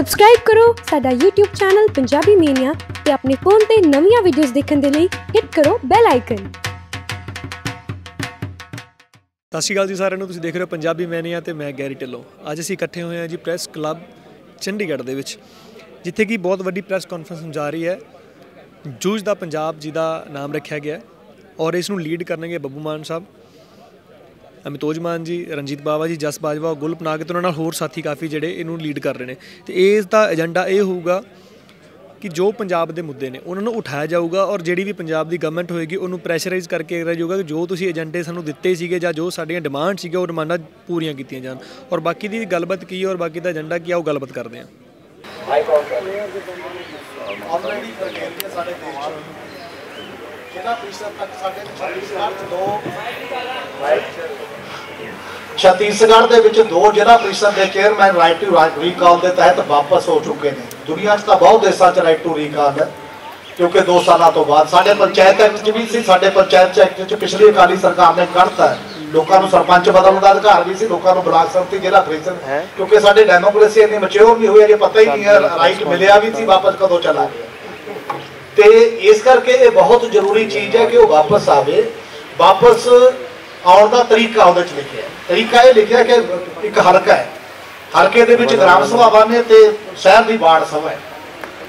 Subscribe करो साडा YouTube channel Punjabi mania ते अपने फोन ते नवीं वीडियोस देखने के लिए हिट करो बैल आइकन। सत श्री अकाल जी सारे, तुसीं देख रहे हो पंजाबी मेनिया ते मैं गैरी ढिल्लों। अज असीं इकट्ठे हुए हैं जी प्रेस क्लब चंडीगढ़ दे विच, जिथे कि बहुत वड्डी प्रेस कॉन्फ्रेंस हो रही है। जूझ दा पंजाब जी का नाम रखा गया है और इसनूं लीड करनगे बब्बू मान साहब, अमितोज मान जी, रंजीत बावा जी, जस बाजवा, गुल पनाग तो उन्होंने होर साथी काफ़ी जोड़े इनू लीड कर रहे हैं। तो इसका एजेंडा ये होगा कि जो पंजाब के मुद्दे ने उन्होंने उठाया जाऊगा और जी भी पंजाब की गवर्नमेंट होएगी उन्होंने प्रैशराइज करके रहा जाऊगा कि जो तुम एजेंडे सूँ दिते थे जो साड़ियाँ डिमांड सी वो डिमांडा पूरिया की जान। और बाकी की गलबात की और बाकी का एजेंडा की आओ गलबात करते हैं। छत्तीसगढ़ के दो जिला परिषद के चेयरमैन राइट टू रिकॉल के तहत वापस हो चुके हैं। दुनिया च बहुत देशों च राइट टू रिकॉल है क्योंकि दो सालों तो बाद साडे पंचायत एक्ट भी सी, साडे पंचायत एक्ट च पिछली अकाली सरकार ने कड़ता है लोगों को सरपंच बदलने का अधिकार भी सी, लोगों को ब्लाक समिति जिला परिषद क्योंकि साडी डेमोक्रेसी इतनी मैच्योर नहीं हुई है, पता ही नहीं है राइट मिलया भी सी वापस कदों चला गया। तो इस करके ये बहुत जरूरी चीज़ है कि वह वापस आवे। वापस आने का तरीका उहदे च लिखिया, तरीका ये लिखिया कि एक हलका है, हलके दे विच ग्राम सभावां ने ते शहर की वार्ड सभा है,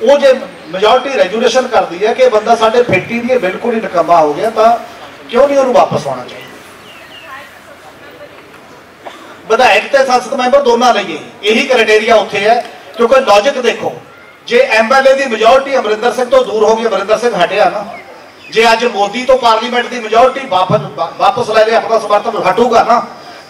वो जो मेजोरिटी रेजूलेशन करती है कि बंदा साढ़े फेटी नहीं बिल्कुल ही निकम्मा हो गया तो क्यों नहीं उन्होंने वापस आना चाहिए। विधायक तो संसद मैंबर दोनों लिए यही क्राइटेरिया उत्थे है क्योंकि लॉजिक देखो, जे एमएलए की मेजोरिटी अमरिंदर सिंह तो दूर हो गई, अमरिंदर सिंह हटिया ना, जे अज मोदी तो पार्लीमेंट की मेजोरिटी वापस ले ले अपना समर्थन हटूगा ना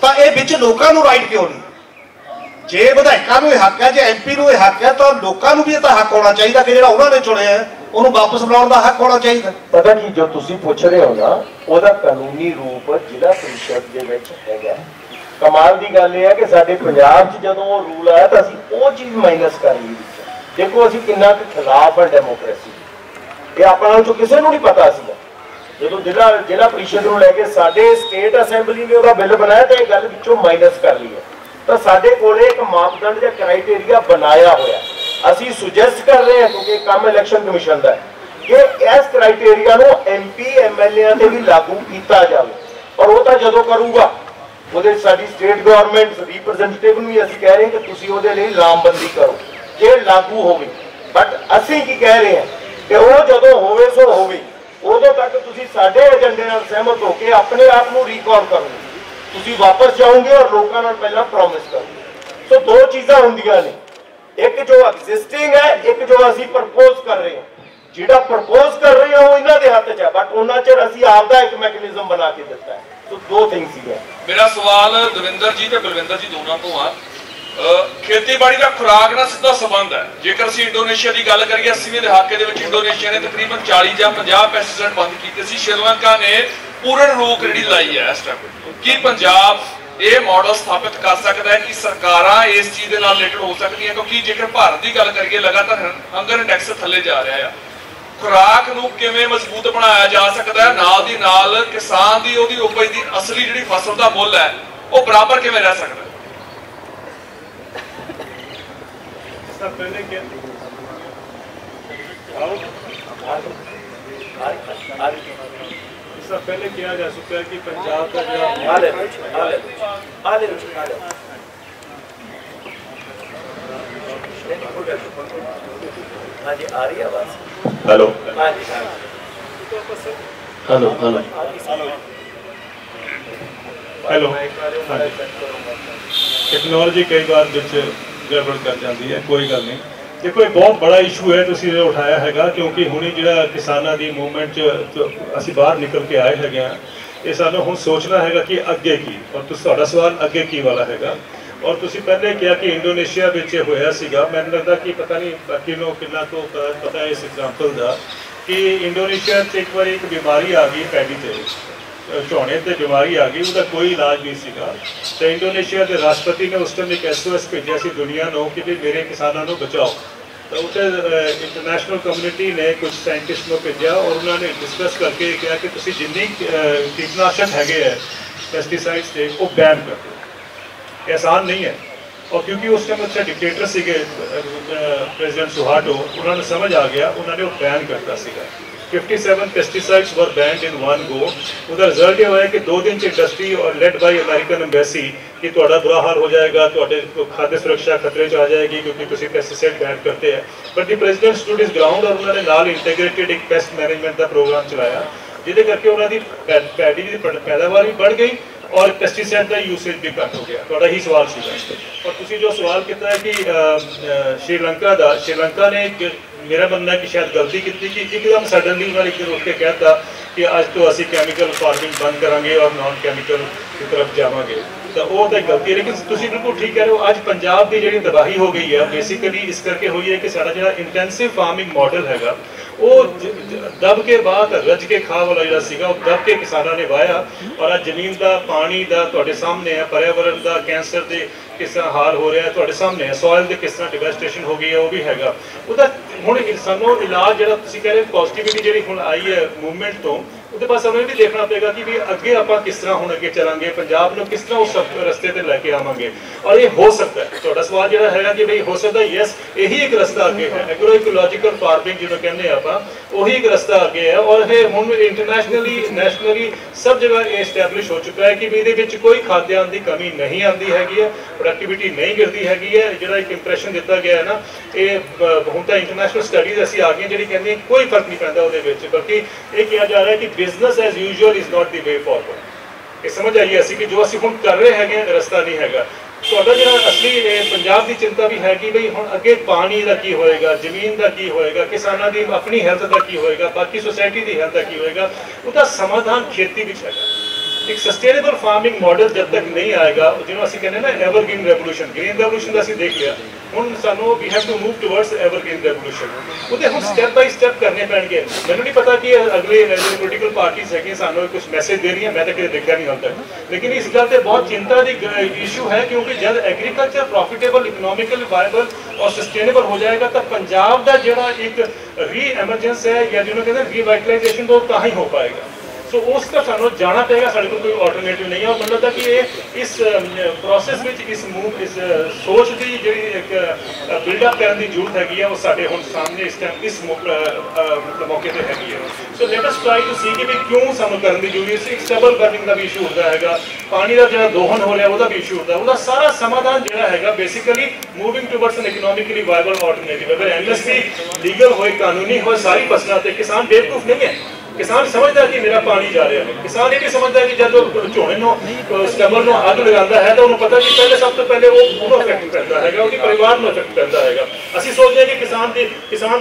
तो यह विच लोगों राइट क्यों नहीं। जे विधायकों यह हक है, जे एम पी यह हक है तो लोगों भी यह हक होना चाहिए कि जो उन्होंने चुने हैं उन्होंने वापस बुलाने का हक होना चाहिए। पता जी जो तुम पूछ रहे हो ना वह कानूनी रूप जिला परिषद के कमाल की गल है कि साडे पंजाब जो रूल आया तो असीं वो चीज़ माइनस कर ली। देखो अभी कितना खिलाफ है डेमोक्रेसी, ये अपना जो किसी नहीं पता सीगा जो जिला जिला परिषद को लैके साडे स्टेट असैंबली ने वह बिल बनाया तो यह गल विचों माइनस कर ली है। तो साडे कोले एक मापदंड या क्राइटेरिया बनाया होया, असी सुजैसट कर रहे हैं क्योंकि काम इलैक्शन कमीशन का है कि इस क्राइटेरिया को M P M L A भी लागू किया जाए और वह तो जो करूगा वो स्टेट गौरमेंट रिप्रजेंटेटिव भी असीं कह रहे हैं कि तुसीं उहदे लई लामबंदी करो ये लागू हो। बट असी की कह रहे हैं कि वह जो होवे सो होवे, उदों तक तुसीं साडे एजेंडे नाल सहमत होकर अपने आप को रिकॉल करोगे, तुसीं वापस जाओगे और लोगों नाल पहला प्रॉमिस करोगे। सो दो चीज़ां हुंदियां ने, एक जो एग्जिस्टिंग है, एक जो असी प्रपोज कर रहे हैं। जिहड़ा प्रपोज कर रहे हैं वो इन्हां दे हथ च है बट उन्हां चिर असी आपदा एक मैकेनिज्म बना के दिता है। सो दो थिंग्स ही है। मेरा सवाल दविंदर जी ते बलविंदर जी दोनों को आ ਖੇਤੀਬਾੜੀ ਦਾ ਖੁਰਾਕ ਨਾਲ ਸਿੱਧਾ ਸੰਬੰਧ ਹੈ। ਜੇਕਰ ਅਸੀਂ ਇੰਡੋਨੇਸ਼ੀਆ ਦੀ ਗੱਲ ਕਰੀਏ 80ਵੇਂ ਦਹਾਕੇ ਦੇ ਵਿੱਚ ਇੰਡੋਨੇਸ਼ੀਆ ਨੇ ਤਕਰੀਬਨ 40 ਜਾਂ 50 ਪੈਸਟੀਸਾਈਡ ਬੰਦ ਕੀਤੇ ਸੀ। ਸ਼੍ਰੀਲੰਕਾ ਨੇ ਪੂਰਨ ਰੋਕ ਜਿਹੜੀ ਲਾਈ ਹੈ ਇਸ ਟਾਈਮ। ਕੀ ਪੰਜਾਬ ਇਹ ਮਾਡਲ ਸਥਾਪਿਤ ਕਰ ਸਕਦਾ ਹੈ ਕਿ ਸਰਕਾਰਾਂ ਇਸ ਚੀਜ਼ ਦੇ ਨਾਲ ਰਿਲੇਟਡ ਹੋ ਸਕਦੀਆਂ? ਕਿਉਂਕਿ ਜੇਕਰ ਭਾਰਤ ਦੀ ਗੱਲ ਕਰੀਏ ਲਗਾਤਾਰ ਹੰਗਰ ਇੰਡੈਕਸ ਥੱਲੇ ਜਾ ਰਿਹਾ ਹੈ। ਖੁਰਾਕ ਨੂੰ ਕਿਵੇਂ ਮਜ਼ਬੂਤ ਬਣਾਇਆ ਜਾ ਸਕਦਾ ਹੈ, ਨਾਲ ਦੀ ਨਾਲ ਕਿਸਾਨ ਦੀ ਉਹਦੀ ਉਪਜ ਦੀ ਅਸਲੀ ਜਿਹੜੀ ਫਸਲ ਦਾ ਮੁੱਲ ਹੈ ਉਹ ਬਰਾਬਰ ਕਿਵੇਂ ਰਹਿ ਸਕਦਾ? पहले किया जा सकता है कि पंजाब का hello hello hello hello technology कई बार बच्चे गड़बड़ कर जाती है, कोई गल नहीं। देखो एक बहुत बड़ा इशू है तुसीं उठाया है क्योंकि हुणे जिहड़ा किसानां दी मूवमेंट असीं बाहर निकल के आए है ये सानूं हुण सोचना है कि अगे की और तुहाडा सवाल अगे की वाला है। और तुसीं पहले कहा कि इंडोनेशिया विच होया सीगा, मैनूं लगदा कि पता नहीं बाकी नूं कितना तो पता है इस एग्जाम्पल का कि इंडोनेशिया एक बार एक बीमारी आ गई पैडी ते झोने ते बीमारी आ गई उसका कोई इलाज नहीं सीगा। तो इंडोनेशिया के राष्ट्रपति ने उस टाइम एक SOS भेजा सी दुनिया को कि भी मेरे किसानों को बचाओ। तो उसे इंटरनेशनल कम्यूनिटी ने कुछ साइंटिस्ट को भेजा और उन्होंने डिस्कस करके कहा कि तुसीं जिन्नी कीटनाशक है पेस्टिसाइड्स से वो बैन कर दो। आसान नहीं है और क्योंकि उस टाइम अच्छे डिक्टेटर सीगे प्रेसिडेंट सुहार्टो, उन्होंने समझ आ गया, उन्होंने वो बैन करता सीगा। 57 pesticides were banned in one go. उधर रिजल्ट ये हुआ है कि 2 दिन से इंडस्ट्री और लेड बाय अमेरिकन एम्बेसी कि थोड़ा बुरा हाल हो जाएगा, तो खाद्य सुरक्षा खतरे में आ जाएगी क्योंकि तुम पेस्टिसाइड बैन करते हैं। But the president stood his ground और उन्होंने नाल इंटीग्रेटेड एक पेस्ट मैनेजमेंट का प्रोग्राम चलाया, जिदे करके उन्होंने पैडी की पैदावार भी बढ़ गई और पेस्टिसाइड का यूसेज भी घट हो गया। थोड़ा ही सवाल सीधा। और तुसी जो सवाल किया है कि श्रीलंका का, श्रीलंका ने मेरा बनना है कि शायद गलती की एकदम सडनली उन्होंने एक दिन उठ के कहता कि आज तो असी कैमिकल फार्मिंग बंद करांगे और नॉन कैमिकल की तरफ जावांगे, तो वो तो गलती है। लेकिन तुसी बिल्कुल ठीक कह रहे हो, आज पंजाब की जी तबाही हो गई है बेसिकली इस करके हुई है कि साडा जो इंटेंसिव फार्मिंग मॉडल हैगा वो दब के बाद रज के खा वाला जो सीगा वो दब के किसानों ने वाया और आज जमीन का, पानी का तुहाडे सामने है, पर्यावरण का, कैंसर के किस तरह हाल हो रहा है तुहाडे सामने है, सॉयल के किस तरह डिवेस्टेशन हो गई है वो भी हैगा। उहदा हुण इंसानों इलाज जिहड़ा तुसीं कह रहे हो पॉजिटिविटी जिहड़ी हुण आई है मूवमेंट तो उसके पास हमें भी देखना पड़ेगा कि भी अगे आप किस तरह हम अगे चलेंगे, पंजाब में किस तरह उस रस्ते पर लैके आवेंगे। और ये हो सकता है, थोड़ा सवाल जो है कि भाई हो सकता है, यस यही एक रस्ता अगे है, एग्रो इकोलॉजिकल फार्मिंग जिन्होंने कहने आप वही एक रस्ता अगे है। और ये हम इंटरनेशनली नैशनली सब जगह एस्टैबलिश हो चुका है कि भी ये कोई खाद्यान्न की कमी नहीं आती हैगी, प्रोडक्टिविटी नहीं गिरती हैगी है। जो एक इंप्रैशन दिता गया है ना, ये हम तो इंटरनेशनल स्टडीज ऐसी आ गई जी कहने कोई फर्क नहीं पैदा वो, बल्कि ये कहा जा रहा है कि business as usual is not the way forward. ये समझ आई असी कि जो असी हम कर रहे हैं रस्ता नहीं हैगा। तो जो असली पंजाब की चिंता भी है कि भाई हम अगे पानी का की होएगा, जमीन का की होएगा, किसानों की अपनी हेल्थ का की होएगा, बाकी सोसाइटी की हेल्थ का की होएगा, उसका समाधान खेती में है। एक सस्टेनेबल फार्मिंग मॉडल जब तक नहीं आएगा, जिन्होंने असी कहने ना एवरग्रीन रेवोल्यूशन, ग्रीन रेवोल्यूशन का असी देख लिया, हम सानू we have to move towards evergreen revolution. वो हम स्टेप बाय स्टेप करने पैणगे। मैंने नहीं पता कि अगले पोलिटिकल पार्टीज है सानू कुछ मैसेज दे रही हैं, मैं तो कहीं देखा नहीं हाल तक, लेकिन इस गल से बहुत चिंता की इशू है क्योंकि जब एग्रीकल्चर प्रॉफिटेबल, इकोनॉमिकल वायबल और सस्टेनेबल हो जाएगा तो पंजाब का जो एक री एमरजेंस है या जिन्होंने कहते हैं रिवाइटलाइजेशन वो तो ही हो पाएगा। सो उसका सानू जाना पड़ेगा, साढ़े कोई ऑल्टरनेटिव नहीं है। और मतलब था कि ये इस प्रोसेस में इस सोच की जी एक बिल्डअप करने की जरूरत हैगी है, वो साढ़े हम सामने इस टाइम इस मौके पर हैगी है। So let's try to see कि भी क्यों सानू करने की जरूरत है। स्टेबल बर्निंग का भी इशू होता हैगा, पानी का जो दोहन हो रहा है वह भी इशू होता है, वह सारा समाधान जो है basically moving towards an economically viable alternative. अगर एमएसपी लीगल होए, कानूनी होए सारी फसलों पर, किसान बेवकूफ नहीं है, किसान समझता है कि मेरा पानी जा रहा है। किसान ये भी समझता है कि जब झोने स्टेबल को अग लगाता है तो उन्हें पता कि पहले सब तो पहले वो अफेक्ट करता है, उनके परिवार में अफेक्ट करता है। असं सोचते हैं कि किसान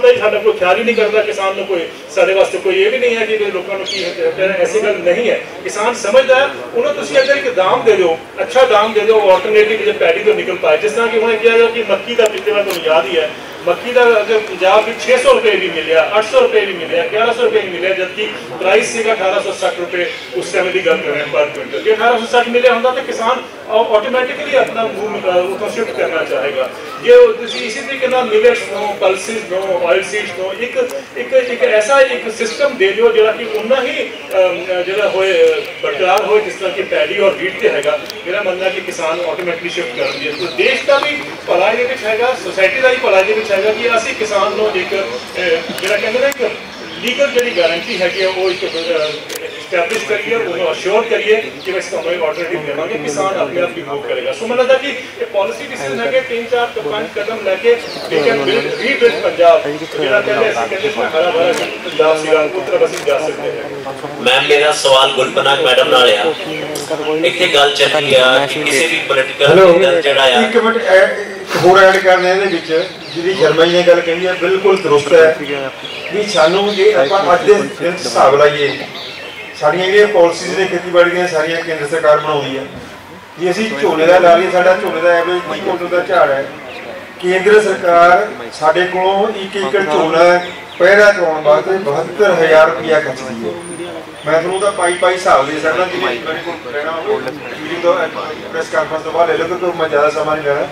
का ही साढ़ा कोई ख्याल ही नहीं करता, किसान को कोई साढ़े वास्ते कोई ये भी नहीं है कि लोगों को की ऐसी गल नहीं है। किसान समझता है, उन्हें तुम अगर एक दाम दे दो, अच्छा दाम दे दो, ऑल्टरनेटिव जो पैडी तो निकल पाए। जिस तरह कि उन्हें कहा जाए कि मक्की का पिछले बार तुम्हें याद ही है, मक्की का अगर पंजाब में 600 रुपये भी मिले, 800 रुपये भी मिले, 1100 रुपये भी मिले, जबकि प्राइस से 1860 रुपये उस समय की गल करें पर क्विंटल। जो 1860 मिले होंगे तो किसान ऑटोमैटिकली अपना मूव शिफ्ट करना चाहेगा। ये इसी तरीके मिलेट्स को, पल्सिस को, ऑयल सीड्स को एक ऐसा एक सिस्टम दे दो जो कि उन्ना ही जो होए बरकरार हो, जिस तरह की पैडी और वीट के हैगा। मेरा मानना है कि किसान ऑटोमैटिकली शिफ्ट कर दिए तो देश का भी भला ये है, सोसाइटी का भी भला ये है कि असं किसान को एक जो कहते लीगल जी गारंटी हैगी वो एक स्टैब्लिश करिए, उन्हें अश्योर करिए कि वैसे हमें ऑल्टरनेटिव देवांगे, किसान अपने आप मूव करेगा। सो मतलब कि ये पॉलिसी डिसीजन है कि 3-4-5 कदम लेके वी कैन रीबिल्ड पंजाब, मेरा कहना है कि हरा भरा पंजाब सिरांग उत्तर बसी जा सकते हैं। मैम मेरा सवाल गुल पनाग मैडम नाल है, इथे गल चल रही है कि किसी भी पॉलिटिकल गल जड़ा है। एक मिनट होर ऐड करने दे विच जिहड़ी शर्मा जी ने गल कही है बिल्कुल दुरुस्त है कि सानू जे आपां अज दे हिसाब लाइए साड़ियाँ जी पॉलिसीज़ ने खेतीबाड़ी दी सारियाँ केंद्र सरकार बनाई है जी। असी झोने का ला रही साढ़ा झोने का एवरेज 20 क्विंटल का झाड़ है, केंद्र सरकार साढ़े को एक एकड़ झोना पैदा करवाने वास्ते 72,000 रुपया खर्चती है। मैं थोड़ा तो पाई हिसाब दे सकता जी, मेरे को लेना प्रेस कॉन्फ्रेंस तो बाद ले लो क्योंकि मैं ज़्यादा समा नहीं लेना।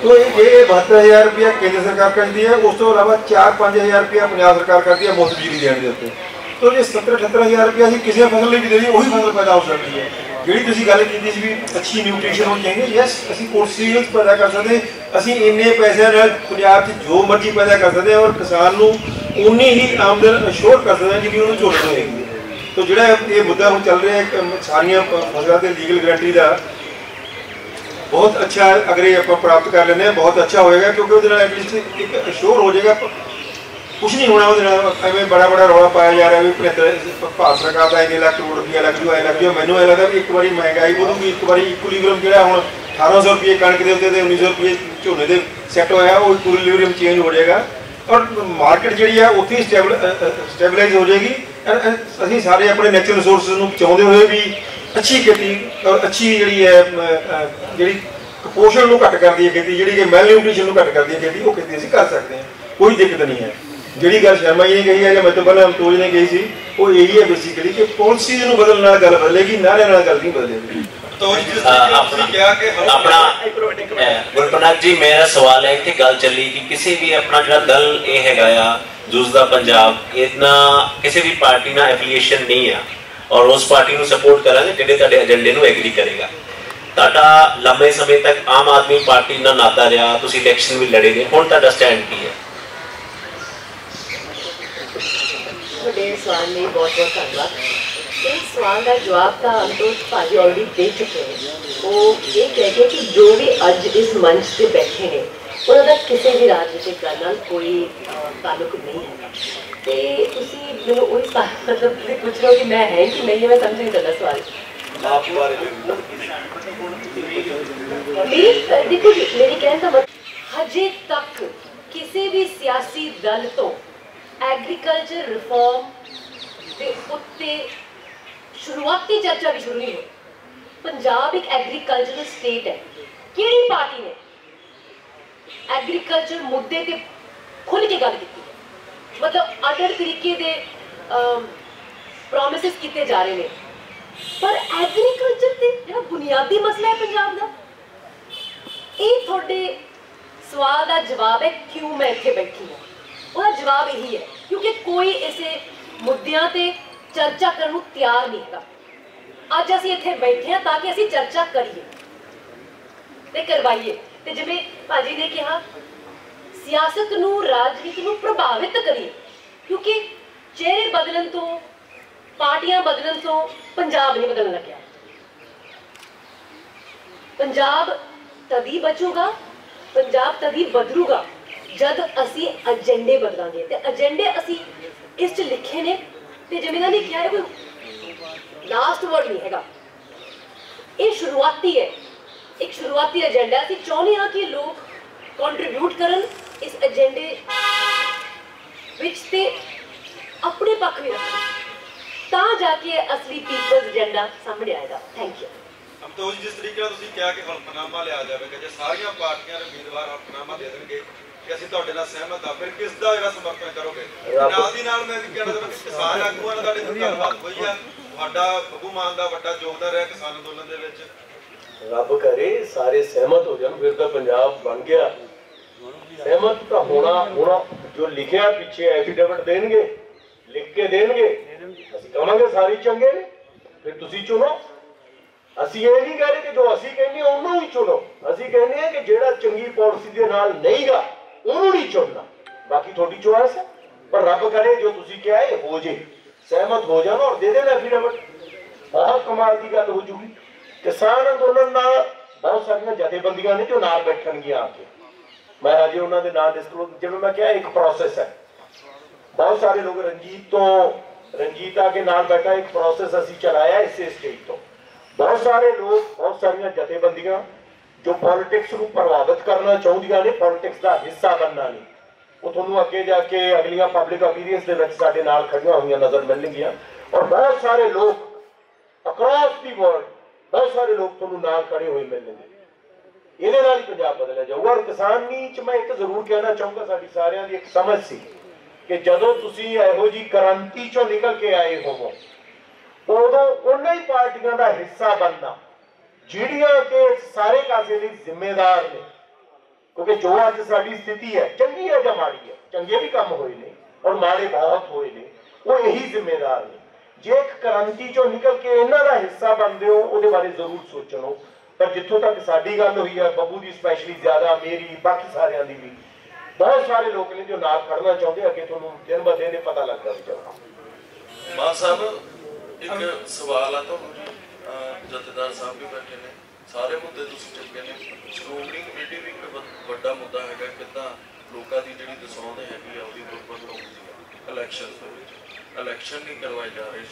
तो ये 72,000 रुपया केंद्र सरकार करती है, उस तो अलावा 4-5 हज़ार रुपया पंजाब सरकार करती है मुफ्त बिजली देने के उत्ते। तो ये 70-78 हज़ार रुपया किसी फसल नहीं भी दे रही, वही फसल पैदा हो सकती है। जी तुम गल की भी अच्छी न्यूट्रीशन होनी चाहिए। यस असं कोशिश पैदा कर सकते असं इन्ने पैसों पंजाब जो मर्जी पैदा कर सकते और किसान को उन्नी ही आमदन अश्योर कर सकते हैं जिन्नी उन्होंने झोने तो होगी। तो जोड़ा ये मुद्दा हम चल रहा है सारिया फसलों के लीगल गारंटी का बहुत अच्छा अगर ये आप प्राप्त कर लेंगे बहुत अच्छा होएगा क्योंकि वो एटलीस्ट एक अश्योर हो जाएगा। कुछ नहीं होना एवं बड़ा बड़ा रौला पाया जा रहा है भी भारत सरकार का इन्ने लाख करोड़ रुपया लग जू ए लग जू। मैंने लगता भी एक बार महंगाई बढ़ूगी एक बार इक्विलिब्रियम जो हम 1800 रुपये कणक के उत्ते 1900 रुपये झोने के सैट होया वो इक्विलिब्रियम चेंज हो जाएगा और मार्केट जी है उत्थे स्टेबलाइज हो जाएगी। असं सारे अपने नैचुरल रिसोर्स बचाते हुए भी अच्छी खेती और अच्छी जी है जी कुपोषण को घट करती है खेती जी कि मैल न्यूट्रीशन को घट करती है खेती वो खेती असं कर सकते हैं कोई दिक्कत नहीं है। जी गल शर्मा जी ने कही है या मैं तो पहले अमितोज ने कही थी वो यही है बेसिकली कि पॉलिसी बदलने गल बदलेगी नारे गल नहीं बदलेगी। तो गुल पनाग जी मेरा सवाल है कि गल चली कि किसी भी अपना जो दल ये है जूझदा पंजाब इतना किसी भी पार्टी ना एफिलिएशन नहीं है और उस पार्टी सपोर्ट करांगे जेडे एजेंडे को एग्री करेगा। ताड़ा लंबे समय तक आम आदमी पार्टी ना नाता रहा तुसीं इलैक्शन भी लड़े गए हुण ताड़ा स्टैंड की है? सवाल नहीं बहुत बहुत धन्यवाद। इस सवाल का जवाब तो अमितोज भाजी ऑलरेडी दे चुके हैं। वो ये कह के कि जो भी अज इस मंच से बैठे हैं उन्होंने किसी भी राजनीतिक दल नाल कोई ताल्लुक नहीं है। तो तुम जो उस मतलब पूछ रहे हो कि मैं है कि नहीं है मैं समझ नहीं लगा सवाल। देखो मेरी कहने का मतलब हजे तक किसी भी सियासी दल तो एग्रीकल्चर रिफॉर्म के उत्ते शुरुआती चर्चा भी शुरू नहीं हुई। पंजाब एक एग्रीकल्चरल स्टेट है। किहड़ी पार्टी ने एग्रीकल्चर मुद्दे ते खुल के गल कीती है? मतलब अदर तरीके दे प्रोमिसेस किए जा रहे हैं पर एग्रीकल्चर ते जिहड़ा बुनियादी मसला है पंजाब दा ये थोड़े सवाल का जवाब है क्यों मैं इत्थे बैठी हूँ। वह जवाब यही है क्योंकि कोई इसे मुद्दों पर चर्चा करने तैयार नहीं है। अज असीं इत्थे बैठे हैं ताकि असीं चर्चा करिए ते करवाइए ते जिवें भाजी ने कहा सियासत नूं राजनीति नूं प्रभावित करिए क्योंकि चेहरे बदलण तो पार्टियां बदलण तो पंजाब नहीं बदलण लग्या। पंजाब तभी बचूगा पंजाब तभी बदलूगा जद असी एजेंडे बदलांगे ते एजेंडे असी इस च लिखे ने ते जिवें ने कहा है कोई लास्ट वर्ड नहीं हैगा। ये शुरुआती है एक शुरुआती एजेंडा। असीं चाहुंदे हां कि लोग कॉन्ट्रीब्यूट करन इस एजेंडे विच ते अपने पक्ष में रखन तां जाके असली पीपल्स एजेंडा सामने आएगा। Thank you. अमितोज जिस तरीके तुसीं कहा कि हल्फनामा लिया जाएगा जे सारियां पार्टियां दे उम्मीदवार हल्फनामा दे देणगे ਰੱਬ ਕਰੇ ਸਾਰੇ ਸਹਿਮਤ ਹੋ ਜਾਣ ਫਿਰ ਤਾਂ ਪੰਜਾਬ ਬਣ ਗਿਆ। ਸਹਿਮਤ ਤਾਂ ਹੋਣਾ ਜੋ ਲਿਖਿਆ ਪਿੱਛੇ ਐਫੀਡੇਵਿਟ ਦੇਣਗੇ ਲਿਖ ਕੇ ਦੇਣਗੇ ਅਸੀਂ ਕਹਾਂਗੇ ਸਾਰੇ ਚੰਗੇ ਨੇ ਫਿਰ ਤੁਸੀਂ ਚੁਣੋ। असी ये नहीं कह रहे कि जो असी कहने उन्होंने ही चुनो असी कहने कि जो चंगी पॉलिसी के नाल नहीं गा उन्होंने नहीं चुनना बाकी थोड़ी चॉइस है। पर रब करे जो तुसी क्या है हो जाए सहमत हो जाना और दे देना एफिडेविट बहुत कमाल की गल हो जूगी। किसान अंदोलन नाल बहुत सारिया जथेबंदियां ने जो नाल बैठणगियां आके मैं अजे उन्होंने नाम डिस्कलोज जिवें मैं कहा एक प्रोसेस है बहुत सारे लोग रंजीत आके नाल बैठा एक प्रोसेस असी चलाया इसे स्टेट तो बहुत सारे लोग बहुत सारिया जथेबंदियां जो पॉलिटिक्स को प्रभावित करना चाहदियां ने पॉलिटिक्स का हिस्सा बनना नहीं वो थोड़ा अगे जाके अगलिया पब्लिक अपीयरेंस के खड़िया हुई नजर मिलनगियां। और बहुत सारे लोग अक्रॉस दी वर्ल्ड बहुत सारे लोग थोड़ा नाल खड़े हुए मिलने ये पंजाब बदलिया जाऊगा। और किसानी मैं एक जरूर कहना चाहूँगा साडी सारियां दी एक समझ सी कि जदों तुसीं इहो जी क्रांति चों निकल के आए होवो उदों उन्हां ही पार्टियां का हिस्सा बनना जिहड़ियां के सारे कासे लई जिम्मेदार ने क्योंकि जो अज साडी स्थिति है चंगी है जां माड़ी है चंगे भी काम होए ने और माड़े बहुत होए ने वो यही जिम्मेदार ने जे क्रांति चो निकल के इन्हां दा हिस्सा बनदे हो उहदे बारे जरूर सोचो। पर जिथों तक साडी गल होई है बब्बू दी स्पेशली ज्यादा मेरी बाकी सारियां दी भी बहुत सारे लोग ने जो नाल खड़ना चाहते अगे तुहानूं दिन ब दिन पता लगदा भी जाऊगा। मान साहब एक सवाल आ तुहानूं जथेदार साहब भी बैठे ने सारे मुद्दे तुसीं चंगे ने स्क्रूटनिंग कमेटी भी एक वड्डा मुद्दा हैगा किदां लोकां दी जिहड़ी दसौंद हैगी आ उहदी गुरबत होऊगी इलैक्शन दे विच इलैक्शन नहीं करवाए जा रहे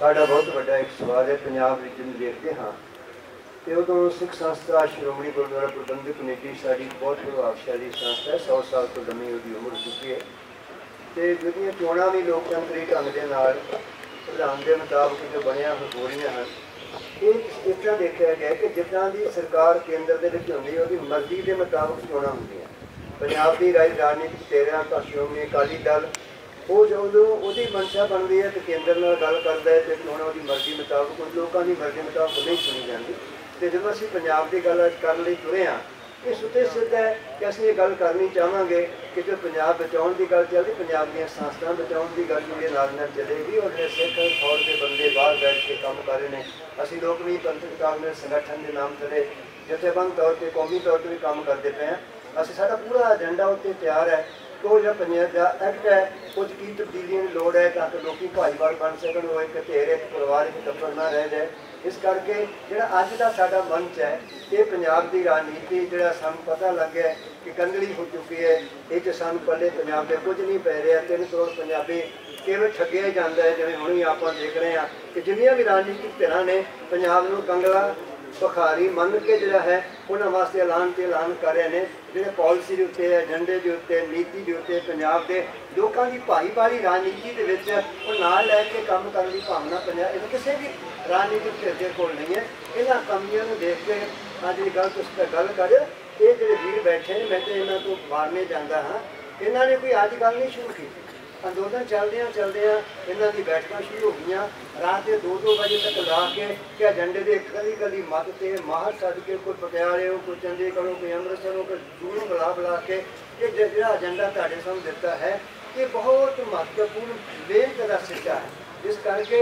साढ़ा बहुत बड़ा एक सवाल है। पंजाब रीजन देखते हाँ तो उदों सिख संस्था श्रोमणी गुरुद्वारा प्रबंधक कमेटी साड़ी बहुत प्रभावशाली संस्था है 100 साल तो लंबी उसकी उम्र हो चुकी है तो जो चोणा भी लोकतंत्री ढंग के प्रधान के मुताबिक जो बनिया हो रही हैं इस तरह देखा गया कि जितना भी सरकार केंद्र के होंगी वो मर्जी के मुताबिक चोणा होंगे। पंजाब की राजनीतिक तेरा तो श्रोमणी अकाली दल वो जो उसकी मंशा बनती है तो केंद्र में गल करता है तो चोणा उसकी मर्जी मुताबिक उन लोगों की मर्जी मुताबिक नहीं सुनी जाती। तो जब असं पंजाब की गल कर तुरे हाँ इस उत्ते सिद्ध है कि असं ये गल करनी चाहवांगे कि जो पंजाब बचाने की गल चलती पंजाब दी संस्थान बचाने की गल जुड़े नाल नाल चलेगी और जो सिख फौज के बंदे बाहर बैठ के काम कर रहे हैं असं लोग भी पंथक कांग्रेस संगठन के नाम थले जथेबंद तौर पर कौमी तौर पर भी काम करते पे हैं। असं सारा पूरा एजेंडा उत्ते तैयार है तो जो पंजाब का एक्ट है कुछ की तब्दीलियों की लड़ है ताकि लोग भाईवाल बन सकन वो एक धेर एक परिवार एक टब्बर ना रह जाए। इस करके जो अज का साडा मंच है ये पंजाब की राजनीति जो सानू पता लग गया कि कंगली हो चुकी है ये सानू पल्ले पंजाब के कुछ नहीं पै रहा। 3 करोड़ पंजाबी किवें ठगिया जाता है जिवें हुण आप देख रहे हैं कि जिन्नियां भी राजनीतिक धिरां ने पंजाब नूं कंगला भखारी मन के जोड़ा है उन्होंने वास्ते ऐलान कर रहे हैं जो पॉलिसी के उत्ते एजेंडे के उत्ते नीति के उत्ते पंजाब के लोगों की भाईवाली राजनीति के ना लैके काम करने की भावना पंजाब किसी भी राजनीतिक धिर कोल नहीं है। इन्होंने कमियों को देख के आज जी गल कर ये जो वीर बैठे हैं मैं तो इन्हों को मारने जाता हाँ इन्होंने कोई आज गल नहीं शुरू की अंदोलन चलद्या इन्हों की बैठक शुरू हो गई रात के 2-2 बजे तक ला के एजेंडे के कली मत से माहर सद के कोई पटियाले हो कोई चंडीगढ़ों कोई अमृतसरों कोई दूर बुला के ये जो एजेंडा तुहाडे सामने दिता है ये बहुत महत्वपूर्ण मेहनत का सिक्का है। इस करके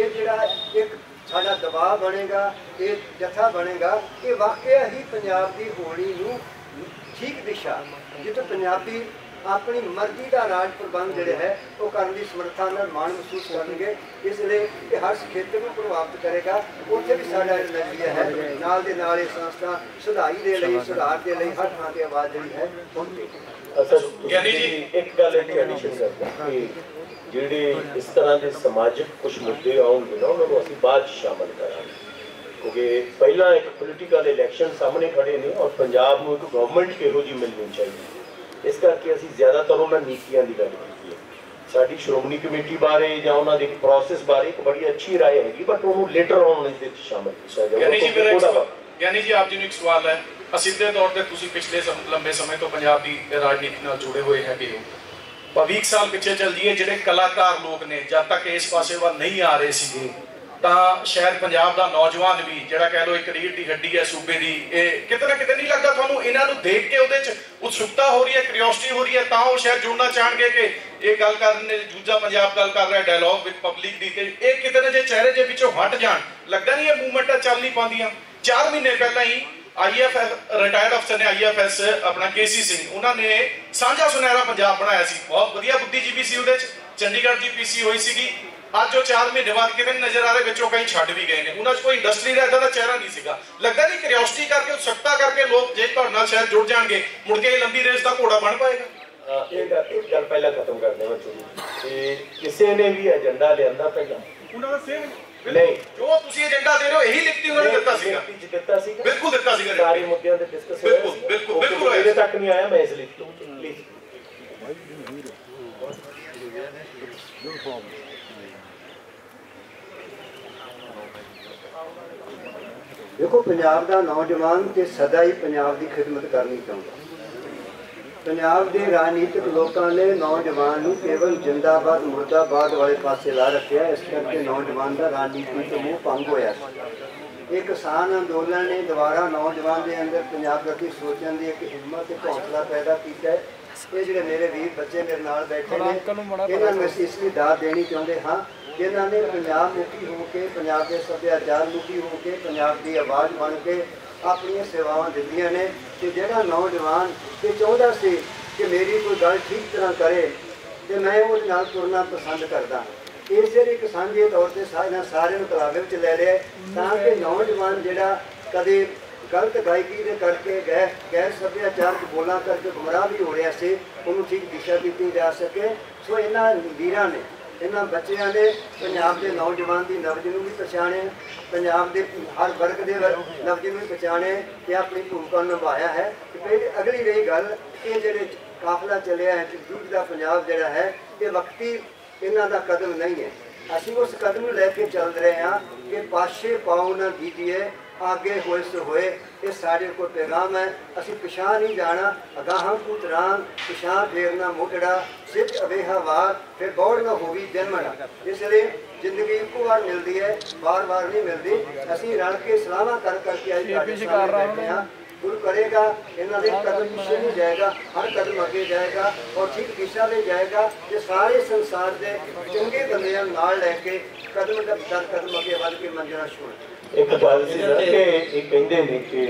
ये जो एक साडा दबाव बनेगा ये जत्था बनेगा ये वाकया ही पंजाब की होली नूं ठीक दिशा जिथे पंजाबी अपनी मर्जी का राज प्रबंध जोड़े है वो करने की समर्था मान महसूस करेंगे इसलिए हर क्षेत्र में प्रभावित करेगा। उत्थे भी साडा नजरिया है नाल दे नाल संस्था सुधाई के लिए सुधार के लिए हर थां ते आवाज़ जिहड़ी है यानी जी एक गल एडिशन करदा जिहड़े इस तरह के समाजिक कुछ मुद्दे आउणगे ना उन्होंने असीं बाद शामिल करांगे क्योंकि पहला एक पोलीटिकल इलैक्शन सामने खड़े ने और पंजाब नूं एक गवर्नमेंट किहो जी मिलनी चाहिए। इस करके असी ज़्यादातर उन्होंने नीतियां की गल की है साड़ी श्रोमणी कमेटी बारे या उन्होंने प्रोसेस बारे एक बड़ी अच्छी राय हैगी बट उन्होंने लेटर ऑन शामिल किया जाएगा। यानी जी आप जी एक सवाल है असिधे तौर पर तुसीं पिछले लंबे समय तो पंजाब की राजनीति नाल जुड़े हुए है पर 20 साल पिछे चल जाइए जिहड़े कलाकार लोग ने जब तक इस पासे वाल नहीं आ रहे थे तो शायद पंजाब का नौजवान भी जिहड़ा कह लो एक रीढ़ की हड्डी है सूबे की कितने ना कितने नहीं लगता थानू इन्हां नूं देख के उहदे उत्सुकता हो रही है क्यूरियोसिटी हो रही है तां ओह शायद जुड़ना चाहणगे कि ये गल करने दूजा पंजाब गल कर रहा डायलॉग विद पब्लिक दी ते ये कितने जे चेहरे जे पिछों हट जाण लगदा नहीं ये मूवमेंटां चल नहीं पांदियां। 4 महीने पहला ही IFS रिटायर्ड अफसर ने IFS अपना KC सिंह उन्होंने सांझा सुनहरा पंजाब बनाया सी बहुत वधिया बुद्धिजीवी सी उहदे च चंडीगढ़ की PC होई सीगी आज जो 4 महीने बाद कितने नजर आ रहे बच्चों कहीं छड़ भी गए ने उन्होंने कोई इंडस्ट्री का इदा चेहरा नहीं सीगा लगता नहीं क्यूरियोसिटी करके उत्सुकता करके लोग जे तुहाडे शहर जुड़ जाएंगे मुड़ के लंबी रेस का घोड़ा बन पाएगा। एक गल पहला खत्म कर देवां चोरी किसी ने भी एजेंडा लियांदा पहला उन्होंने सेम नहीं जो तुसी एजेंडा दे रहे हो यही लिखती उन्होंने दिता सीगा बिल्कुल दिता सीगा सारे मुद्दों पे डिस्कस होया बिल्कुल बिल्कुल मेरे तक नहीं आया मैं इसलिए प्लीज देखो पंजाब का नौजवान तो सदा ही पंजाब की खिदमत करनी चाहता। पंजाब के राजनीतिक लोगों ने नौजवान को केवल जिंदाबाद मुर्दाबाद वाले पासे ला रखे है इस करके नौजवान का राजनीति तो मुँह भंग होया एक किसान अंदोलन ने दोबारा नौजवान के अंदर पंजाब प्रति सोचने की एक हिम्मत एक हौसला पैदा किया है। ये जो मेरे वीर बच्चे मेरे नाल बैठे हैं, इन्हों में इसलिए दाद देनी चाहते हाँ जिन्होंने पंजाब मुखी होकर पंजाब के सभ्याचार मुखी होकर पंजाब की आवाज़ बन के अपन सेवावान दिखाई ने। तो जोड़ा नौजवान ये चाहता से कि मेरी कोई गल ठीक तरह करे तो मैं उस नाल तुरना पसंद करता। इसे एक सांझे तौर पर सारे मुकलावे में ले लिया ताकि नौजवान जोड़ा कदे गलत गायकी के करके गैर सभ्याचारक बोलों करके गुमराह भी हो रहा से उन्होंने ठीक दिशा दी जा सके। सो इन्होंने वीरों ने इन्हों बच्चों ने पंजाब के नौजवान की नवजी भी पहचाने, पंजाब के हर वर्ग के नवजी भी पहचाने तो अपनी भूमिका निभाया है। फिर अगली रही गल ये जो काफिला चलिया है युद्ध का पंजाब जोड़ा है ये वक्ती इन्हों का कदम नहीं है। असी उस कदम लैके चल रहे हाँ कि पाछे पाओ ना दीजिए आगे होए सो होए। ये साढ़े को पैगाम है। असी पिछा नहीं जाना, अगाह पुतरान पिछा फेरना मुकड़ा सिर्फ अवेहा वार फिर बौड़ ना होगी जन्मना। इसलिए जिंदगी एको बार मिलती है, बार बार नहीं मिलती। असी रल के सलाह कर करके आज बैठे हाँ। गुरु करेगा इन्हों के कदम पीछे नहीं जाएगा, हर कदम अगे जाएगा और ठीक दिशा ले जाएगा। ये सारे संसार के चंगे बंदे नाल लैके कदम दर कदम अगे बढ़ के मंजिल छोड़। एक गल सी के ये कहंदे ने कि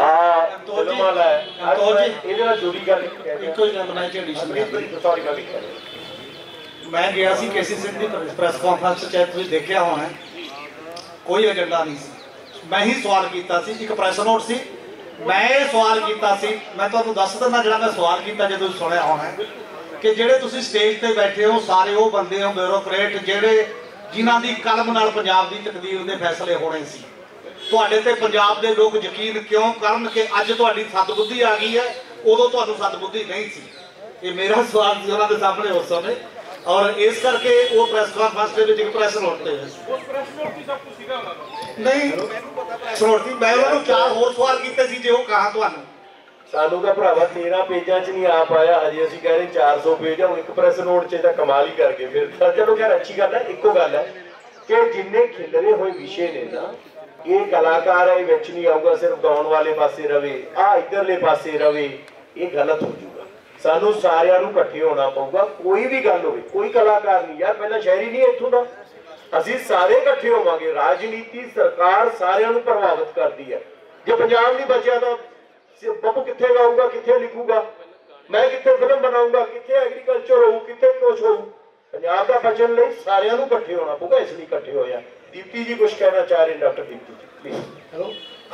आ तोजमाला है तोज इहदे नाल जुड़ी गल इको ही बनाई के एडिशन सॉरी गल कर मैं गया सी केसी सिंह दी प्रेस कॉन्फ्रेंस चाहे तुसीं देखिया होना कोई एजेंडा नहीं। मैं ही सवाल कीता सी एक प्रेस नोट सी मैं सवाल किया मैं तो दस दिना जो मैं सवाल किया जो सुनया होना कि जो स्टेज पर बैठे हो सारे वो बंदे हो ब्यूरोक्रेट जेडे जिन्हों की कलम नाल पंजाब की तकदीर के फैसले होने सी। तुहाडे ते पंजाब के लोग यकीन क्यों करन कि अज तुहाडी सतबुद्धि आ गई है, उदों तुहानूं सतबुद्धि नहीं सी। ये मेरा सवाल सी उन्होंने सामने उस समय और इस करके वो प्रेस कॉन्फ्रेंस के प्रेस लौटते नहीं सनौती। मैं उन्होंने चार होर सवाल किए थे जो कहा तो सानू का भरावा 13 पेजा च नहीं आ पाया हजे असीं कह रहे 400 पेज है। एक प्रेस नोट च कमाल ही करके फिर चलो खैर अच्छी गल है। एको गल है कि जिन्ने खिलरे हुए विषय ने ना ये कलाकार है विच नहीं आऊगा सिर्फ गाउण वाले पासे रवे आ इधरले पासे रवे ये गलत हो जूगा। सानू सारियां नूं इकट्ठे होना पऊगा। कोई भी गल होवे कोई कलाकार नहीं यार पहला शहरी नहीं इत्थों दा असीं सारे इकट्ठे होवांगे। राजनीति सरकार सारियां नूं प्रभावित करती है। जो पंजाब नहीं बचिया तो बब्बू कित्थे गाऊगा कित्थे लिखूगा मैं कित्थे फिल्म बनाऊंगा कित्थे एग्रीकल्चर होऊ कित्थे कुछ होऊ। पंजाब दा बचन लई सारियां नूं इकट्ठे होना पऊगा इसलिए इकट्ठे होया। दीप्ति जी कुछ कहना चाह रहे doctor Deepti ji please. Hello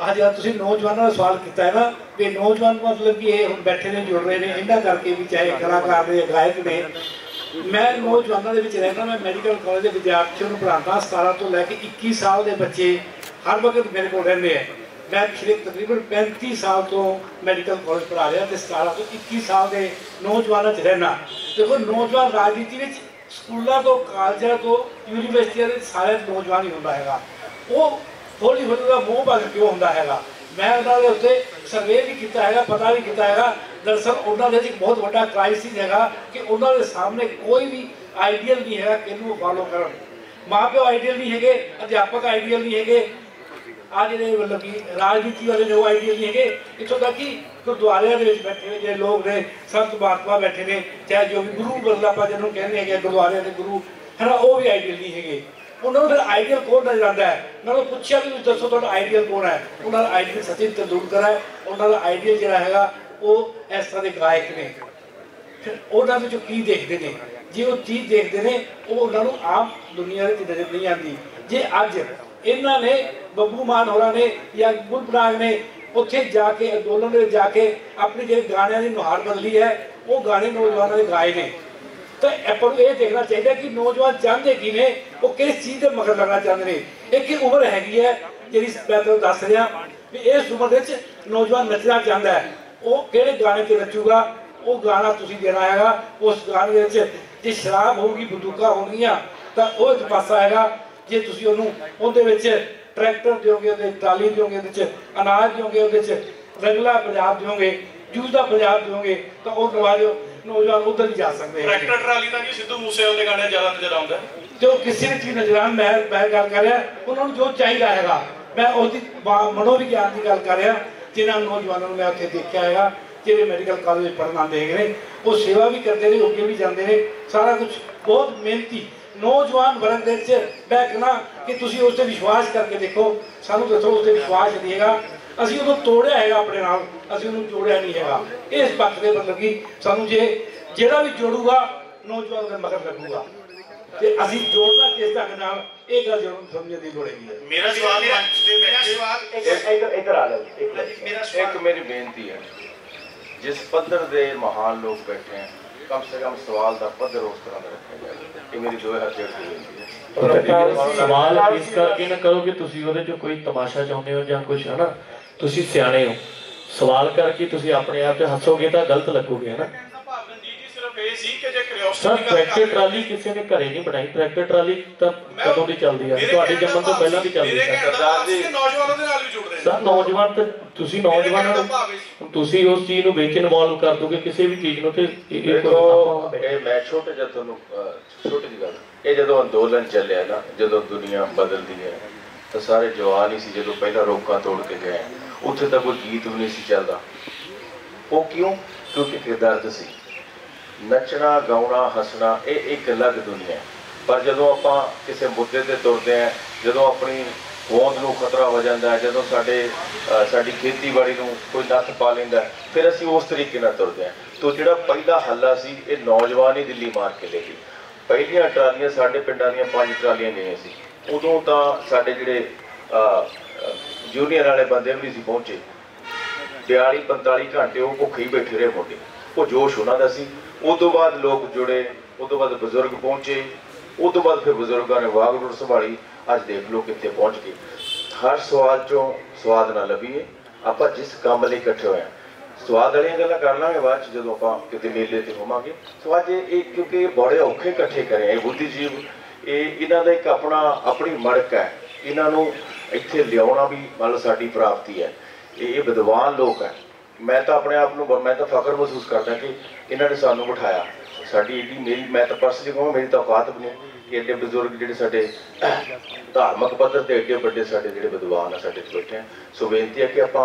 आज यार तुसीं नौजवानों ने सवाल किया है ना कि नौजवान मतलब कि ये बैठे ने जुड़ रहे हैं इन्हां करके भी चाहे कलाकार ने गायक ने। मैं नौजवानों के रहना मैं मैडिकल कॉलेज के विद्यार्थियों को पढ़ाता 17 तो लैके 21 साल के बच्चे हर वक्त मेरे को रहते हैं। मैं पिछले तकरीबन 35 साल तो मैडिकल कॉलेज पढ़ा रहा तो 17 तो 21 साल के नौजवानों रहना। देखो नौजवान राजनीति में स्कूलों तो कॉलेजों तो यूनिवर्सिटियों के सारे नौजवान ही होता है। वो हौली हौली का मोह भंग क्यों होता है मैं उन्होंने उत्ते सर्वे भी किया है पता भी किया है। दरअसल उन्होंने एक बहुत बड़ा क्राइसिस है कि उन्होंने सामने कोई भी आइडियल नहीं है किनू फॉलो कर। माँ प्यो आइडियल नहीं है, अध्यापक आइडियल नहीं है, आज जो मतलब कि राजनीति वाले जो आइडियल नहीं है। इतों तक कि गुरुद्वारे बैठे हुए जो लोग ने संत महात्मा बैठे ने चाहे जो भी गुरु बदलापा जिन्हों कहने हैं गुरुद्वारे के गुरु है ना वो भी आइडियल नहीं है। उन्होंने फिर आइडियल कौन नजर आता है उन्होंने पूछा भी दसो तो आइडियल कौन है। उन्होंने आइडियल सचिन तेंदुलकर है। उन्होंने आइडियल जोड़ा है वो इस तरह के गायक ने। फिर उन्होंने जो की देखते हैं जो वो चीज़ देखते हैं वो उन्होंने आम दुनिया की नज़र नहीं आती। जे अज इन्होंने बब्बू मान होर ने या गुल पनाग ने उत्थे जाके अंदोलन में जाके अपनी जो गाणिया की नुहार बदली है वो गाने नौजवानों ने गाए ने। तो अपन ये देखना चाहिए कि नौजवान चाहते कि ने वो किस चीज़ के मगर लगना चाहते हैं। एक ही उम्र हैगी है जी मैं तुम दस रहा भी इस उम्र नौजवान नचना चाहता है वो किहड़े गाने पर नचूगा वो गाना तुसीं देना है। उस गाने जे शराब होगी बंदूका होगियाँ तो वह एक पासा है। जे तुसीं उन्होंने उहदे ट्रैक्टर दोगे ट्राली दोगे अनाज दोगे रंगला पंजाब दोगे जूझदा पंजाब दोगे तो वो नवाजो नौजवान उधर ही जा सकते हैं। ट्रैक्टर ट्राली का जी सिद्धू मूसेवाले के गाने ज्यादा नजर आउंदा जो किसी भी नजरान मैं गल कर रहा उन्होंने जो चाहिए है मैं मनोविज्ञान की गल कर रहा जिन्होंने नौजवानों में उसे देखा है जो मैडिकल कॉलेज पढ़ना देख रहे वो सेवा भी करते हैं अगे भी जाते हैं सारा कुछ बहुत मेहनती नौजवान वर्ग के मैं कहना कि तुम उस पर विश्वास करके देखो सानू दसो उस पर विश्वास नहीं है असं उन्होंने तोड़िया है अपने नाल असं उन्होंने जोड़िया नहीं है इस पक्ष के मतलब कि सानू जे जो भी जोड़ूगा नौजवान का मगर लगूगा जिस पद्धर दे महान लोग बैठे हैं कम से कम सवाल का पद्धर उस तरह रखा जाए मेरी जो है सवाल इस करके ना करो कि तुसी उहदे चो कोई तमाशा चाहुंदे हो जां कुछ है ना तुसी सियाणे हो सवाल करके तुसी अपने आप ते हसोगे तो गलत लगोगे है ना ट्रैक्टर ट्राली किसी ने घरे नहीं बनाई ट्रैक्टर ट्राली कदों की चलती है जन्म तो पहला भी चलती है सर नौजवान उस चीज में इन्वॉल्व कर दोगे किसी भी चीज में छोटे छोटी जी गल ये जो अंदोलन चलिया ना जो दुनिया बदलती है तो सारे जवान ही सी जो पहला रोका तोड़ के गए उत्थे तो कोई गीत भी नहीं चलता वो क्यों क्योंकि किरदार सी नचना गाउना हसना ये एक अलग दुनिया पर जो आप किसी मुद्दे पर तुरते हैं जो अपनी होंद को खतरा हो जाता है जो साड़ी खेतीबाड़ी को कोई नत्थ पा लेंदा फिर असी उस तरीके नाल तुरते हैं तो जो पहला हल्ला सी ये नौजवान ही दिल्ली मार के ले गई पहलियां ट्रालियां साढ़े पिंडां दीयां पांच ट्रालियां गई सी उदों तां साढ़े जिहड़े यूनियन वाले बंदे भी नहीं पहुंचे 42-45 घंटे वो भुखे ही बैठे रहे मुंडे वो जोश उन्हां दा सी उस तो बाद लोग जुड़े उस तो बाद बुजुर्ग पहुंचे उस तो बाद फिर बुजुर्गों ने वागडोर संभाली आज देख लो कितने पहुंच गए हर सवाल चो स्वाद ना लभीए आप जिस काम लिए इकट्ठे होए स्वाद वाली गल्लां कर लांगे बाद जो आप किसी मेले से होवांगे सो अज ये क्योंकि बड़े औखे इकट्ठे करे ये बुद्धिजीव ये इन्हों का एक अपना अपनी मड़क है इन्हों इत्थे लियाउणा भी मतलब साडी प्राप्ति है ये विद्वान लोग है मैं तो अपने आप को मैं तो फख्र महसूस करता कि इन्होंने सानू बिठाया साड़ी एडी मेरी मैं तो पर्सनली कहूँ मेरी तो औकात भी नहीं कि एडे बजुर्ग जोड़े साडे धार्मिक पद्धर से एडे बड़े साडे जोड़े विद्वान है साडे बैठे हैं सो बेनती है कि आप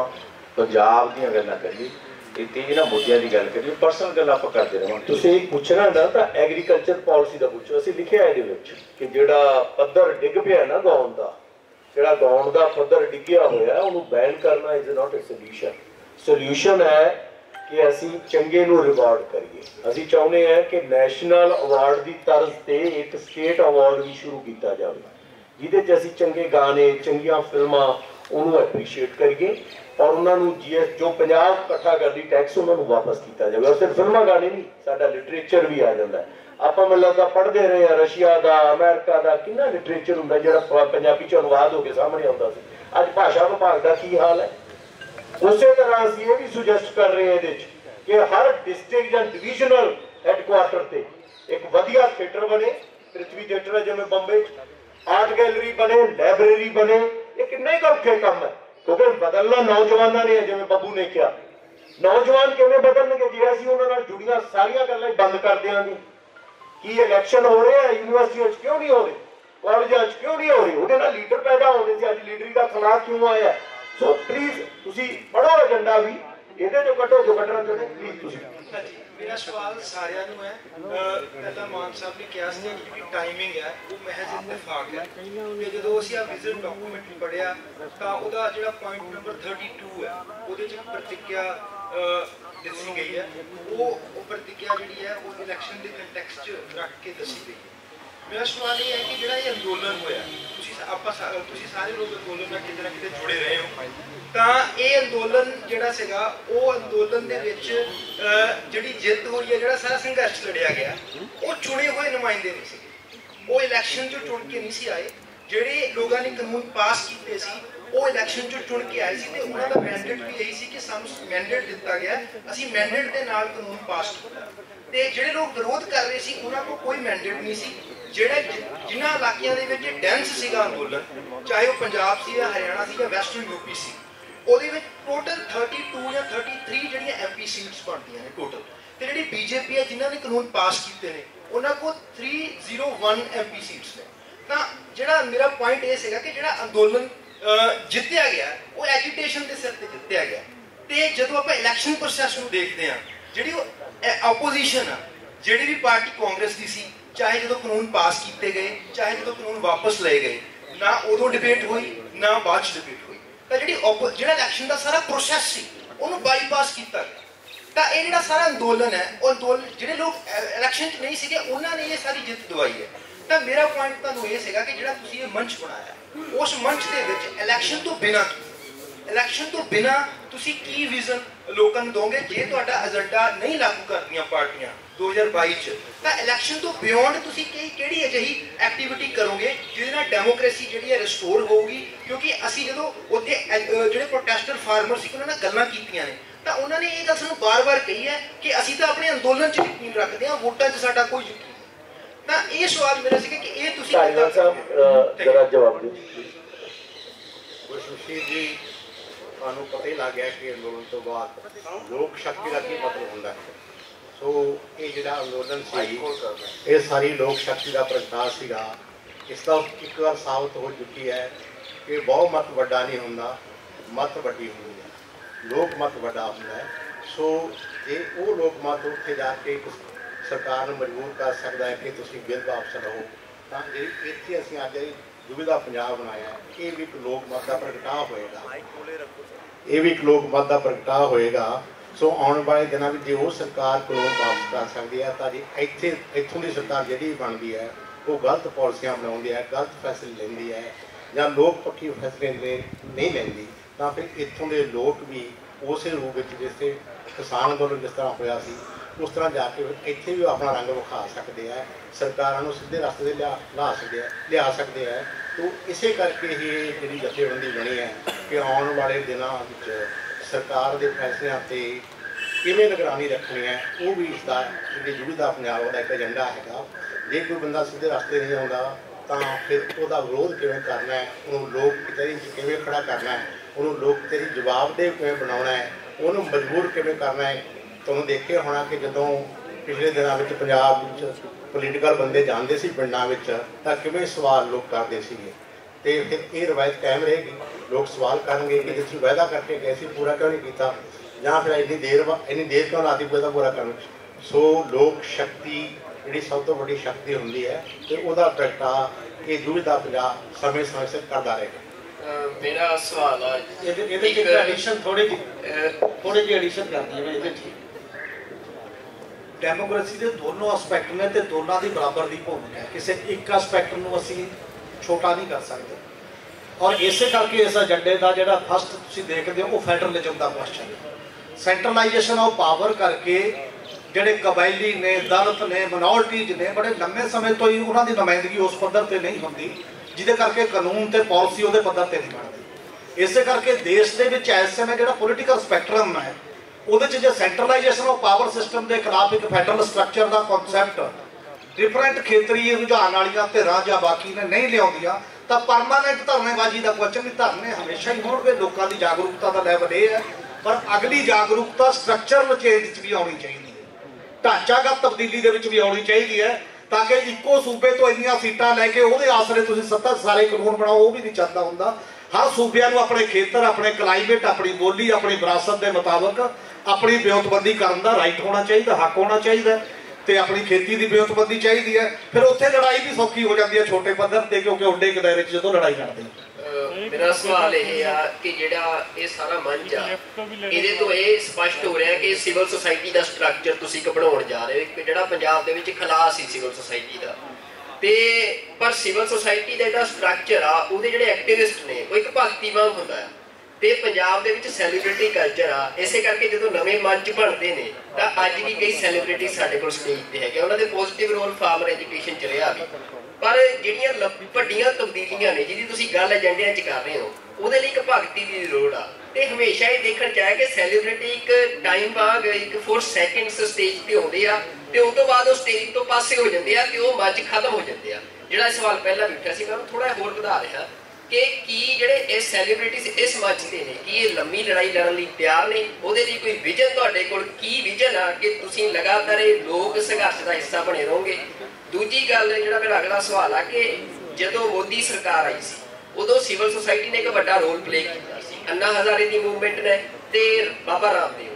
पंजाब दी गल्लां करिए इन्होंने मुद्दों की गल करिए परसनल गल आप करते रहो तुसीं पूछना ना तो एग्रीकल्चर पॉलिसी का पूछो असीं लिखिआ इहदे विच कि जिहड़ा पद्धर डिग पिआ ना गाउण का जिहड़ा गाउण का पद्धर डिगिआ होइआ उहनूं बैन करना is not a solution solution है कि असी चंगे नू रिवार्ड करिए असी चाहुंदे हैं कि नैशनल अवार्ड की तर्ज से एक स्टेट अवार्ड भी शुरू किया जाए जिहदे असी चंगे गाने चंगियां फिल्मां उन्होंने एप्रीशिएट करिए और उन्होंने GS जो पंजाब इकट्ठा करती टैक्स उन्होंने वापस किया जाए और सिर्फ फिल्मां गाने नहीं साडा लिटरेचर भी आ जाता है आप मतलब पढ़ते रहे हैं रशिया का अमेरिका का कितना लिटरेचर होंगे जो पंजाबी च अनुवाद होकर सामने आता है अज भाषा विभाग का की हाल है उस तरह अस ये भी सुजैसट कर रहे हैं कि हर डिस्ट्रिक्ट या डिविजनल हेडक्वार्टर से एक वधिया थिएटर बने पृथ्वी थिएटर जिवें बंबे आर्ट गैलरी बने लाइब्रेरी बने ये किन्ने ही औखे काम है क्योंकि बदलना नौजवानों ने है जिवें बब्बू ने कहा नौजवान किवें बदलणगे जे असीं उन्हां नाल जुड़ियां सारियां गल्लां बंद कर देवांगे कि इलैक्शन हो रहे हैं यूनिवर्सिटी क्यों नहीं हो रहे कॉलेज क्यों नहीं हो रहे उहदे नाल लीडर पैदा होने से अज लीडरी का खलाफ क्यों आया सो प्लीज तुसी पढ़ो एजेंडा भी इहदे जो कटो जो कटना चाहते प्लीज तुसी मेरा सवाल सारियां नू है पहला मान साहब ने कहा सी कि टाइमिंग है वो महज इत्तेफाक है कि जदों असीं आ विजन डॉक्यूमेंट पढ़िया तां ओदा जिहड़ा पॉइंट नंबर 32 है ओदे च प्रतिक्रिया दसी गई है वो प्रतिक्रिया जिहड़ी है वो इलैक्शन दे कंटेक्स्ट च रख के दसी गई है मेरा सवाल यह है कि जिहड़ा ये अंदोलन होया सारे लोग अंदोलन नाल किते ना किते जुड़े रहे हो तां ये अंदोलन जिहड़ा सीगा वो अंदोलन दे विच जिहड़ी जिद्द होई है जिहड़ा सारा संघर्ष लड़िया गया वो चुने हुए नुमाइंदे नहीं सीगे वो इलैक्शन चों चुन के नहीं सी आए जिहड़े लोगों ने कानून पास कीते सी वो इलैक्शन चों चुन के आए सी ते उहनां दा मैंडेट भी यही सी कि सानूं मैंडेट दित्ता गया असीं मैंडेट दे नाल कानून पास कीता ते जिहड़े लोग विरोध कर रहे सी उहनां कोल कोई मैंडेट नहीं सी जिन्होंने इलाकों के डेंस सीगा अंदोलन चाहे वो पंजाब से हरियाणा से वैस्टर्न यूपी से वो टोटल 32 या 33 जी MP सीट्स बनती हैं टोटल तो जी BJP है जिन्होंने कानून पास किए हैं उन्होंने को 301 MP सीट्स ने तो जोड़ा मेरा पॉइंट यह है कि जोड़ा अंदोलन ਜਿੱਤਿਆ ਗਿਆ ਉਹ ਐਜੀਟੇਸ਼ਨ ਦੇ ਸਿਰ ਤੇ ਜਿੱਤਿਆ ਗਿਆ। ਤੇ ਜਦੋਂ ਆਪਾਂ ਇਲੈਕਸ਼ਨ ਪ੍ਰੋਸੈਸ ਨੂੰ ਦੇਖਦੇ ਹਾਂ ਜਿਹੜੀ ਆਪੋਜੀਸ਼ਨ ਆ ਜਿਹੜੀ ਵੀ ਪਾਰਟੀ ਕਾਂਗਰਸ ਦੀ ਸੀ ਚਾਹੇ ਜਦੋਂ ਕਾਨੂੰਨ ਪਾਸ ਕੀਤੇ ਗਏ ਚਾਹੇ ਜਦੋਂ ਕਾਨੂੰਨ ਵਾਪਸ ਲਏ ਗਏ ਨਾ ਉਦੋਂ ਡਿਬੇਟ ਹੋਈ ਨਾ ਬਾਅਦ ਚ ਡਿਬੇਟ ਹੋਈ। ਤਾਂ ਜਿਹੜਾ ਇਲੈਕਸ਼ਨ ਦਾ ਸਾਰਾ ਪ੍ਰੋਸੈਸ ਸੀ ਉਹਨੂੰ ਬਾਈਪਾਸ ਕੀਤਾ ਗਿਆ। ਤਾਂ ਇਹ ਜਿਹੜਾ ਸਾਰਾ ਅੰਦੋਲਨ ਹੈ ਉਹ ਅੰਦੋਲਨ ਜਿਹੜੇ ਲੋਕ ਇਲੈਕਸ਼ਨ 'ਚ ਨਹੀਂ ਸੀਗੇ ਉਹਨਾਂ ਨੇ ਇਹ ਸਾਰੀ ਜਿੱਤ ਦਵਾਈ ਹੈ। ਤਾਂ ਮੇਰਾ ਪੁਆਇੰਟ ਤੁਹਾਨੂੰ ਇਹ ਸੀਗਾ ਕਿ ਜਿਹੜਾ ਤੁਸੀਂ ਇਹ ਮੰਚ ਬਣਾਇਆ ਉਸ ਮੰਚ ਦੇ ਵਿੱਚ ਇਲੈਕਸ਼ਨ ਤੋਂ ਬਿਨਾਂ ਤੁਸੀਂ ਕੀ ਵਿਜ਼ਨ ਲੋਕਾਂ ਨੂੰ ਦੋਗੇ ਜੇ ਤੁਹਾਡਾ ਅਜੰਡਾ ਨਹੀਂ ਲਾਗੂ ਕਰਦੀਆਂ ਪਾਰਟੀਆਂ 2022 'ਚ? ਤਾਂ ਇਲੈਕਸ਼ਨ ਤੋਂ ਬਿਯੋਂਡ ਤੁਸੀਂ ਕਿਹੜੀ ਅਜਿਹੀ ਐਕਟੀਵਿਟੀ ਕਰੋਗੇ ਜਿਹਦੇ ਨਾਲ ਡੈਮੋਕ੍ਰੇਸੀ ਜਿਹੜੀ ਹੈ ਰਿਸਟੋਰ ਹੋਊਗੀ? ਕਿਉਂਕਿ ਅਸੀਂ ਜਦੋਂ ਉੱਥੇ ਜਿਹੜੇ ਪ੍ਰੋਟੈਸਟਰ ਫਾਰਮਰ ਸੀ ਉਹਨਾਂ ਨਾਲ ਗੱਲਾਂ ਕੀਤੀਆਂ ਨੇ ਤਾਂ ਉਹਨਾਂ ਨੇ ਇਹ ਗੱਲ ਸਾਨੂੰ ਬਾਰ-ਬਾਰ ਕਹੀ ਹੈ ਕਿ ਅਸੀਂ ਤਾਂ ਆਪਣੇ ਅੰਦੋਲਨ 'ਚ ਯਕੀਨ ਰੱਖਦੇ ਹਾਂ, ਵੋਟਾਂ 'ਚ ਸਾਡਾ ਕੋਈ ਯਕੀਨ। ਤਾਂ ਇਹ ਸਵਾਲ ਮੇਰਾ ਸੀਗਾ ਕਿ ਇਹ ਤੁਸੀਂ ਕਿੱਦਾਂ ਸਾਹਿਬ ਜਰਾ ਜਵਾਬ ਦਿਓ। ਗੁਰਸ਼ੀਰ ਜੀ ਤੁਹਾਨੂੰ ਪਤਾ ਹੀ ਲੱਗ ਗਿਆ ਕਿ ਅੰਦੋਲਨ ਤੋਂ ਬਾਅਦ ਲੋਕ ਸ਼ਕਤੀ ਦਾ ਕੀ ਮਤਲਬ ਹੁੰਦਾ ਹੈ। ਸੋ ਇਹ ਜਿਹੜਾ ਅੰਦੋਲਨ ਸੀ ਇਹ ਸਾਰੀ ਲੋਕ ਸ਼ਕਤੀ ਦਾ ਪ੍ਰਗਟਾਵਾ ਸੀਗਾ। ਇਸ ਦਾ ਇੱਕ ਵਾਰ ਸਾਬਤ ਹੋ ਚੁੱਕੀ ਹੈ ਕਿ ਬਹੁ ਮਤ ਵੱਡਾ ਨਹੀਂ ਹੁੰਦਾ, ਮਤ ਵੱਡੀ ਹੁੰਦੀ ਹੈ, ਲੋਕ ਮਤ ਵੱਡਾ ਹੁੰਦਾ ਹੈ। ਸੋ ਜੇ ਉਹ ਲੋਕ ਮਤ ਉੱਥੇ ਜਾ ਕੇ ਸਰਕਾਰ ਨੂੰ ਮਜਬੂਰ ਕਰ ਸਕਦਾ ਹੈ ਕਿ ਤੁਸੀਂ ਬਿਲਕੁਲ ਆਪਸ਼ਨ ਹੋ ਤਾਂ ਜਿਹੜੀ ਇੱਥੇ ਅਸੀਂ ਅੱਜ ਦੁਬਿਧਾ ਪੰਜਾਬ ਬਣਾਇਆ ਇਹ ਵੀ ਇੱਕ ਲੋਕ ਮਤ ਦਾ ਪ੍ਰਗਟਾਅ ਹੋਏਗਾ, ਸੋ ਆਉਣ ਵਾਲੇ ਦਿਨਾਂ ਵਿੱਚ ਜੇ ਉਹ ਸਰਕਾਰ ਕੋਲੋਂ ਵਾਪਸ ਕਰ ਸਕਦੀ ਹੈ ਤਾਂ ਜੀ ਇੱਥੋਂ ਦੀ ਸਰਕਾਰ ਜਿਹੜੀ ਬਣਦੀ ਹੈ ਉਹ ਗਲਤ ਪਾਲਿਸੀਆਂ ਬਣਾਉਂਦੀ ਹੈ, ਗਲਤ ਫੈਸਲੇ ਲੈਂਦੀ ਹੈ ਜਾਂ ਲੋਕ ਪੱਖੀ ਫੈਸਲੇ ਨਹੀਂ ਲੈਂਦੀ ਤਾਂ ਫਿਰ ਇੱਥੋਂ ਦੇ ਲੋਕ ਵੀ ਉਸੇ ਰੂਪ ਵਿੱਚ ਜਿਸੇ ਕਿਸਾਨ ਅੰਦੋਲਨ ਜਿਸ ਤਰ੍ਹਾਂ ਹੋਇਆ ਸੀ ਉਸ ਤਰ੍ਹਾਂ ਜਾ ਕੇ ਇੱਥੇ ਵੀ ਆਪਣਾ ਰੰਗ ਵਿਖਾ ਸਕਦੇ ਹੈ, ਸਰਕਾਰਾਂ ਨੂੰ ਸਿੱਧੇ ਰਸਤੇ 'ਤੇ ਲਿਆ ਸਕਦੇ ਹੈ। ਤੋ ਇਸੇ ਕਰਕੇ ਹੀ ਇਹ ਜਿਹੜੀ ਜਥੇਬੰਦੀ ਬਣੀ ਹੈ ਕਿ ਆਉਣ ਵਾਲੇ ਦਿਨਾਂ ਵਿੱਚ ਸਰਕਾਰ ਦੇ ਫੈਸਲਿਆਂ 'ਤੇ ਕਿਵੇਂ ਨਿਗਰਾਨੀ ਰੱਖਣੀ ਹੈ ਉਹ ਵੀ ਇਸ ਦਾ ਜਿਹੜਾ ਪੰਜਾਬ ਦਾ ਇੱਕ ਏਜੰਡਾ ਹੈਗਾ। ਜੇ ਕੋਈ ਬੰਦਾ ਸਿੱਧੇ ਰਸਤੇ ਨਹੀਂ ਆਉਂਦਾ ਤਾਂ ਫਿਰ ਉਹਦਾ ਵਿਰੋਧ ਕਿਵੇਂ ਕਰਨਾ ਹੈ, ਉਹਨੂੰ ਲੋਕ ਕਿਤੇ ਕਿਵੇਂ ਖੜ੍ਹਾ ਕਰਨਾ ਹੈ, ਉਹਨੂੰ ਲੋਕ ਕਿਤੇ ਜਵਾਬਦੇਹ ਕਿਵੇਂ ਬਣਾਉਣਾ ਹੈ, ਉਹਨੂੰ ਮਜਬੂਰ ਕਿਵੇਂ ਕਰਨਾ ਹੈ। ਤੁਹਾਨੂੰ ਦੇਖਿਆ ਹੋਣਾ ਕਿ ਜਦੋਂ ਪਿਛਲੇ ਦਿਨਾਂ ਵਿੱਚ ਪੰਜਾਬ ਵਿੱਚ ਪੋਲੀਟੀਕਲ ਬੰਦੇ ਜਾਂਦੇ ਸੀ ਪਿੰਡਾਂ ਵਿੱਚ ਤਾਂ ਕਿਵੇਂ ਸਵਾਲ ਲੋਕ ਕਰਦੇ ਸੀਗੇ ਅਤੇ ਫਿਰ ਇਹ ਰਵਾਇਤ ਕਾਇਮ ਰਹੇਗੀ। ਲੋਕ ਸਵਾਲ ਕਰਨਗੇ ਕਿ ਤੁਸੀਂ ਵਾਅਦਾ ਕਰਕੇ ਗਏ ਸੀ ਪੂਰਾ ਕਿਉਂ ਨਹੀਂ ਕੀਤਾ ਜਾਂ ਫਿਰ ਇੰਨੀ ਦੇਰ ਕਿਉਂ ਰਾਤੀ ਵਾਅਦਾ ਪੂਰਾ ਕਰਨ। ਸੋ ਲੋਕ ਸ਼ਕਤੀ ਜਿਹੜੀ ਸਭ ਤੋਂ ਵੱਡੀ ਸ਼ਕਤੀ ਹੁੰਦੀ ਹੈ ਅਤੇ ਉਹਦਾ ਪ੍ਰਗਟਾ ਇਹ ਦੁਬਿਧਾ ਪੰਜਾਬ ਸਮੇਂ ਸਿਰ ਕਰਦਾ ਰਹੇਗਾ। ਮੇਰਾ ਸਵਾਲ ਆ ਥੋੜ੍ਹੀ ਜਿਹੀ ਐਡੀਸ਼ਨ ਕਰਦੀ ਹੈ ਇਹਦੇ 'ਚ ਡੈਮੋਕ੍ਰੇਸੀ ਦੇ ਦੋਨੋਂ ਐਸਪੈਕਟ ਨੇ ਤੇ ਦੋਨਾਂ ਦੀ ਬਰਾਬਰ ਦੀ ਭੂਮਿਕਾ ਹੈ, ਕਿਸੇ ਇੱਕ ਐਸਪੈਕਟ ਨੂੰ ਅਸੀਂ ਛੋਟਾ ਨਹੀਂ ਕਰ ਸਕਦੇ। ਔਰ ਇਸੇ ਕਰਕੇ ਇਸ ਏਜੰਡੇ ਦਾ ਜਿਹੜਾ ਫਸਟ ਤੁਸੀਂ ਦੇਖਦੇ ਹੋ ਉਹ ਫੈਡਰਲਿਜ਼ਮ ਦਾ ਕੁਐਸਚਨ ਹੈ। ਸੈਂਟਰਲਾਈਜੇਸ਼ਨ ਆਫ ਪਾਵਰ ਕਰਕੇ ਜਿਹੜੇ ਕਬਾਇਲੀ ਨੇ, ਦਲਿਤ ਨੇ, ਮਿਨੋਰਟੀਜ਼ ਨੇ ਬੜੇ ਲੰਮੇ ਸਮੇਂ ਤੋਂ ਹੀ ਉਹਨਾਂ ਦੀ ਨੁਮਾਇੰਦਗੀ ਉਸ ਪੱਧਰ 'ਤੇ ਨਹੀਂ ਹੁੰਦੀ ਜਿਹਦੇ ਕਰਕੇ ਕਾਨੂੰਨ ਤੇ ਪਾਲਿਸੀ ਉਹਦੇ ਪੱਧਰ 'ਤੇ ਨਹੀਂ ਬਣਦੀ। ਇਸੇ ਕਰਕੇ ਦੇਸ਼ ਦੇ ਵਿੱਚ ਇਸ ਸਮੇਂ ਜਿਹੜਾ ਪੋਲੀਟੀਕਲ ਸਪੈਕਟਰਮ ਹੈ ਉਹਦੇ 'ਚ ਜੇ ਸੈਂਟਰਲਾਈਜੇਸ਼ਨ ਆਫ ਪਾਵਰ ਸਿਸਟਮ ਦੇ ਖਿਲਾਫ ਇੱਕ ਫੈਡਰਲ ਸਟਰਕਚਰ ਦਾ ਕਨਸੈਪਟ ਡਿਫਰੈਂਟ ਖੇਤਰੀ ਰੁਝਾਨ ਵਾਲੀਆਂ ਧਿਰਾਂ ਜਾਂ ਬਾਕੀ ਨੇ ਨਹੀਂ ਲਿਆਉਂਦੀਆਂ ਤਾਂ ਪਰਮਾਨੈਂਟ ਧਰਨੇਬਾਜ਼ੀ ਦਾ ਕੁਐਸਚਨ ਵੀ ਧਰਨੇ ਹਮੇਸ਼ਾ ਹੀ ਹੋਣਗੇ। ਲੋਕਾਂ ਦੀ ਜਾਗਰੂਕਤਾ ਦਾ ਲੈਵਲ ਇਹ ਹੈ ਪਰ ਅਗਲੀ ਜਾਗਰੂਕਤਾ ਸਟਰਕਚਰਲ ਚੇਂਜ 'ਚ ਵੀ ਆਉਣੀ ਚਾਹੀਦੀ ਹੈ, ਢਾਂਚਾਗਤ ਤਬਦੀਲੀ ਦੇ ਵਿੱਚ ਵੀ ਆਉਣੀ ਚਾਹੀਦੀ ਹੈ ਤਾਂ ਕਿ ਇੱਕੋ ਸੂਬੇ ਤੋਂ ਇੰਨੀਆਂ ਸੀਟਾਂ ਲੈ ਕੇ ਉਹਦੇ ਆਸਰੇ ਤੁਸੀਂ 70 ਸਾਰੇ ਕਾਨੂੰਨ ਬਣਾਓ ਉਹ ਵੀ ਨਹੀਂ ਚੱਲਦਾ ਹੁੰਦਾ। ਹਰ ਸੂਬਿਆਂ ਨੂੰ ਆਪਣੇ ਖੇਤਰ, ਆਪਣੇ ਕਲਾਈਮੇਟ, ਆਪਣੀ ਬੋਲੀ, ਆਪਣੀ ਵਿਰਾਸਤ ਦੇ ਮੁਤਾਬਕ ਆਪਣੀ ਵਿਉਂਤਬੰਦੀ ਕਰਨ ਦਾ ਰਾਈਟ ਹੋਣਾ ਚਾਹੀਦਾ, ਹੱਕ ਹੋਣਾ ਚਾਹੀਦਾ ਤੇ ਆਪਣੀ ਖੇਤੀ ਦੀ ਵਿਉਂਤਬੰਦੀ ਚਾਹੀਦੀ ਹੈ। ਫਿਰ ਉੱਥੇ ਲੜਾਈ ਵੀ ਸੌਖੀ ਹੋ ਜਾਂਦੀ ਹੈ ਛੋਟੇ ਪੱਧਰ ਤੇ ਕਿਉਂਕਿ ਉੱਡੇ ਕਿਦਾਇਰੇ ਵਿੱਚ ਜਦੋਂ ਲੜਾਈ ਕਰਦੇ। ਮੇਰਾ ਸਵਾਲ ਇਹ ਆ ਕਿ ਜਿਹੜਾ ਇਹ ਸਾਰਾ ਮੰਚ ਆ ਇਹਦੇ ਤੋਂ ਇਹ ਸਪਸ਼ਟ ਹੋ ਰਿਹਾ ਕਿ ਸਿਵਲ ਸੁਸਾਇਟੀ ਦਾ ਸਟਰਕਚਰ ਤੁਸੀਂ ਘਬਰਾਉਣ ਜਾ ਰਹੇ ਹੋ ਕਿ ਜਿਹੜਾ ਪੰਜਾਬ ਦੇ ਵਿੱਚ ਖਲਾਅ ਸੀ ਸਿਵਲ ਸੁਸਾਇਟੀ ਦਾ ਤੇ ਪਰ ਸਿਵਲ ਸੁਸਾਇਟੀ ਦਾ ਜਿਹੜਾ ਸਟਰਕਚਰ ਆ ਉਹਦੇ ਜਿਹੜੇ ਐਕਟਿਵਿਸਟ ਨੇ ਉਹ ਇੱਕ ਭਗਤੀ ਵਾਂਗ ਹੁੰਦਾ ਆ ਤੇ ਪੰਜਾਬ ਦੇ ਵਿੱਚ ਸੈਲੀਬ੍ਰਿਟੀ ਕਲਚਰ ਆ। ਇਸੇ ਕਰਕੇ ਜਦੋਂ ਨਵੇਂ ਮੰਚ ਬਣਦੇ ਨੇ ਤਾਂ ਅੱਜ ਵੀ ਕਈ ਸੈਲੀਬ੍ਰਿਟੀ ਸਾਡੇ ਕੋਲ ਸਟੇਜ ਤੇ ਹੈਗੇ, ਉਹਨਾਂ ਦੇ ਪੋਜ਼ਿਟਿਵ ਰੋਲ ਫਾਰਮਰ ਐਜੂਕੇਸ਼ਨ ਚ ਰਿਹਾ ਵੀ ਪਰ ਜਿਹੜੀਆਂ ਵੱਡੀਆਂ ਤਬਦੀਲੀਆਂ ਨੇ ਜਿਹਦੀ ਤੁਸੀਂ ਗੱਲ ਏਜੰਡਿਆਂ 'ਚ ਕਰ ਰਹੇ ਹੋ ਉਹਦੇ ਲਈ ਇੱਕ ਭਗਤੀ ਦੀ ਲੋੜ ਆ ਤੇ ਹਮੇਸ਼ਾ ਇਹ ਦੇਖਣ 'ਚ ਆਇਆ ਕਿ ਸੈਲੀਬ੍ਰਿਟੀ ਇੱਕ ਟਾਈਮ ਬਾਅਦ ਇੱਕ 4 ਸੈਕਿੰਡਸ ਸਟੇਜ ਤੇ ਆਉਂਦੇ ਆ ਤੇ ਉਸ ਤੋਂ ਬਾਅਦ ਉਹ ਸਟੇਜ ਤੋਂ ਪਾਸੇ ਹੋ ਜਾਂਦੇ ਆ ਤੇ ਉਹ ਮੱਚ ਖਤਮ ਹੋ ਜਾਂਦੇ ਆ। ਜਿਹੜਾ ਸਵਾਲ ਪਹਿਲਾਂ ਉੱਠਿਆ ਸੀ ਮੈਂ ਉਹਨੂੰ ਥੋੜਾ ਹੋਰ ਵਧਾ ਰਿਹਾ ਕਿ ਕੀ ਜਿਹੜੇ ਇਹ ਸੈਲੀਬ੍ਰਿਟੀਜ਼ ਇਸ ਮੱਚ ਦੇ ਨੇ ਕੀ ਇਹ ਲੰਮੀ ਲੜਾਈ ਲੜਨ ਲਈ ਤਿਆਰ ਨੇ? ਉਹਦੇ ਲਈ ਕੋਈ ਵਿਜ਼ਨ ਤੁਹਾਡੇ ਕੋਲ ਕੀ ਵਿਜ਼ਨ ਆ ਕਿ ਤੁਸੀਂ ਲਗਾਤਾਰ ਇਹ ਲੋਕ ਸੰਘਰਸ਼ ਦਾ ਹਿੱਸਾ ਬਣੇ ਰਹੋਗੇ? ਦੂਜੀ ਗੱਲ ਜਿਹੜਾ ਮੇਰਾ ਅਗਲਾ ਸਵਾਲ ਆ ਕਿ ਜਦੋਂ ਮੋਦੀ ਸਰਕਾਰ ਆਈ ਸੀ उदो सिविल सोसाइटी ने एक बड़ा रोल प्ले किया सी, अन्ना हजारे दी मूवमेंट ने ते बाबा रामदेव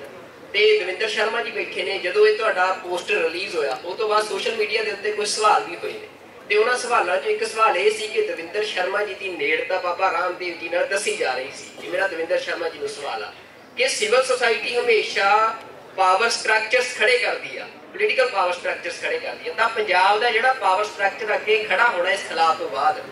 ते दविंदर शर्मा जी बैठे ने जदों ये तुहाडा पोस्टर रिलीज़ होया उस तो बाद सोशल मीडिया के उत्ते कुछ सवाल भी होए ने ते उन्हां सवालों चों एक सवाल यह सी कि दविंदर शर्मा जी की नेड़ता बाबा रामदेव जी नाल दसी जा रही सी। मेरा दविंदर शर्मा जी नूं सवाल आ कि सिविल सोसाइटी हमेशा पावर स्ट्रक्चरस खड़े करती है, पोलिटिकल पावर स्ट्रक्चरस खड़े करती है, तो पंजाब का जो पावर स्ट्रक्चर अगे खड़ा होना इस खिलाफ तो बाद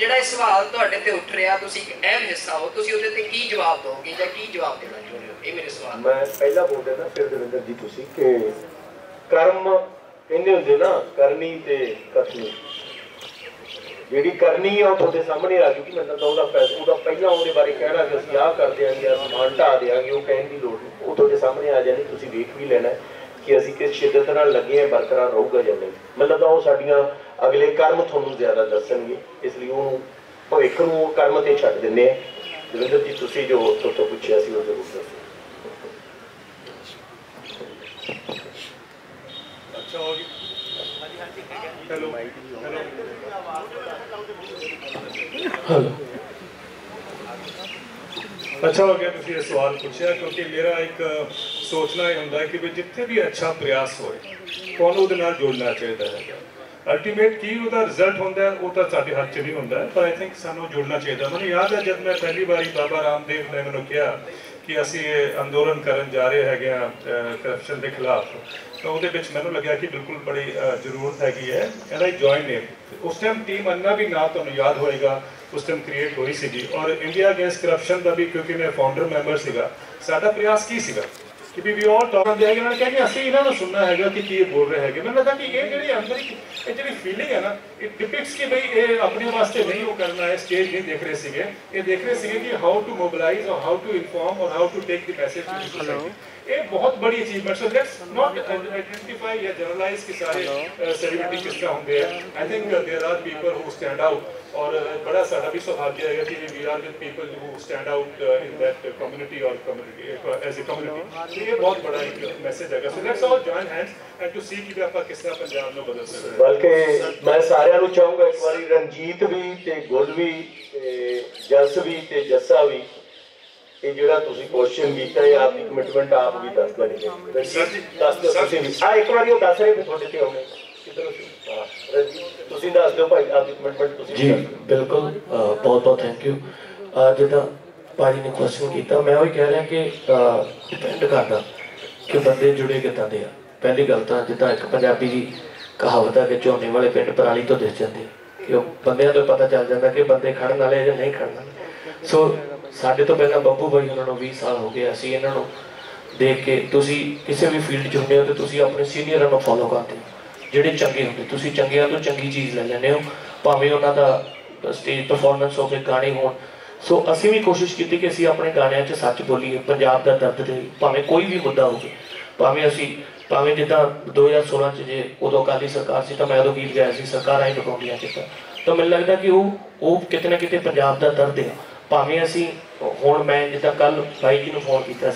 जो सवाल तुहाडे ते उठ रहा तुसीं एक अहम हिस्सा हो, तुसीं उसदे ते की जवाब दोगे या की जवाब देना चाहते हो? यह मेरे सवाल। मैं पहला बोल देना फिर दविंदर जी तुसीं कि कर्म कहंदे हुंदे ना करनी ते कसनी जी करनी है वो थोड़े सामने आ चुकी। मैं लगता वह पहला उन्होंने बारे कहना कि असं आ कर देंगे असमान ढा देंगे वो कहने की लड़ नहीं, वो थोड़े सामने आ जाने तुम वेख भी लेना कि असं किस शिद्दत न लगे हैं बरकरार रहूगा या नहीं। मैं लगता वो साड़िया अगले कर्म थोनू ज्यादा दसनगे, इसलिए उन्होंने भविख में कर्म से छड़ दें। दविंदर जी तुम जो थोड़ा पूछा से वो जरूर दसो। अच्छा हो गया तुसीं सवाल पूछा, क्योंकि मेरा एक सोचना यह होंदा है कि भी जिथे भी अच्छा प्रयास होए उहनूं उहदे नाल जोड़ना चाहीदा है। अल्टीमेट की उहदा रिजल्ट होंदा है उह तां साडे हथ च नहीं होंदा, पर आई थिंक सानूं जोड़ना चाहीदा। मैनूं याद है जब मैं पहली बारी बाबा रामदेव ने मैनूं कहा कि असीं अंदोलन करन जा रहे हैगे आ करप्शन के खिलाफ, तो वो मैं लगे कि बिल्कुल बड़ी जरूरत हैगी है। एंड आई जॉइन इन उस टाइम टीम अन्ना भी ना तो याद होएगा उस टाइम क्रिएट हो रही सी, और इंडिया अगेंस्ट करप्शन का भी क्योंकि मैं फाउंडर मैंबर सीगा। साडा प्रयास की सीगा कि भी वी ऑल टॉक करते हैं इन्होंने कहा कि असं इन्होंने सुनना है कि बोल रहे हैं। मैं लगता कि ये जी अंदर एक जी फीलिंग है ना ये डिपिक्स कि भाई ये अपने वास्ते नहीं वो करना है, स्टेज नहीं देख रहे थे, ये देख रहे थे कि हाउ टू मोबिलाइज और हाउ टू इनफॉर्म और how to take the message. ये बहुत बड़ी achievement. So let's not identify या जनरलाइज कि सारे सेलिब्रिटी किस तरह होंगे। I think there are people who stand out, और बड़ा सारा भी सौभाग्य है कि we are with people who stand out in that community और कम्युनिटी एज ए कम्युनिटी। ये बहुत बड़ा एक मैसेज है। So let's all join hands and to see कि आप किस तरह पंजाब को बदल सकते हैं। बल्कि मैं सारे को चाहूंगा एक बार रणजीत भी ते गुल भी ते जस भी ते जस्सा भी ਜਿਹੜਾ ਤੁਸੀਂ ਕੁਐਸਚਨ ਕੀਤਾ ਹੈ ਆਪਦੀ ਕਮਿਟਮੈਂਟ ਆਪ ਵੀ ਦੱਸ ਦੇਣੀ ਹੈ। ਆ ਇੱਕ ਵਾਰੀ ਉਹ ਦੱਸ ਰਹੇ ਤੁਹਾਡੇ ਤੇ ਹੋਵੇ ਕਿਧਰੋਂ ਤੁਸੀਂ ਦੱਸ ਦਿਓ ਭਾਈ ਆਪਦੀ ਕਮਿਟਮੈਂਟ ਤੁਸੀਂ ਜੀ। ਬਿਲਕੁਲ ਬਹੁਤ ਬਹੁਤ ਥੈਂਕ ਯੂ। ਜਿੱਦਾਂ ਭਾਈ ਨੇ ਕੁਐਸਚਨ ਕੀਤਾ ਮੈਂ ਉਹ ਹੀ ਕਹਿ ਰਿਹਾ ਕਿ ਡਿਪੈਂਡ ਕਰਦਾ ਕਿ ਬੰਦੇ ਜੁੜੇ ਕਿੱਦਾਂ ਦੇ ਆ। ਪਹਿਲੀ ਗੱਲ ਤਾਂ ਜਿੱਦਾਂ ਇੱਕ ਪੰਜਾਬੀ ਦੀ ਕਹਾਵਤ ਆ ਕਿ ਝੋਨੇ ਵਾਲੇ ਪਿੰਡ ਪਰਾਲੀ ਤੋਂ ਦਿਸ ਜਾਂਦੇ ਕਿ ਉਹ ਬੰਦਿਆਂ ਤੋਂ ਪਤਾ ਚੱਲ ਜਾਂਦਾ ਕਿ ਬੰਦੇ ਖੜਨ ਵਾਲੇ ਜਾਂ ਨਹੀਂ ਖੜਨ ਵਾਲੇ। ਸੋ साढ़े तो पहला बब्बू भाई उन्होंने 20 साल हो गए असं इन्होंने देख के किसी भी फील्ड च होंगे हो तो अपने सीनियर को फॉलो करते हो जोड़े चंगे होंगे चंगिया तो चंकी चीज़ ले लेंगे हो भावें उन्होंने स्टेज परफॉर्मेंस हो गए गाने हो। सो असी भी कोशिश की कि असी अपने गाणिया सच बोलीए पंजाब का दर्द दे भावें कोई भी मुद्दा हो भावें असी भावें जिदा 2016 जे उदों अकाली सरकार से तो मैं उदों गीत गाया सरकार आई लुकाउंदियां चेता तो मैं लगता कि वो किते ना किते पंजाब का दर्द है। भावें असी हूँ मैं जिदा कल भाई जी ने फोन किया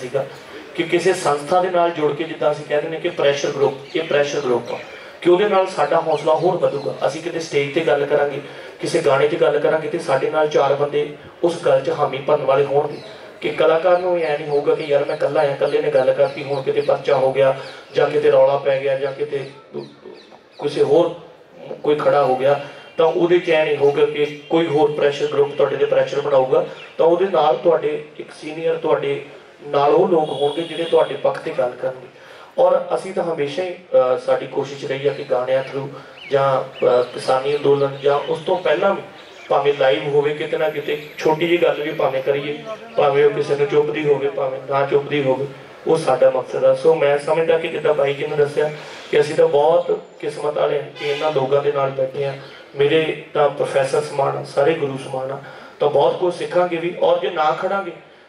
कि किसी संस्था के नाल जुड़ के जिदा असीं कह दें कि प्रैशर ग्रुप ये प्रैशर ग्रुप आ कि उहदे नाल साडा हौसला होर वधूगा। असीं किते स्टेज पर गल करांगे किसी गाने पर गल करांगे तो साडे नाल चार बंदे उस गल च हामी भरन वाले होणगे कि कलाकार नूं ऐ नहीं होगा कि यार मैं कल्ला आं कल्ले ने गल करती हुण किते पर्चा हो गया जां किते रौला पै गया जां किते किसी होर कोई खड़ा हो गया तो वह नहीं होगा कि कोई होर प्रैशर ग्रुप तुहाडे प्रैशर बनाऊगा तो वह नाल तुहाडे एक सीनियर तुहाडे नाल वो लोग होंगे जिहड़े तुहाडे पक्ष ते गल करनगे। और असी तो हमेशा ही साडी कोशिश रही है कि गाणियां थ्रू जां किसानी अंदोलन जां उस तो पहला भी भावें लाइव होवे किते ना किते छोटी जी गल भी भावें करिए भावें वो किसी नूं चुभदी होवे भावें ना चुभदी होवे वो साडा मकसद है। सो मैं समझदा कि जिद्दां भाई जी ने दस्सिया कि असी तो बहुत किस्मत वाले हैं कि इन्हां लोकां दे नाल बैठे हैं। मेरे तो प्रोफैसर समान सारे गुरु समान तो बहुत कुछ सीखांगे भी, और जो ना खड़ा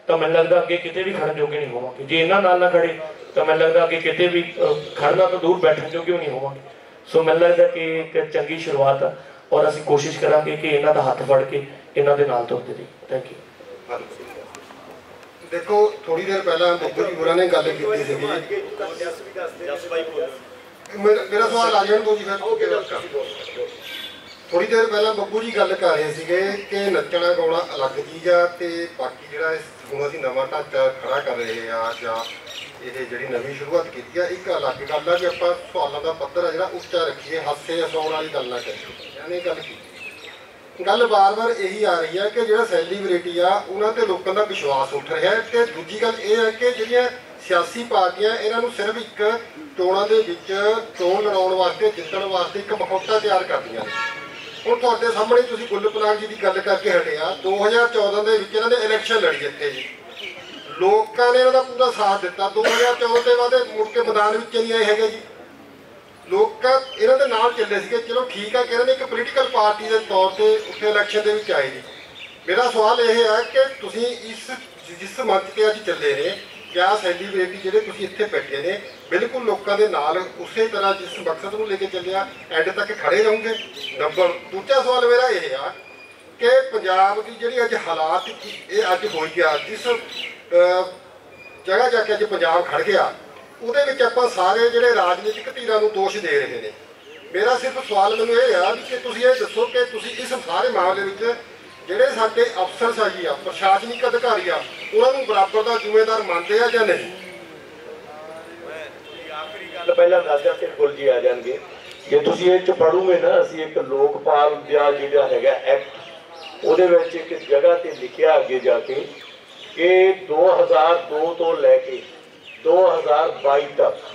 तो मैं लगता अगे कितने भी खड़न जोगे नहीं होवे जे इन्होंने ना खड़े तो मैं लगता अगे कितने भी खड़ना तो दूर बैठन जोगे नहीं होवे। सो मैं लगता कि एक चंगी शुरुआत है और असीं कोशिश करांगे कि इन्हों का हाथ फड़ के इन्हों के नाल तुरते रहिए। Thank you. देखो थोड़ी देर पहला बब्बू जी होरां ने गल कीती, मेरा सवाल आ जाने दो जी। थोड़ी देर पहला बब्बू जी गल कर रहे थे कि नचना गाना अलग चीज़ आ तो बाकी जो हम अभी नवा ढांचा खड़ा कर रहे हैं या जी नवी शुरुआत की एक अलग गल है कि आप सवालों का पद्धर है जो उच्चा रखिए हासे हसाने वाली गल ना करिए इन्होंने गल की गल बार बार यही आ रही है कि जो सैलीब्रिटी उन्होंने लोगों का विश्वास उठ रहा है तो दूजी गल ये है कि जो सियासी पार्टियां इन्हों सिर्फ एक चोणों के चोन लड़ाने वास्ते जितने वास्ते एक मखौटा तैयार कर दी हूँ थोड़े सामने तुम गुल पनाग जी की गल करके हटे आ 2014 के इलैक्शन लड़ी इतने जी लोगों ने इन्हों का पूरा साथ दिता 2014 के बाद मुड़ के मैदान में नहीं आए है जी लोग इन्हों के नाम चले थे चलो ठीक है कि इन्होंने एक पोलीटिकल पार्टी के तौर पर उसे इलैक्शन के आए जी मेरा सवाल यह है कि तुसी इस जिस मंच पर अच्छी चले ने क्या सैलीब्रिटी जो इतने बैठे ने बिल्कुल लोगों के नाल उस तरह जिस मकसद को लेके चलिया एंड तक खड़े रहोगे नंबर दूसरा सवाल मेरा यह है कि पंजाब की जी अज हालात ये अज हो गया जिस जगह जाके अज पंजाब खड़ गया उहदे विच आपां सारे जिहड़े राजनीतिक धीरां नूं दोष दे रहे हैं। मेरा सिर्फ सवाल मैनूं इह आ कि तुसीं इह दसो कि तुसीं इस सारे मामले विच जिहड़े साडे अफसर आ जी आ प्रशासनिक अधिकारी आ उहनां नूं बराबर दा जिम्मेदार मंनदे आ जां नहीं। आखिरी गल पहलां दस दिया फिर गुल जी आ जाणगे जे तुसीं इह च पढ़ोगे ना असीं एक लोकपाल दा जिहड़ा हैगा एक्ट उहदे विच एक जगह ते लिखिआ अगे जाके कि 2002 तो लैके 2022 तक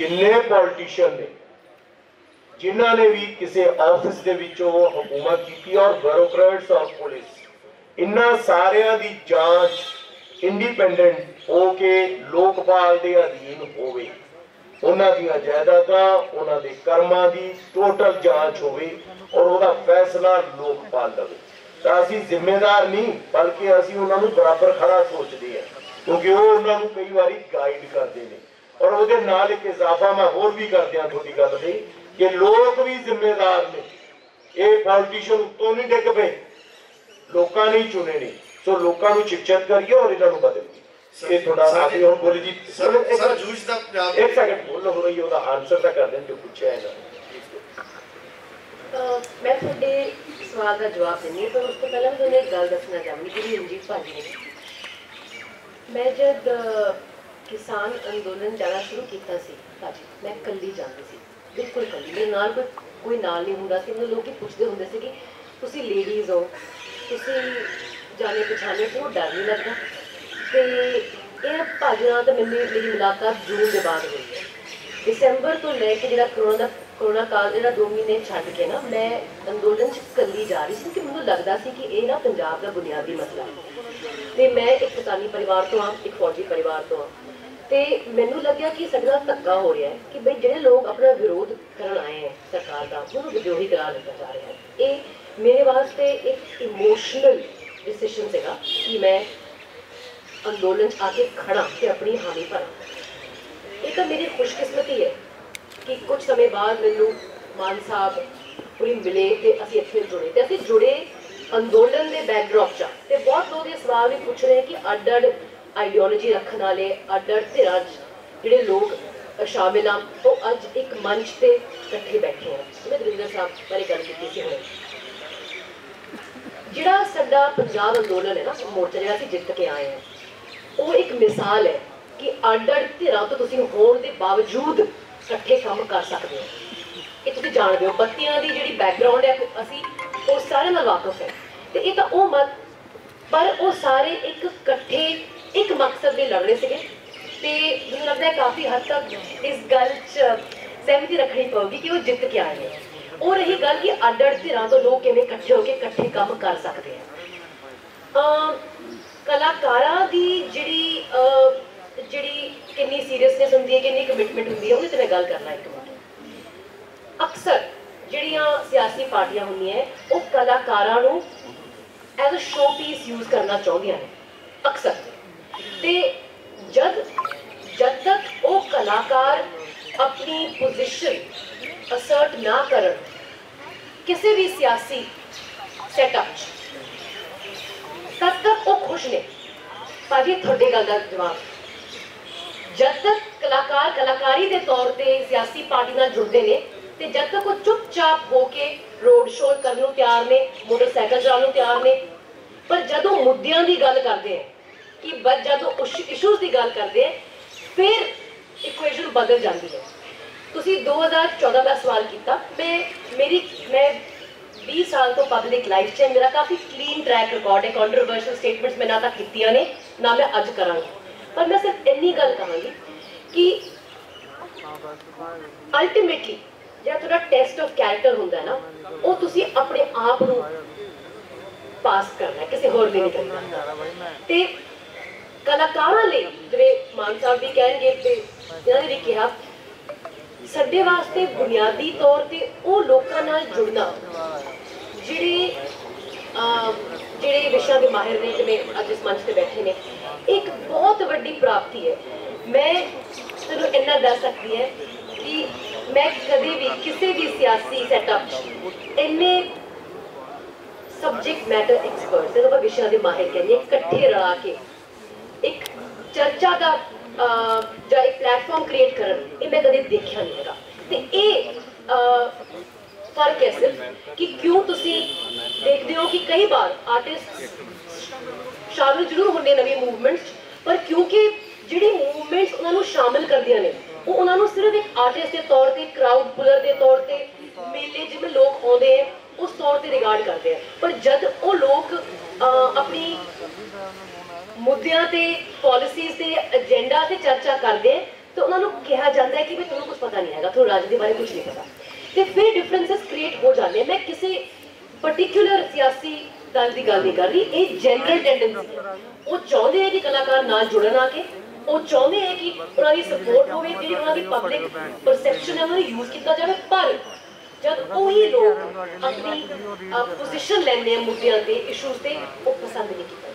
जिन्ने पॉलिटिशियन ने जिन्हों ने भी किसी ऑफिस के हुकूमत की और ब्यूरोक्रेट्स और पुलिस इन्ह सारिया की जांच इंडिपेंडेंट हो के लोकपाल के अधीन होवे जायदादा उन्हों के कर्मा की टोटल जांच होवे और उहदा फैसला लोकपाल लवे तो असी जिम्मेदार नहीं बल्कि असी उन्होंने बराबर खड़ा सोचते हैं क्योंकि वो उन्होंने कई बार गाइड करते हैं और उसके नाल एक इजाफा मैं होर भी कर दिया थोड़ी गल से कि लोग भी जिम्मेदार ने ये पॉलिटिशियन उत्तों नहीं डिग पे लोगों ने ही चुने नहीं सो लोगों को शिक्षित करिए और इन्हों बदलिए एक सैकंड बोलो हो रही है आंसर तो कर दें जो पूछा है मैं थोड़े सवाल का जवाब देनी पर उसको पहले मैं थोड़ी एक गल दसना चाहूँगी जी रंजीत भाजी ने मैं जब किसान अंदोलन जाना शुरू किया भाजी मैं कली जाती सी बिल्कुल कली मेरे नाल कोई नाल नहीं होंगे मतलब लोग पूछते होंगे कि तुसी लेडीज़ हो तुसी जाने पछाने तो डर नहीं लगता तो यह भाजी नाल तो मैंने मेरी मुलाकात जून के बाद हुई है दिसंबर तो लैके जो कोरोना काल जो 2 महीने छड़ के ना मैं अंदोलन कली जा रही थी कि मैं लगता सी कि यह ना पंजाब का बुनियादी मसला है तो मैं एक किसानी परिवार तो हाँ एक फौजी परिवार तो हाँ तो मैनू लग्या कि साढ़े धक्का हो रहा है कि बई जो लोग अपना विरोध कर आए हैं सरकार का उन्होंने विद्रोही करार दिता जा रहा है ये मेरे वास्ते एक इमोशनल डिसीजन से कि मैं अंदोलन आके खड़ा तो अपनी हामी भरा ये तो मेरी खुशकिस्मती है कि कुछ समय बाद मैनू मान साहब पूरी मिले तो असी इतने जुड़े तो अस जुड़े अंदोलन के बैकड्रॉप से बहुत लोग ये सवाल भी पूछ रहे हैं कि अड अड आइडियोलॉजी रखने वाले अड अड धिरां जिहड़े लोग शामिल हैं तो अज एक मंच पर इकट्ठे बैठे हैं जिवें दविंदर साहब बारे गल की जिहड़ा साडा पंजाब अंदोलन है ना मोर्चा जिहड़ा असीं जित के आए हैं वो एक मिसाल है कि अड अड धिरां तो तुसीं होण दे बावजूद इकट्ठे काम कर सकते हो ये तुसीं जानदे हो बत्तियां दी जिहड़ी बैकग्राउंड है असीं वो सारे नाल वाकफ है तो ये तो वह मत पर वो सारे एक कट्ठे एक मकसद में लड़ रहे थे तो मैं लगता है काफ़ी हद तक इस गल सहमति रखनी पवेगी कि वो जित के आए हैं और रही गल कि अड अड धिरां तो लोग किवें इकट्ठे होकर इकट्ठे काम कर सकते हैं कलाकारां दी जिहड़ी जिहड़ी कितनी सीरीयसनेस हुंदी है कितनी कमिटमेंट हुंदी है उहदे ते मैं गल करना एक मिनट अक्सर जिहड़ियां सियासी पार्टियां हुंदियां है वो कलाकारां नूं as a showpiece use करना चाहुंदियां ने अक्सर ते जद तक वो कलाकार अपनी पोजिशन असर्ट ना करन किसी भी सियासी सैटअप तद तक वो खुश ने भाजी थोड़े गल का जवाब जद तक कलाकार कलाकारी के तौर पर सियासी पार्टी नाल जुड़ते हैं ते जब तक वो चुपचाप होके रोड शो करने ਨੂੰ ਤਿਆਰ ਨੇ ਮੋਟਰਸਾਈਕਲ ਚਲਾਉਣ ਨੂੰ ਤਿਆਰ ਨੇ ਪਰ ਜਦੋਂ ਮੁੱਦਿਆਂ ਦੀ ਗੱਲ ਕਰਦੇ ਆ ਕਿ ਬੱਜ ਜਦੋਂ ਇਸ਼ੂਜ਼ ਦੀ ਗੱਲ ਕਰਦੇ ਆ ਫਿਰ ਇਕੁਏਸ਼ਨ ਬਦਲ ਜਾਂਦੀ ਹੈ। ਤੁਸੀਂ 2014 ਦਾ ਸਵਾਲ ਕੀਤਾ मैं 20 साल तो पब्लिक लाइफ से मेरा काफ़ी क्लीन ट्रैक रिकॉर्ड है। कॉन्ट्रोवर्शियल स्टेटमेंट्स मैं ना तो कीतिया ने ना मैं अज करा पर मैं सिर्फ इन्नी गल कहांगी कि अल्टीमेटली जो थोड़ा टेस्ट ऑफ कैरेक्टर होंगे ना वो तुसी अपने आप को पास करना किसी होर भी नहीं करना। तो कलाकारों लिए जिवें मान साहब भी कहेंगे इन्होंने भी कहा साडे वास्ते बुनियादी तौर पर वो लोगों नाल जुड़ना जिहड़े विषयां दे माहिर ने जिवें अज इस मंच ते बैठे ने एक बहुत वड्डी प्राप्ति है। मैं तुहानूं इन्ना दस सकती है कि मैं कभी भी किसी भी सियासी सैटअप इन्ने सबजैक्ट मैटर एक्सपर्ट्स जिहड़े विषयां दे माहिर कहंदे इकट्ठे रला के एक चर्चा का जो एक प्लेटफॉर्म क्रिएट कर मैं कभी देखा नहीं है। तो ये फर्क है सिर्फ कि क्यों तुसी देखते हो कि कई बार आर्टिस्ट शामिल जरूर होंगे नवी मूवमेंट्स पर क्योंकि जिहड़ी मूवमेंट्स उन्होंने शामिल कर दिया ने वो उन्होंने सिर्फ एक आर्टिस्ट के तौर पर क्राउड पुलर के तौर पर मेले जिमें लोग आते हैं उस तौर पर रिगार्ड करते हैं पर जब वो लोग अपनी मुद्दों से पॉलिसी से एजेंडा से चर्चा करते हैं तो उन्होंने कहा जाता है कि भाई तुम्हें कुछ पता नहीं है तुम्हें राजनीति बारे कुछ नहीं पता। तो फिर डिफरेंसेस क्रिएट हो जाते हैं। मैं किसी पर्टिकुलर सियासी दल की गल नहीं कर रही ये जनरल टेंडेंसी है। वो चाहते हैं कि कलाकार नाल जुड़न आके वो चाहते हैं कि उन्होंने सपोर्ट हो जी उन्होंने पब्लिक परसैप्शन है उन्होंने यूज किया जाए पर जब उ लोग अपनी पोजिशन लेंगे मुद्दों से इशूज से वो पसंद नहीं किया जाता।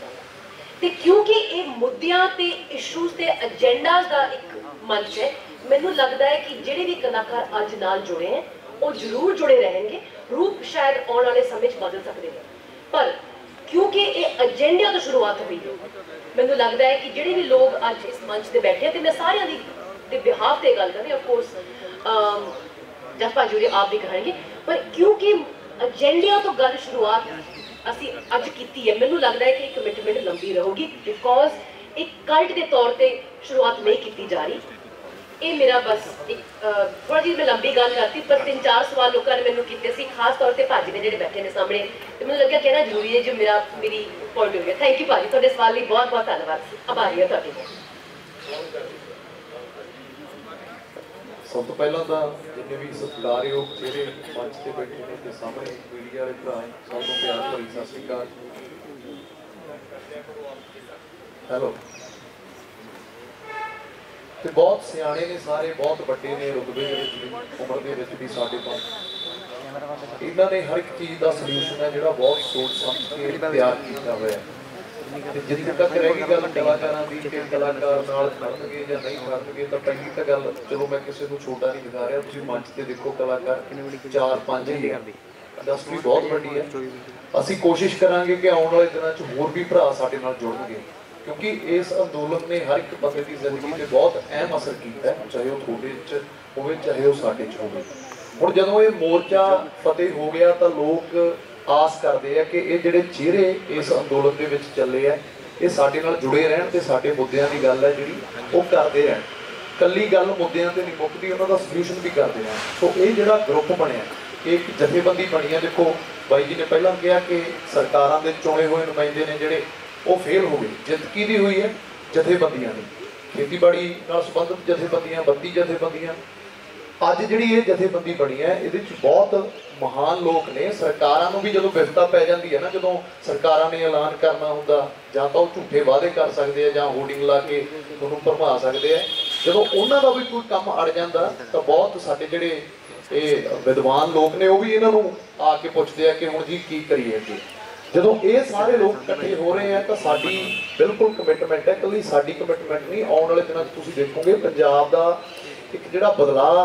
तो क्योंकि ये मुद्दों से इशूज से एजेंडा का एक मंच है मैनू लगता है कि जिहड़े भी कलाकार अज नाल जुड़े हैं वो जरूर जुड़े रहेंगे। रूप शायद आने वाले समय बदल सकते हैं पर क्योंकि ये एजेंडे तो शुरुआत हुई है मैनू लगता है कि जिहड़े भी लोग अज इस मंच पर बैठे तो मैं सारे दे बिहाफ से गल करें ऑफकोर्स जस भाजपा आप भी करेंगे पर क्योंकि एजेंडिया तो गल शुरुआत असी अज की है मैनू लगता है कि कमिटमेंट लंबी रहेगी बिकॉज एक कल्ट के तौर पर शुरुआत नहीं की जा रही। ये मेरा बस एक थोड़ा जी मैं लंबी गल करती पर 3-4 सवाल लोगों ने मैंने किए खास तौर पर भाजी ने जो बैठे ने सामने तो मैं लगे कहना जरूरी है जो मेरा मेरी पॉइंट हो गया। थैंक यू भाजी थोड़े सवाल लिए बहुत बहुत धन्यवाद आभारी है। सब तो पहला तो जिन्हें भी सत्कारयोग चेहरे मंच से बैठे हैं तो सामने मीडिया वाले भरा सबको प्यार भरी सत श्री अकाल। हेलो तो बहुत सियाने ने सारे बहुत बड़े ने रुतबे उम्र के साढ़े तो इन्होंने हर एक चीज़ का सल्यूशन है जो बहुत सोच समझ के तैयार किया हुआ है। जितनी तक रहेगी गल कलाकारों की कलाकार करनगे या नहीं करनगे तो पहली तो गल चलो मैं किसी को छोटा नहीं दिखा रहा तुम मंच से देखो कलाकार 4-5 ही है इंडस्ट्री बहुत बड़ी है। असी कोशिश करांगे कि आने वाले दिनों च होर भी भरा साढ़े नाल जुड़नगे क्योंकि इस अंदोलन ने हर एक बंदे की जिंदगी से बहुत अहम असर किया चाहे वो थोड़े हो चाहे वो साढ़े हो। हम जो ये मोर्चा फतेह हो गया तो लोग आस करते हैं कि ये जोड़े चेहरे इस अंदोलन के चले है ये साढ़े नाल जुड़े रहन ते साढ़े मुद्दों की गल है जी वो करते रहन कली गल मुद्दों से नहीं मुकती उन्होंने सल्यूशन भी करते हैं। सो ये जो ग्रुप बनया एक जथेबंदी बनी है देखो बाई जी ने पहला कहा कि सरकारों के चुने हुए नुमाइंदे ने जोड़े वो फेल हो गए जिंदगी दी हुई है जथेबंदियां ने खेतीबाड़ी नाल संबंधित जथेबंदियां 32 जथेबंदियां अज जिहड़ी ये जथेबंदी बनी है इहदे च बहुत महान लोग ने। सरकारां नूं भी जदों विफता पै जांदी है ना जदों सरकारां ने ऐलान करना हुंदा जां तां वो झूठे वादे कर सकदे आ जां होर्डिंग ला के तुहानूं भरमा सकदे आ जदों उहनां दा भी कोई काम अड़ जांदा तां बहुत साडे जिहड़े ये विद्वान लोग ने वो भी इन्हां नूं आ के पुछदे आ कि हुण जी की करीए अगे। जो ये सारे लोग इकट्ठे हो रहे हैं तो साड़ी बिल्कुल कमिटमेंट है कली साड़ी कमिटमेंट नहीं आने वाले दिनों तुम देखोगे पंजाब का एक जो बदलाव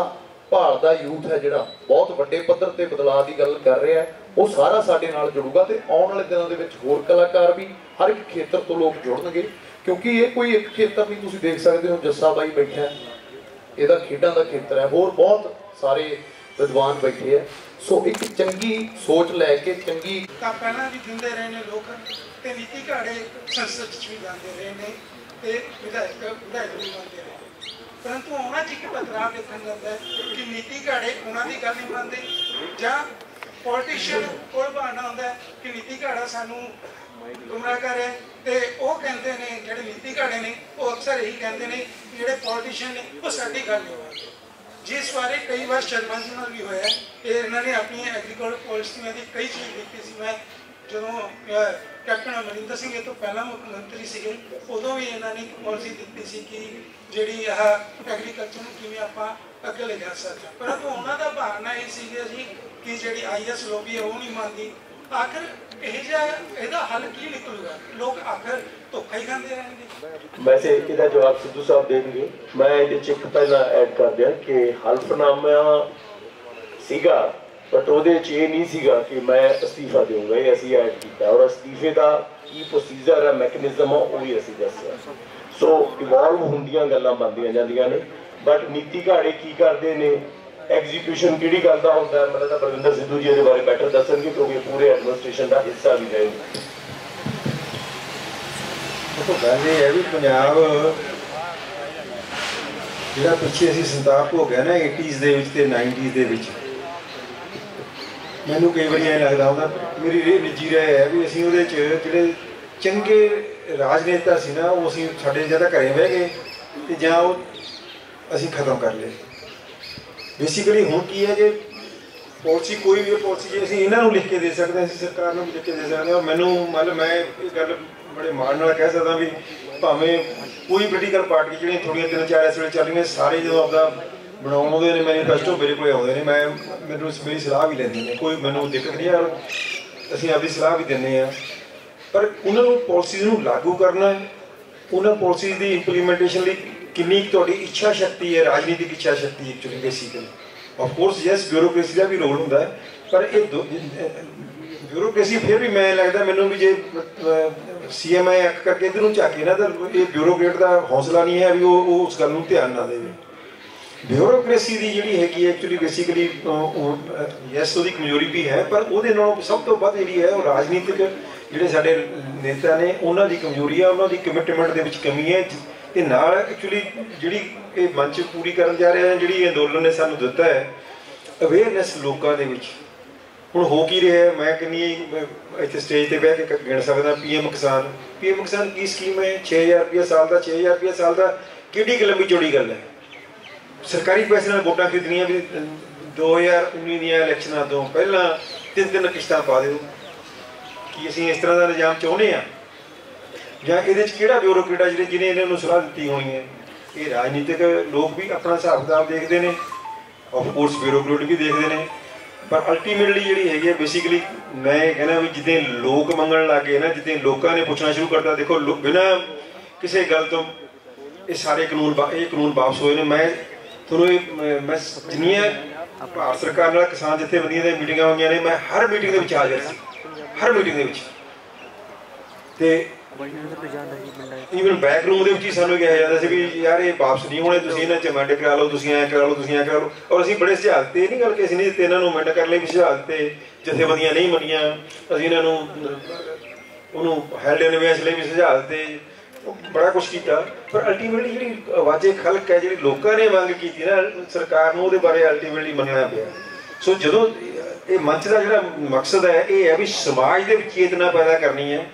भारत का यूथ है जो बहुत वड्डे पद्धर से बदलाव की गल कर रहा है वो सारा साढ़े नाल जुड़ूगा तो आने वाले दिनों के होर कलाकार भी हर एक खेत्र तो लोग जुड़नगे क्योंकि ये कोई एक खेत्र नहीं तुम देख सकते हो जस्सा बाई बैठा यदा खेडा का खेत्र है होर बहुत सारे विद्वान बैठे है। सो एक चंगी सोच लैके चंगी पहला भी दिंदे रहे ने लोग ते नीति घाड़े संसद च भी जांदे रहे ने ते विधायक भी बनदे रहे परंतु उन्हां च एक बदलाव देखण लगदा है कि नीति घाड़े उन्हां दी गल नहीं मनदे जां पॉलिटिशियन कोल बहाना हुंदा है कि नीति घाड़ा सानू गुमराह कर रहा है ते ओह कहंदे ने जेहड़े नीति घाड़े ने ओह अक्सर यही कहंदे ने जेहड़े पॉलिटिशियन ने ओह साडी गल नहीं मनदे जिस बारे कई बार शर्मा जी भी होया है कि इन्होंने अपनी एग्रीकल्चर पॉलिसी में कई चीज़ देखी सी। मैं जो कैप्टन अमरिंदर सिंह तो पहला मुख्यमंत्री से उदों भी इन्होंने एक पॉलिसी दी सी कि जी आह एग्रीकल्चर किमें आप अगे ले जा सकते हैं परंतु तो उन्होंने बहाना ये सीगा जी कि जी IAS लॉबी है वह नहीं मानती। आखिर यह हल की निकलूगा? लोग आखिर धोखा ही खाते रहेंगे। वैसे इसका जवाब सिद्धू साहब देंगे। मैं ये चेक पहला ऐड कर दिया कि हल्फनामा सीगा बट उहदे च ये नहीं सीगा कि मैं अस्तीफा दूंगा, ये असी ऐड किया और अस्तीफे का की प्रोसीजर है मैकेनिजम है वही असी दस्या। सो इवॉल्व होंदियां गल्लां बनदियां जांदियां ने बट नीति घाड़े की करदे ने एग्जीक्यूशन किहड़ी गल दा हुंदा है मतलब परविंदर सिद्धू जी इहदे बारे बैठक दस्सणगे क्योंकि पूरे एडमिनिस्ट्रेशन का हिस्सा भी रहेंगे। तो गल यह है भी पंजाब जो पिछले असी संताप हो गया ना 80s के 90s के मैं कई बार ये लगता हूँ मेरी निजी राय है भी असी वो जो चंगे राजनेता से ना वो असी साढ़े ज्यादा घरें बह गए जो असी खत्म कर लिए। बेसिकली हूँ की है कि पॉलिसी कोई भी पॉलिसी जो असी इन्हों लिख के दे सकते हैं सरकार में लिख के दे सकते हैं। मैनू मतलब मैं गल बड़े मान नाल कह सकदा भी भावें कोई पोलिटिकल पार्टी जिहड़ियां थोड़ियां तीन चार इस वे चल रही सारे जो आपका बनाने ने मैनीफेस्टो मेरे को आते हैं मैं मैंने मेरी सलाह भी लेंदे ने कोई मैं दिक्कत नहीं और असीं आपकी सलाह भी दिंदे आ पर उन्होंने पॉलिसीज़ नूं लागू करना उन्होंने पॉलिसीज़ की इंप्लीमेंटेशन कितनी तुहाडी इच्छा शक्ति है राजनीतिक इच्छा शक्ति actually basically of course yes bureaucracy का भी रोल होंदा है पर ब्यूरोक्रेसी फिर भी मैं लगता मैनूं भी जे CMI एक्ट करके इधर झाके ना तो ये ब्यूरोक्रेट का हौसला नहीं है भी वो उस गल नूं ध्यान ना दे। ब्यूरोक्रेसी की जी है एक्चुअली बेसिकली यस उसकी कमजोरी भी है पर उहदे नालों सब तो वध जिहड़ी है वो राजनीतिक जिहड़े साडे नेता ने उन्हां दी कमजोरी है उन्हां दी कमिटमेंट दे विच कमी है ते नाल एक्चुअली जिहड़ी इह मंच पूरी करन जा रहे हैं जिहड़ी अंदोलन ने सानूं दित्ता है अवेयरनेस लोकां दे विच हुण हो की रहा है। मैं कहनी इतने स्टेज पर बह के गिण सकदा PM किसान की स्कीम है 6000 रुपया साल का 6000 रुपया साल का किड्डी लंबी चौड़ी गल है। सरकारी पैसे नाल वोटां खरीदणियां भी 2019 दी इलैक्शनां तो पहलां 3 किश्तां पा दिओ कि असीं इस तरह का निजाम चाहुंदे आ जां इहदे च किहड़ा ब्यूरोक्रेट जिहड़े जिन्हें इन्हां नूं सलाह दित्ती होनी है। ये राजनीतिक लोग भी अपना हिसाब किताब देखते हैं ऑफकोर्स ब्यूरोक्रेट भी देखते हैं पर अल्टीमेटली जी है बेसिकली मैं कहना भी जिदे लोग मंगण लग गए ना जिदे लोगों ने पूछना शुरू करता देखो बिना किसी गल तो ये सारे कानून वापस होए ने। मैं थोड़ा मैं जिन्नियां भारत सरकार नाल किसान जथेबंदियां दी मीटिंगां होईयां ने मैं हर मीटिंग दे विच हाजिर सी हर मीटिंग दे विच ते ਈਵਨ ਬੈਕ ਰੂਮ ਦੇ ਵਿੱਚ ਹੀ ਸਾਨੂੰ ਕਿਹਾ ਜਾਂਦਾ ਸੀ ਵੀ ਯਾਰ ਇਹ ਵਾਪਸ ਨਹੀਂ ਹੋਣੇ ਤੁਸੀਂ ਇਹਨਾਂ ਚ ਅਮੈਂਡ ਕਰਾ ਲਓ ਤੁਸੀਂ ਐਂ ਕਰਾ ਲਓ ਤੁਸੀਂ ਐਂ ਕਰਾ ਲਓ ਔਰ ਅਸੀਂ ਬੜੇ ਸੁਝਾਅ ਦਿੱਤੇ। ਇਹ ਨਹੀਂ ਗੱਲ ਕਿ ਅਸੀਂ ਨਹੀਂ ਦਿੱਤੇ ਇਹਨਾਂ ਨੂੰ ਅਮੈਂਡ ਕਰ ਲਈ ਸੁਝਾਅ ਦਿੱਤੇ ਜਥੇਬੰਦੀਆਂ ਨਹੀਂ ਮੰਨੀਆਂ ਅਸੀਂ ਇਹਨਾਂ ਨੂੰ ਉਹਨੂੰ ਹੈਲਡ ਇਨਵੈਸ ਲਈ ਵੀ ਸੁਝਾਅ ਦਿੱਤੇ ਬੜਾ ਕੁਛ ਕੀਤਾ ਪਰ ਅਲਟੀਮੇਟਲੀ ਜਿਹੜੀ ਆਵਾਜ਼ੇ ਖਲਕ ਹੈ ਜਿਹੜੀ ਲੋਕਾਂ ਨੇ ਮੰਗ ਕੀਤੀ ਨਾ ਸਰਕਾਰ ਨੂੰ ਉਹਦੇ ਬਾਰੇ ਅਲਟੀਮੇਟਲੀ ਮੰਨਣਾ ਪਿਆ। ਸੋ ਜਦੋਂ ਇਹ ਮੰਚ ਦਾ ਜਿਹੜਾ ਮਕਸਦ ਹੈ ਇਹ ਹੈ ਵੀ ਸਮਾਜ ਦੇ ਵਿੱਚ ਚੇਤਨਾ ਪੈਦਾ ਕਰਨੀ ਹੈ।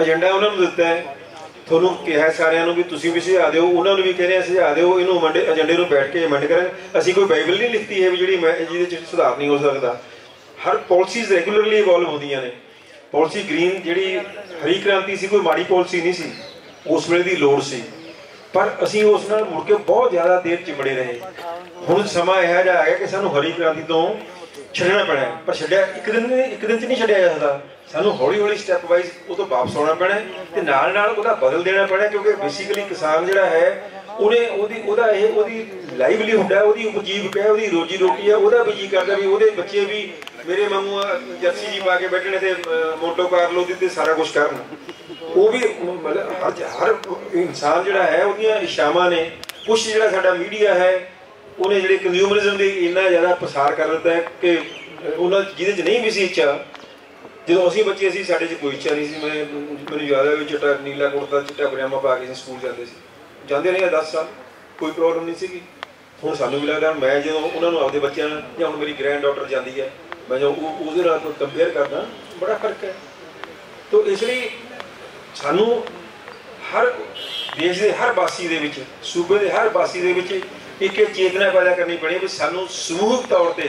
एजेंडा उन्होंने दिता है थोनू कहा सारू भी तुम भी सुझा दो उन्होंने भी कह रहे हैं सुझा दो इनू अमैंड एजेंडे में बैठ के अमैंड करें। असी कोई बाइबल नहीं लिखती है भी जी मैं जिसे सुधार नहीं हो सकता। हर पॉलिसीज़ रेगूलरली इवॉल्व होंदियां ने पॉलिसी ग्रीन जी हरी क्रांति से कोई माड़ी पॉलिसी नहीं सी उस वेले दी लोड़ सी पर असी उस नाल मुड़ के बहुत ज़्यादा देर चिमड़े रहे। हुण समा इहो जिहा आ गया कि सानू हरी क्रांति तो छड्डना पैना है पर छड्डिया एक दिन च नहीं छड्डिया जा सकदा सानू हौली हौली स्टैप वाइज वो तो वापस आना पैना ते नाल नाल उहदा बदल देना पैना क्योंकि बेसिकली किसान जिहड़ा है उन्हें उहदी लाइवलीहुड है उहदी उपजीविका है उहदी रोजी रोटी है उहदा भी जी करदा भी उहदे बच्चे भी मेरे वांगू जर्सी जी पा के बैठणे ते मोटो कार लो ते सारा कुछ करन वो भी मतलब हर इंसान जिहड़ा है उहदीयां इच्छावां ने कुछ जिहड़ा साडा मीडिया है उन्हें जेडे कंज्यूमरिज्म की इन्ना ज़्यादा प्रसार कर दिता है कि उन्होंने जिद नहीं भी सी इच्छा, जो असी बच्चे असी साढ़े कोई इच्छा नहीं सी। मैं याद है चिट्टा नीला कुर्ता चिट्टा पजामा पा के स्कूल जाते जाते रहे 10 साल, कोई प्रॉब्लम नहीं सी। हूँ सानू भी लगता, मैं जो उन्होंने आपके बच्चों या हूँ मेरी ग्रैंड डॉटर जाती है, मैं जो उसके कंपेयर करना बड़ा फर्क है। तो इसलिए सानू हर देश के हर वासी के सूबे के हर वासी के एक चेतना पैदा करनी पड़ी भी सानू समूहक तौर पर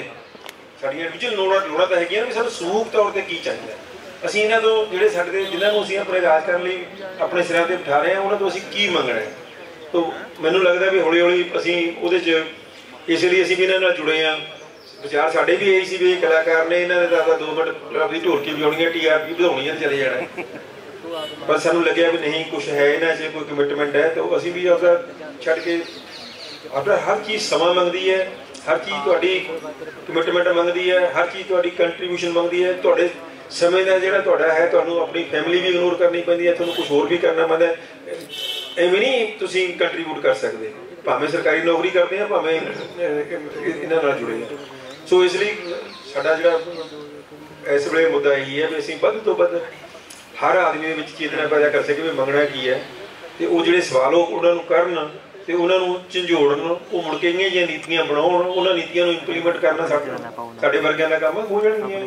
साढ़िया लोड़ा तो है भी, सानू समूहक तौर पर की चाहिए। असी इन्हों तो जोड़े साढ़े जिन्होंने असी अपने राज करने अपने सिरों पर बिठा रहे हैं, उन्होंने तो असी की मंगना है। तो मैं लगता भी हौली हौली असी वो इसलिए असी भी इन्होंने जुड़े हाँ। विचार साढ़े भी यही भी कलाकार ने इन्होंने दादा 2 मिनट अपनी ढोलकी बजाउणी, TRP बढ़ानी है, चले जाना। पर सानू लगे भी नहीं कुछ है इन्होंने कोई कमिटमेंट है, तो असी भी अपना छड़ के अपना हर चीज़ समा मंगती है, हर चीज़ थोड़ी कमिटमेंट मंगती है, हर चीज़ थोड़ी कंट्रीब्यूशन मंगती है। थोड़े समय का जोड़ा थोड़ा है, तो अपनी फैमिली भी इग्नोर करनी पैंती है, थोड़ा कुछ होर भी करना पैदा है। एवं नहीं तुसी कंट्रीब्यूट कर सकते, भावें सरकारी नौकरी करते हैं, भावें इन्होंने जुड़े हैं। सो इसलिए साडा जिहड़ा इस वे मुद्दा यही है भी असीं वध तो वध हर आदमी के चेतना पैदा कर सके भी मंगना की है, तो वो जोड़े सवाल उन्होंने करना तो उन्होंने झंझोड़न, वो मुड़ के जो नीतियां बनाउण, उन्होंने नीतियों इंप्लीमेंट करना साडे वर्गियां दा काम हो जाणगीआं।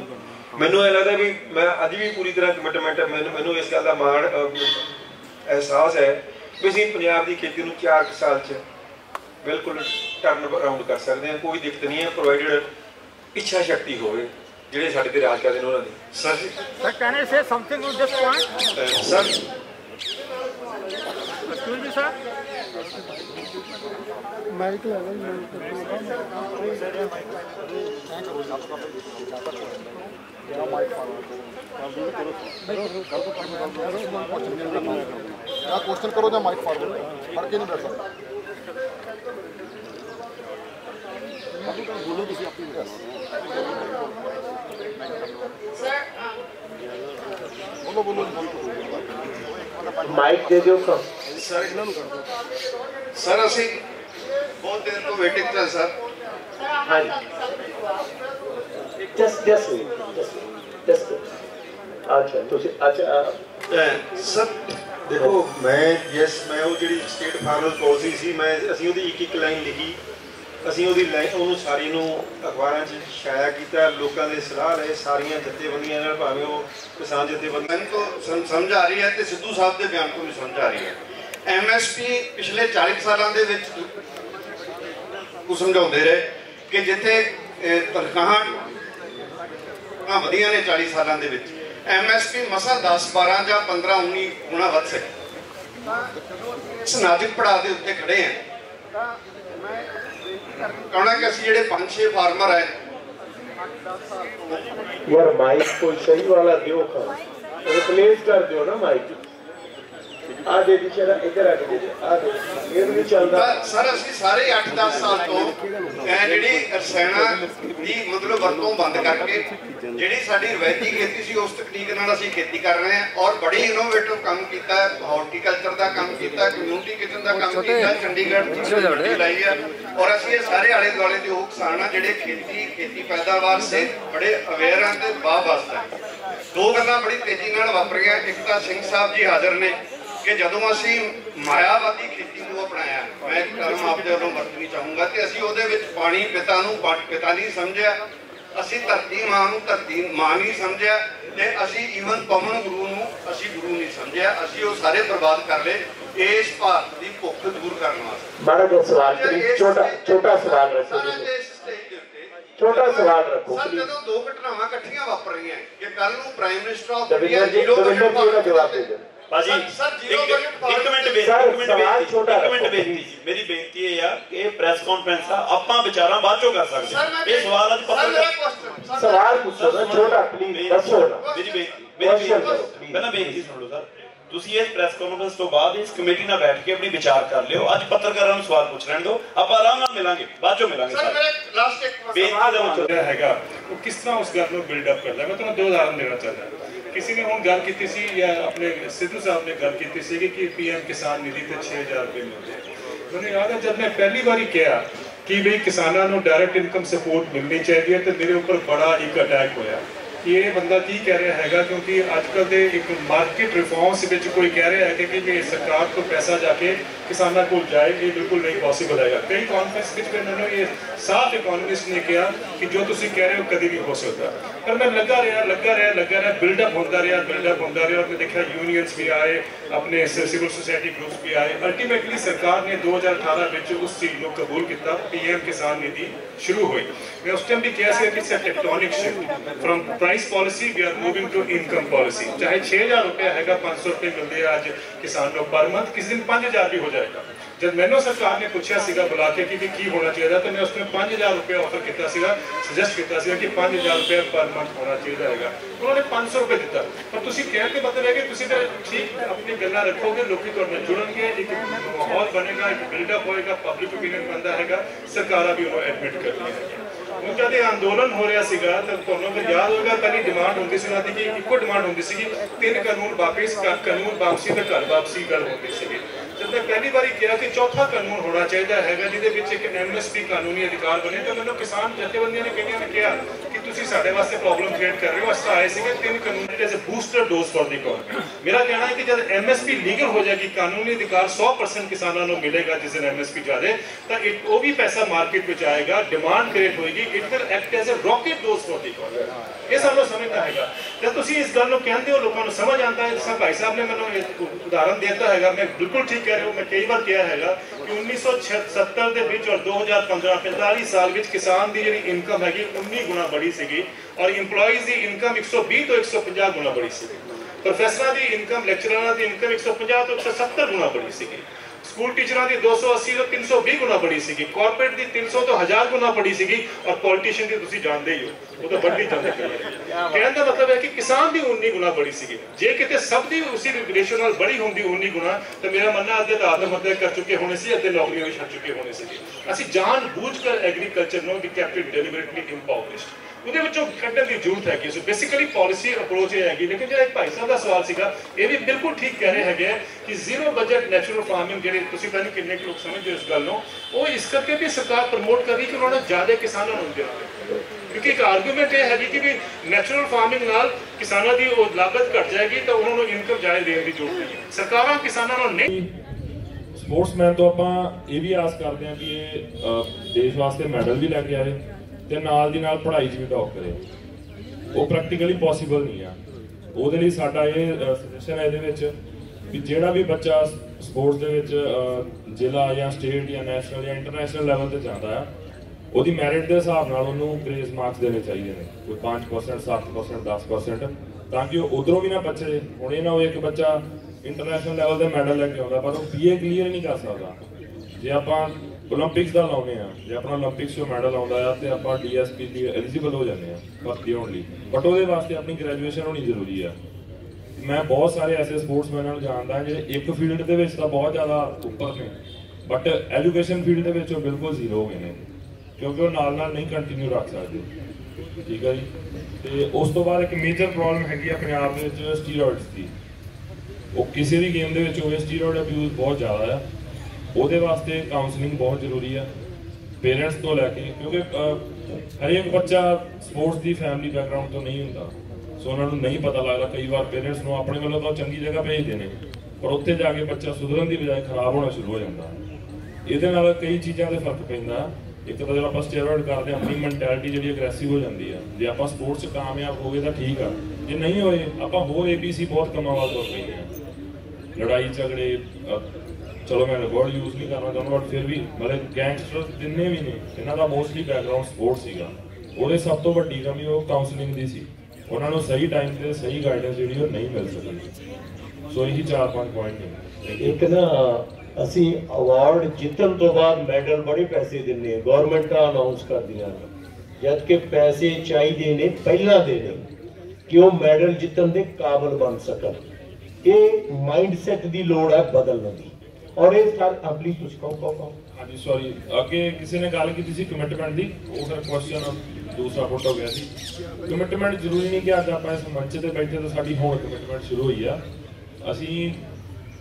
मैनूं लगता भी मैं अज भी पूरी तरह कमिटमेंट है, मैनूं इस गल दा माण एहसास है भी असीं पंजाब दी खेती नूं 4 साल च बिल्कुल टर्न अराउंड कर सकते हैं, कोई दिक्कत नहीं है, प्रोवाइडेड इच्छा शक्ति होवे जिहड़े साडे ते राज करदे ने उन्हां दी। Sir can I say something on this point? Sir excuse me sir, mike लगा या क्वेश्चन करो या माइक फॉरवर्ड फड़ के नहीं बैठ सकते। बोलो बोलो माइक दे दो सर। सर असी बहुत देर को वेटिंग था सर। हाँ अच्छा तो अच्छा सर देखो मैं यस मैं वो जी स्टेट फार्मर पॉलिसी सी मैं असी वो एक लाइन लिखी, असी वो लाइन उन्होंने सारी अखबारों में शाया किया, लोगों ने सलाह ले सारिया जथेबंदियां भावें वो किसान जथेबंदियां को समझ आ रही है, तो सिद्धू साहब के बयान को भी समझ आ रही है। MSP पिछले 40 सालों के समझाते रहे कि जिथे तनखाह वधिया ने 40 सालों के MSP मसा 10, 12 या 15, 19 गुणा वध सके। सामाजिक पड़ाव के उत्ते खड़े हैं, कहना कि असीं जिहड़े 5-6 फार्मर है यार माइक कोई सही वाला दियो, रिप्लेस कर दियो ना माइक। सर असीं सारे 8-10 साल तो जिहड़ी रसायना दी मतलब वरतों बंद करके जिहड़ी साडी रवायती खेती सी उस तकनीक नाल असीं खेती कर रहे हैं, और बड़ी इनोवेटिव काम कीता, हॉर्टिकल्चर का काम कीता, कम्यूनिटी किचन का काम कीता, चंडीगढ़ लाई है, और असीं सारे आले दुआले दे लोक साणा जिहड़े खेती पैदावार से बड़े अवेयर हैं। वास्ता 2 गल्लां बड़ी तेजी नाल वापरियां, एक तां सिंह साहब जी हाज़र ने कि जदों असी मायावादी खेती को अपनाया, मैं एक टर्म आपके वालों वरतनी चाहूँगा, तो असी वो पानी पिता पिता नहीं समझिया, असी धरती माँ धरती माँ नहीं समझिया, तो असी ईवन पवन गुरु नूं असी गुरु नहीं समझिया, असी वो सारे बर्बाद कर ले इस भारत की भुख दूर करने वास्ते। बड़ा जो सवाल छोटा सवाल छोटा सवाल रखो। सर जदों 2 घटनावां इकट्ठियां वापर रही हैं कि कल नूं प्राइम मिनिस्टर ऑफ इंडिया जवाब दे दे भाजी एक मिनट बेनती जी, मेरी बेनती है यार कि प्रेस कॉन्फ्रेंस आपां विचारां बाद चों कर सकदे हां, ये सवाल अज पक्का सवाल पूछो ना छोटा प्लीज दसो ना। मेरी बेनती पहला बेनती सुन लो सर, ਤੁਸੀਂ ਇਸ ਪ੍ਰੈਸ ਕਾਨਫਰੰਸ ਤੋਂ ਬਾਅਦ ਇਸ ਕਮੇਟੀ ਨਾਲ ਬੈਠ ਕੇ ਆਪਣੀ ਵਿਚਾਰ ਕਰ ਲਿਓ। ਅੱਜ ਪੱਤਰਕਾਰਾਂ ਨੂੰ ਸਵਾਲ ਪੁੱਛ ਲੈਣ ਦਿਓ, ਆਪਾਂ ਆਰਾਮ ਨਾਲ ਮਿਲਾਂਗੇ, ਬਾਅਦ ਚੋਂ ਮਿਲਾਂਗੇ। ਸਰ ਮੇਰੇ ਲਾਸਟ ਇੱਕ ਸਵਾਲ ਹੈਗਾ, ਉਹ ਕਿਸ ਤਰ੍ਹਾਂ ਉਸ ਗੱਲ ਨੂੰ ਬਿਲਡ ਅਪ ਕਰਦਾ? ਮੈਂ ਤੁਹਾਨੂੰ 2 ਉਦਾਹਰਨ ਦੇਣਾ ਚਾਹੁੰਦਾ। ਕਿਸੇ ਨੇ ਹੁਣ ਗੱਲ ਕੀਤੀ ਸੀ ਜਾਂ ਆਪਣੇ ਸਿੱਧੂ ਸਾਹਿਬ ਨੇ ਗੱਲ ਕੀਤੀ ਸੀ ਕਿ PM ਕਿਸਾਨ ਨਿਧੀ ਤੇ 6000 ਰੁਪਏ ਮਿਲਦੇ। ਮੈਨੂੰ ਯਾਦ ਹੈ ਜਦ ਮੈਂ ਪਹਿਲੀ ਵਾਰੀ ਕਿਹਾ कि भी किसानों को डायरैक्ट इनकम सपोर्ट मिलनी चाहिए। तो मेरे उपर बड़ा एक अटैक होया, ये बंदा की कह रहा है क्योंकि आजकल के एक मार्केट रिफॉर्म्स में कोई कह रहा है कि सरकार को पैसा जाके किसानों को जाए, ये बिल्कुल नहीं पॉसिबल है। कई कॉन्फ्रेंस ये साफ इकोनॉमिस्ट ने कहा कि जो तुम कह रहे हो कभी नहीं हो सकता। पर मैं लगा रहा बिल्डअप होता रहा और मैं देखा यूनियंस भी आए, अपने सिविल सोसाइटी ग्रुप्स भी आए। अल्टीमेटली सरकार ने 2018 उस चीज़ को कबूल किया, PM किसान नीति शुरू हुई। मैं उस टाइम भी कहा tectonic shift from price policy we are moving to income policy. चाहे 6,000 रुपया है, 500 रुपये मिलते हैं आज किसान को पर मंथ, किसी दिन 5,000 भी हो जाएगा। जब मैंने सरकार ने पूछा बुला के की होना चाहिए तो मैं उसमें 5,000 रुपया ऑफर किया, सजेस्ट किया कि 5,000 रुपया पर मंथ होना चाहिए है। उन्होंने 500 रुपये दिता। पर तुम कहते मतलब है कि तुम ठीक अपनी गल् रखोगे, लोग जुड़ेंगे, एक माहौल बनेगा, एक बिल्डअप होएगा, पब्लिक ओपीनियन बनता है, सरकार भी उन्होंने एडमिट कर लिया है। हम जब आंदोलन हो रहा था तो याद होगा पहली डिमांड होती थी उन्होंने की इको डिमांड होती थी कि 3 कानून वापस, कानून वापसी तो घर वापसी गल होती थी। जब मैं पहली बार कहा कि 4था कानून होना चाहिए है जिसे एक एमएसपी कानूनी अधिकार बने, तो मैं किसान जथेबंदियों ने कई ने कहा कि तुम साढ़े वास्ते प्रॉब्लम क्रिएट कर रहे हो। अस आए थे 3 कानून as a booster dose for the economy. मेरा कहना है कि जब MSP लीगल हो जाएगी, कानूनी अधिकार 100% किसानों को मिलेगा जिस दिन MSP ज्यादा, तो वो भी पैसा मार्केट में जाएगा, डिमांड क्रिएट होगी, it will act as a rocket dose for the economy. ये सानों समझ आएगा। जब तुम इस गल को कहते हो लोगों को समझ आता है। जैसा भाई साहब ने मैंने उदाहरण देता है, मैं बिल्कुल ठीक कह रहा हूँ। मैं कई बार कहा है कि 1970 के बीच और 2015 45 साल किसान की जी इनकम हैगी 19 गुना बड़ी सी और इंपलॉइज की इनकम 120 तो 150 गुना बड़ी सी। प्रोफेसर की इनकम, लैक्चरर की इनकम 150 तो 170 गुना बड़ी सी, स्कूल टीचर की 280 तो 320 गुना बड़ी सी, कॉर्पोरेट की 300 तो 1000 गुना बड़ी सी और पॉलिटिशियन की तुसी जानते ही हो वो तो बढ़ती जाती है। कहने का मतलब है कि किसान की 19 गुना बड़ी सी। जे कितने सब की उसी रेशो नाल बड़ी होंगी 19 गुना तो मेरा मानना अद्धे तो आत्महत्या कर चुके होने से, अद्धे नौकरियां भी छड्ड चुके होने से। असीं जानबूझकर एग्रीकल्चर नूं कैपिटल डेलिबरेटली इम्पॉवरिश्ड ਉਹਦੇ ਵਿੱਚੋਂ ਕੱਢਣ ਦੀ ਜ਼ਰੂਰਤ ਹੈਗੀ। ਸੋ ਬੇਸਿਕਲੀ ਪਾਲਿਸੀ ਅਪਰੋਚ ਇਹ ਹੈਗੀ। ਲੇਕਿਨ ਜਿਹੜਾ ਇੱਕ ਭਾਈ ਸਾਹਿਬ ਦਾ ਸਵਾਲ ਸੀਗਾ ਇਹ ਵੀ ਬਿਲਕੁਲ ਠੀਕ ਕਹਿ ਰਹੇ ਹੈਗੇ ਕਿ ਜ਼ੀਰੋ ਬਜਟ ਨੈਚੁਰਲ ਫਾਰਮਿੰਗ ਜਿਹੜੇ ਤੁਸੀਂ ਪਤਾ ਨਹੀਂ ਕਿੰਨੇ ਕੁ ਲੋਕ ਸਮਝਦੇ ਹੋ ਇਸ ਗੱਲ ਨੂੰ, ਉਹ ਇਸ ਕਰਕੇ ਵੀ ਸਰਕਾਰ ਪ੍ਰਮੋਟ ਕਰ ਰਹੀ ਕਿ ਉਹਨਾਂ ਨੂੰ ਜ਼ਿਆਦਾ ਕਿਸਾਨਾਂ ਨੂੰ ਦਿਓ। ਕਿਉਂਕਿ ਇੱਕ ਆਰਗੂਮੈਂਟ ਇਹ ਹੈਗੀ ਕਿ ਵੀ ਨੈਚੁਰਲ ਫਾਰਮਿੰਗ ਨਾਲ ਕਿਸਾਨਾਂ ਦੀ ਉਹ ਲਾਗਤ ਘਟ ਜਾਏਗੀ ਤਾਂ ਉਹਨਾਂ ਨੂੰ ਇਨਕਮ ਜ਼ਿਆਦਾ ਦੇਣ ਦੀ ਜ਼ਰੂਰਤ ਨਹੀਂ ਹੈ। ਸਰਕਾਰਾਂ ਕਿਸਾਨਾਂ ਨੂੰ ਨਹੀਂ ਸਪੋਰਟਸਮੈਨ ਤੋਂ ਆਪਾਂ ਇਹ ਵੀ ਆਸ ਕਰਦੇ ਹਾਂ ਕਿ ਇਹ ਦੇਸ਼ ਵਾਸਤੇ ਮੈਡਲ ਵੀ ਲੈ ਕੇ ਆਵੇ ਤੇ ਨਾਲ ਦੀ ਨਾਲ ਪੜ੍ਹਾਈ 'ਚ ਵੀ ਟੌਪ ਕਰੇ। ਉਹ ਪ੍ਰੈਕਟੀਕਲੀ ਪੋਸੀਬਲ ਨਹੀਂ ਆ। ਉਹਦੇ ਲਈ ਸਾਡਾ ਇਹ ਸਜੈਸ਼ਨ ਹੈ ਇਹਦੇ ਵਿੱਚ ਵੀ ਜਿਹੜਾ ਵੀ ਬੱਚਾ ਸਪੋਰਟਸ ਦੇ ਵਿੱਚ ਜ਼ਿਲ੍ਹਾ ਜਾਂ ਸਟੇਟ ਜਾਂ ਨੈਸ਼ਨਲ ਜਾਂ ਇੰਟਰਨੈਸ਼ਨਲ ਲੈਵਲ ਤੇ ਜਾਂਦਾ ਆ, ਉਹਦੀ ਮੈਰਿਟ ਦੇ ਹਿਸਾਬ ਨਾਲ ਉਹਨੂੰ ਗ੍ਰੇਸ ਮਾਰਕਸ ਦੇਣੇ ਚਾਹੀਦੇ ਨੇ, ਕੋਈ 5%, 7%, 10%, ਤਾਂ ਕਿ ਉਹ ਉਧਰੋਂ ਵੀ ਨਾ ਬਚੇ। ਹੁਣ ਇਹ ਨਾ ਹੋਵੇ ਇੱਕ ਬੱਚਾ ਇੰਟਰਨੈਸ਼ਨਲ ਲੈਵਲ 'ਤੇ ਮੈਡਲ ਲੈ ਕੇ ਆਉਂਦਾ ਪਰ ਉਹ BA ਕਲੀਅਰ ਨਹੀਂ ਕਰ ਸਕਦਾ। ਜੇ ਆਪਾਂ ओलंपिक्स का लाने जो अपना ओलंपिक्स मैडल आता है तो आप DSP लिए एलिजिबल हो जाते हैं भर्ती होने, बट वो वास्ते अपनी ग्रैजुएशन होनी जरूरी है। मैं बहुत सारे ऐसे स्पोर्ट्समैन जानता जो एक फील्ड के बहुत ज़्यादा उपर ने बट एजुकेशन फील्ड के बिल्कुल जीरो हो गए हैं क्योंकि वो नाल नहीं कंटिन्यू रख सकते। ठीक है जी। तो उस तो बाद एक मेजर प्रॉब्लम हैगी अपने आप में स्टीरॉयड्स की। वो किसी भी गेम के स्टीरॉयड अब्यूज बहुत ज़्यादा है। ਉਹਦੇ ਵਾਸਤੇ ਕਾਉਂਸਲਿੰਗ ਬਹੁਤ ਜ਼ਰੂਰੀ ਆ ਪੇਰੈਂਟਸ ਤੋਂ ਲੈ ਕੇ, ਕਿਉਂਕਿ ਹਰੇਕ ਬੱਚਾ ਸਪੋਰਟਸ ਦੀ ਫੈਮਿਲੀ ਬੈਕਗ੍ਰਾਉਂਡ ਤੋਂ ਨਹੀਂ ਹੁੰਦਾ, ਸੋ ਉਹਨਾਂ ਨੂੰ ਨਹੀਂ ਪਤਾ ਲੱਗਦਾ। ਕਈ ਵਾਰ ਪੇਰੈਂਟਸ ਨੂੰ ਆਪਣੇ ਵੱਲੋਂ ਤਾਂ ਚੰਗੀ ਜਗ੍ਹਾ ਭੇਜਦੇ ਨੇ ਪਰ ਉੱਥੇ ਜਾ ਕੇ ਬੱਚਾ ਸੁਧਰਨ ਦੀ ਬਜਾਏ ਖਰਾਬ ਹੋਣਾ ਸ਼ੁਰੂ ਹੋ ਜਾਂਦਾ। ਇਹਦੇ ਨਾਲ ਕਈ ਚੀਜ਼ਾਂ 'ਤੇ ਫਰਕ ਪੈਂਦਾ। ਇੱਕ ਤਾਂ ਜਦੋਂ ਆਪਾਂ ਸਟੀਰੋਇਡ ਕਰਦੇ ਹਾਂ ਆਪਣੀ ਮੈਂਟੈਲਿਟੀ ਜਿਹੜੀ ਅਗਰੈਸਿਵ ਹੋ ਜਾਂਦੀ ਆ। ਜੇ ਆਪਾਂ ਸਪੋਰਟਸ 'ਚ ਕਾਮਯਾਬ ਹੋ ਗਏ ਤਾਂ ਠੀਕ ਆ, ਜੇ ਨਹੀਂ ਹੋਏ ਆਪਾਂ ਹੋਰ ABC ਬਹੁਤ ਕੰਮਾਂ ਵੱਲ ਤੁਰ ਪੈਂਦੇ ਹਾਂ। ਲੜਾਈ ਝਗੜੇ, चलो मैं वर्ड यूज़ नहीं करना चाहूँगा बट फिर भी मतलब गैंगस्टर जिन्हें भी ने इन्होंने मोस्टली बैकग्राउंड स्पोर्ट्स हीगा। और सब तो वड्डी कमी वो काउंसलिंग दी सी, उन्होंने सही टाइम से सही गाइडेंस जी नहीं मिल सकती। सो यही 4-5 पॉइंट ने। एक ना असी अवार्ड जीतन तो बाद मैडल बड़े पैसे देने गौरमेंट का अनाउंस कर दिया, जबकि पैसे चाहिए ने पहला देने कि वो मैडल जीतन के काबिल बन सकन। ये माइंडसैट की लड़ है बदलने की। और इस साल अपनी कुछ कहो। हाँ जी सॉरी, आगे किसी ने गल की थी कमिटमेंट की, वो फिर क्वेश्चन दूसरा फोटो गया जी। कमिटमेंट जरूरी नहीं कि अगर आप इस मंच से बैठे तो साड़ी होम कमिटमेंट शुरू हुई है। असी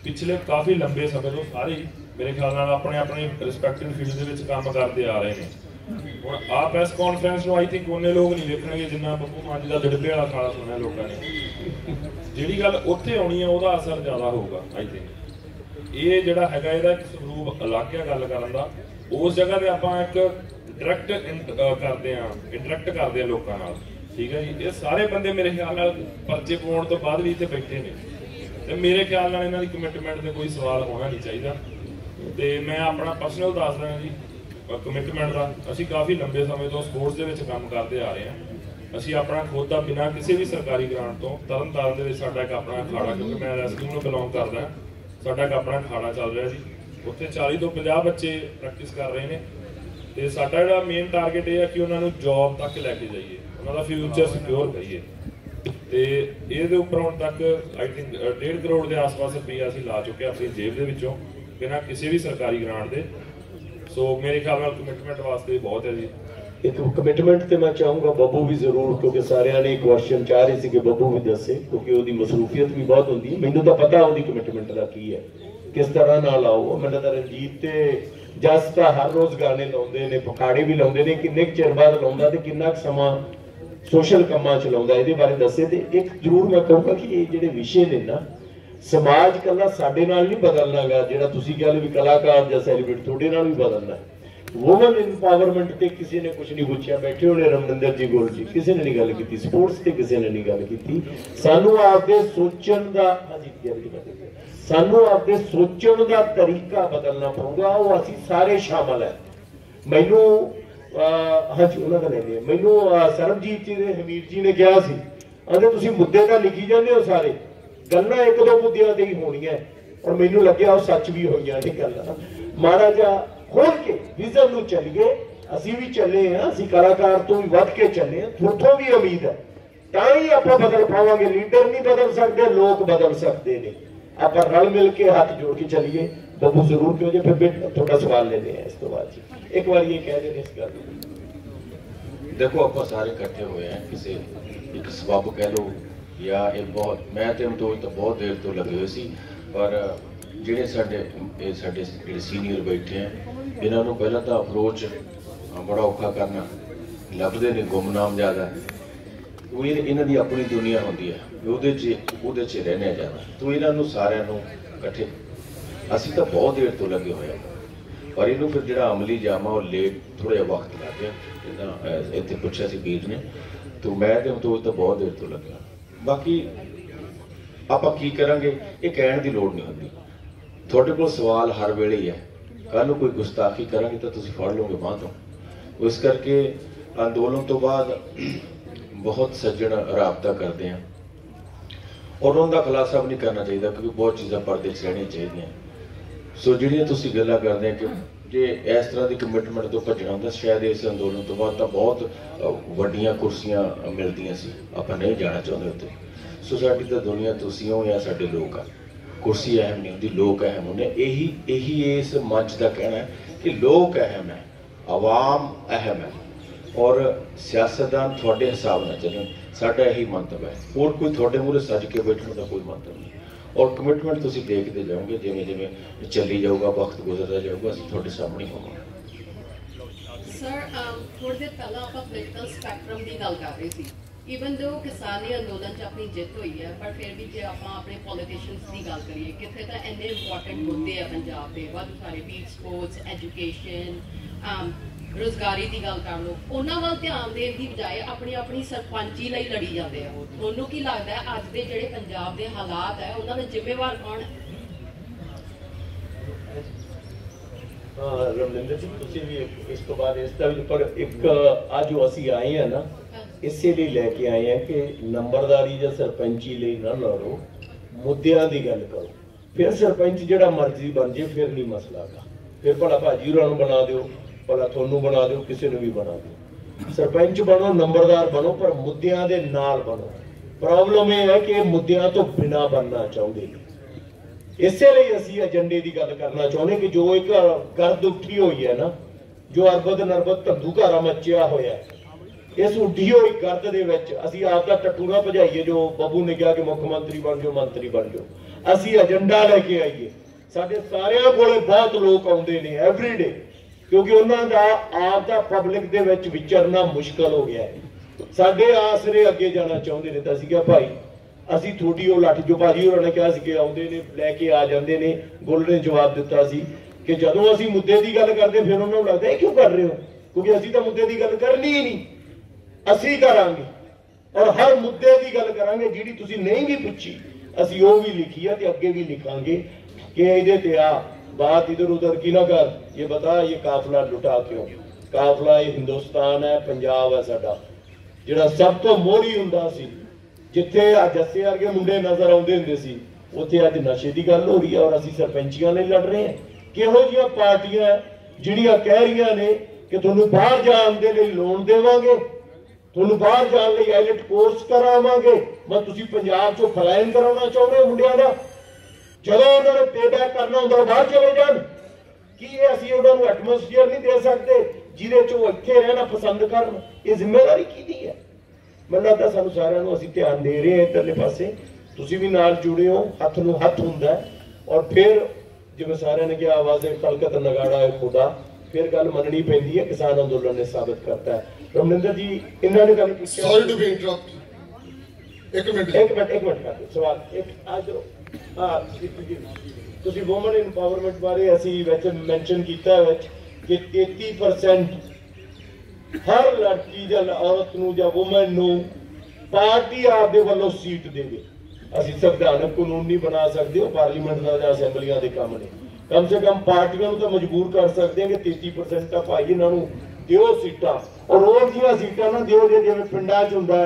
पिछले काफ़ी लंबे समय तो सारे मेरे ख्याल अपने अपने रिस्पैक्टिव फील्ड काम करते आ रहे हैं। और आ प्रेस कॉन्फ्रेंस आई थिंक उन्ने लोग नहीं देखने जिन्ना बब्बू मान जी का दड़बे वाला खाला सुना लोगों ने। जी गल उत्थे आनी है वह असर ज़्यादा होगा। आई थिंक ये जोड़ा है स्वरूप अलग है गल कर उस जगह पर आप एक डायरैक्ट करते हैं इंटरैक्ट करते हैं लोगों नाल। ठीक है जी, ये सारे बंदे मेरे ख्याल नाल परचे पाउण तो बाद भी इत्थे बैठे ने तो मेरे ख्याल नाल इन्हां दी कमिटमेंट ते कोई सवाल होना नहीं चाहिए। तो मैं अपना परसनल दस रहा जी कमिटमेंट का। असीं काफ़ी लंबे समय तो स्पोर्ट्स दे विच काम करते आ रहे हैं। असीं अपना खुद का बिना किसी भी सरकारी ग्रांट तो तरन तारण दे विच साडा इक अपना अखाड़ा, क्योंकि मैं रेस्क्यू नूं बिलोंग करदा, साडा इक अपना अखाड़ा चल रहा जी। उत्थे 40 तो 50 बच्चे प्रैक्टिस कर रहे हैं। तो साडा जिहड़ा मेन टारगेट ये है कि उन्होंने जॉब तक लैके जाइए, उन्होंने फ्यूचर सिक्योर करिए। तो ये उपर हुण तक आई थिंक 1.5 करोड़ के आस पास रुपया असीं ला चुके अपनी जेब के विचों बिना किसी भी सरकारी ग्रांट दे। सो मेरे ख्याल नाल कमिटमेंट वास्ते बहुत है जी। एक कमिटमेंट तो मैं चाहूँगा बब्बू भी जरूर, क्योंकि सारे ने क्वेश्चन चाह रहे थे कि बब्बू भी दसे, क्योंकि उसकी मसरूफियत भी बहुत होंगी। मैनूं तो पता उसकी कमिटमेंट का की है, किस तरह ना लाओ। मैं रंजीत जस तो हर रोज़ गाने लाते हैं, पखाड़े भी लाते हैं, किन्ने चर बाद लाता तो किन्ना समा सोशल कामों च लाता, ये बारे दसे। तो एक जरूर मैं कहूँगा कि ये जो विषय ने ना समाज कला साडे नाल नहीं बदलना गा, जो तुसीं कह लो भी कलाकार या सैलीब्रिटी थोड़े नाल भी बदलना है। वूमन इंपावरमेंट तो किसी ने कुछ नहीं पूछा, बैठे होने रमनिंदर जी गोल जी किसी ने नहीं गल की, स्पोर्ट्स से किसी ने नहीं गल की। सानू आपके सोचण का सानू आपके सोचण का तरीका बदलना पड़ेगा, वो असी सारे शामिल है। मैनू हाँ जी उन्होंने लेने मैनू सरबजीत जी ने हमीर जी ने कहा सी अगर तुम मुद्दे का लिखी जाते हो सारे गल्लां एक दो मुद्दों से ही होनी है, और मैनू लगे सच भी होइयां ने गल्लां। महाराजा खोल के विजन में चलिए, असी भी चले हाँ, असी कलाकार तो भी वध के चले हाँ, थोड़ों भी उम्मीद है तो ही आप बदल पावांगे। लीडर नहीं बदल सकते, लोग बदल सकते हैं। आप रल मिल के हाथ जोड़ के चलिए। बब्बू जरूर क्यों जी, फिर थोड़ा सवाल लेने हैं इस तो बाद जी। एक बार ये कह देने इस गल देखो आप सारे इकट्ठे हुए हैं, किसी एक सबब कह लो या एक बहुत मैं तो अमितोज तो बहुत देर तो लगे हुए सी, पर ਜਿਹੜੇ ਸਾਡੇ ਜਿਹੜੇ ਸੀਨੀਅਰ ਬੈਠੇ ਆ ਇਹਨਾਂ ਨੂੰ ਪਹਿਲਾਂ ਤਾਂ ਅਪਰੋਚ ਬੜਾ ਔਖਾ ਕਰਨਾ, ਲੱਭਦੇ ਨੇ ਗੁੰਮਨਾਮ ਜ਼ਿਆਦਾ। ਉਹ ਇਹਨਾਂ ਦੀ ਆਪਣੀ ਦੁਨੀਆ ਹੁੰਦੀ ਹੈ, ਉਹਦੇ 'ਚ ਰਹਿਣਾ ਜ਼ਿਆਦਾ। ਤੋ ਇਹਨਾਂ ਨੂੰ ਸਾਰਿਆਂ ਨੂੰ ਇਕੱਠੇ ਅਸੀਂ ਤਾਂ ਬਹੁਤ ਦੇਰ ਤੋਂ ਲੱਗੇ ਹੋਏ ਆ, ਪਰ ਇਹਨੂੰ ਫਿਰ ਜਿਹੜਾ ਅਮਲੀ ਜਾਮਾ ਉਹ ਲੇਟ ਥੋੜ੍ਹਾ ਜਿਹਾ ਵਕਤ ਲੱਗ ਗਿਆ। ਜਿੱਦਾਂ ਇੱਥੇ ਪੁੱਛਿਆ ਸੀ ਵੀਰ ਨੇ, ਤੋ ਮੈਂ ਤੇ ਉਹ ਤਾਂ ਬਹੁਤ ਦੇਰ ਤੋਂ ਲੱਗਿਆ। ਬਾਕੀ ਆਪਾਂ ਕੀ ਕਰਾਂਗੇ ਇਹ ਕਹਿਣ ਦੀ ਲੋੜ ਨਹੀਂ ਹੁੰਦੀ। थोड़े को सवाल हर वेले ही है, कल कोई गुस्ताखी करेंगे तो तुम फड़ लोगे बांह तो। इस करके अंदोलन तो बाद बहुत सज्जन राबता करते हैं और उनका खुलासा भी नहीं करना चाहिए, क्योंकि बहुत चीज़ा पर्दे रहनी चाहिए। सो जी गल्लां करते हैं कि जे इस तरह की कमिटमेंट तो भजना होंगे शायद इस अंदोलन तो बाद बहुत वड्डियां कुर्सियां मिलदियां सी, आपां नहीं जाना चाहते उत्ते। सो साडी तां दुनिया तुसीं हो या साडे लोक आ, कुर्सी अहम नहीं होंगी, लोग अहम होंगे। यही इस मंच का कहना है कि लोग अहम है, आवाम अहम है, और सियासतदान थोड़े हिसाब न चलन। साडा यही मंतव है, और कोई थोड़े मूहरे सज के बैठने का कोई मंतव नहीं। और कमिटमेंट तुम देखते जाओगे जिमें जिमें चली जाऊगा, वक्त गुजरता जाऊगा, असीं थोड़े सामने होवांगे। सर थोड़ी देर पहला आपां पोलिटिकल स्पैक्ट्रम की गल कर रहे थे, ईवन दो किसानी अंदोलन अपनी जित हुई है, पर फिर भी जो आप अपने पॉलिटिशियन्स की गल करिए कितने तो इन्ने इंपॉर्टेंट मुद्दे है पंजाब के बहुत सारे, बी स्पोर्ट्स एजुकेशन रोजगारी की गल कर लो, उन्होंने वाल ध्यान देने की बजाय अपनी अपनी सरपंची लई लड़ी जाते हैं। उन्होंने की लगता है अज के जोड़े पंजाब के हालात है उन्होंने जिम्मेवार कौन है? रमनिंदर जी तुसीं भी इस तो बाद इस पर एक आज जो असीं आए हैं ना इसीलिए लैके आए हैं कि नंबरदारी या सरपंची लिए ना लड़ो, मुद्दों की गल करो। फिर सरपंच जो मर्जी बन जाए फिर नहीं मसला गा, फिर भला भाजी उन्होंने बना दो, भला थोनू बना दो, किसी ने भी बना दो। सरपंच बनो, नंबरदार बनो, पर मुद्दों के नाल बनो। प्रॉब्लम यह है कि मुद्दों तो बिना बनना चाहते हैं। इसलिए असीं एजेंडे की गल करना चाहते कि जो एक गर्द उठी हुई है ना, जो अरबद नरबद धंधूकारा मचिया होया है, इस उठी हुई गर्द के असीं आपका टटूरा भजाइए। जो बब्बू ने कहा कि मुख्य मंत्री बन जाओ, मंत्री बन जाओ, ਅਸੀਂ ਏਜੰਡਾ ਲੈ ਕੇ ਆਈਏ। ਸਾਡੇ ਸਾਰਿਆਂ ਕੋਲੇ ਬਹੁਤ ਲੋਕ ਆਉਂਦੇ ਨੇ ਐਵਰੀ ਡੇ, क्योंकि उन्हों का आप का पब्लिक दे विच विचरना मुश्किल हो गया है। साडे आसरे अगे जाना चाहते ने तो असीं भाई असी थोड़ी वो लाठी जो भाजी उन्होंने कहा कि आउंदे ने लैके आ जाते ने। गुल ने जवाब दिता सी कि जदों असी मुद्दे की गल करते फिर उन्होंने लगता है क्यों कर रहे हो, क्योंकि असी तो मुद्दे की गल करनी ही नहीं। असी करांगे और हर मुद्दे की गल करांगे जिहड़ी तुसीं नहीं भी पुछी असी वो भी लिखी है तो अगे भी लिखांगे कि इहदे ते आ बात इधर उधर की ना कर, ये बता ये काफिला लुटा क्यों। काफिला ये हिंदुस्तान है, पंजाब है साडा, जिहड़ा सब तो मोहरी हुंदा सी। जिथे जस्से वर्गे मुंडे नजर आउंदे हुंदे सी उत्थे अज नशे की गल हो रही है और असीं सरपंचियां लड़ रहे हैं। किहो जिहियां पार्टियां जिहड़ियां कह रही ने कि तुहानूं बाहर जाण दे लई लोन देवांगे, तुहानूं बाहर जाण लई आइलेट कोर्स करावांगे, मैं तुसीं पंजाब चों फलायन कराउणा चाहुंदे हो मुंडियां दा। जदों उन्होंने पेबैक करना होंगे बाहर चले जान कि असीं उन्हां नूं एटमोसफीयर नहीं दे सकते जिहदे च वो इत्थे रहना पसंद करन। ये जिम्मेदारी किहदी है? मैनूं लगदा सानूं सारिआं नूं असीं ध्यान दे रहे हां इधरले पासे, तुसीं भी नाल जुड़े हो, हत्थ नूं हत्थ हुंदा। और फिर जिवें सारिआं ने कहा आवाज़ खलकत नगाड़ा है खुदा, फिर गल मननी पैंदी है। किसान अंदोलन ने साबित करता है। रमनिंदर जी इन्हां ने गल पुछी। सॉरी टू बी इंटरप्ट, एक मिनट कर सवाल एक आ जाओ। हाँ जी, वूमन इंपावरमेंट बारे असीं वैसे मैंशन किया कि 33% हर लड़की या औरत नूं या वूमन नूं पार्टी आपदे वालों सीट देवे। असीं संविधानक कानून नहीं बना सकते, वो पार्लीमेंट का या असैंबलियां दे काम ने। कम से कम पार्टियां तो मजबूर कर सकते हैं कि 33% का भाई इन्होंने दिओ सीटां, और रोज दीआं सीटां ना दिओ। जे जिवें पिंडां च हुंदा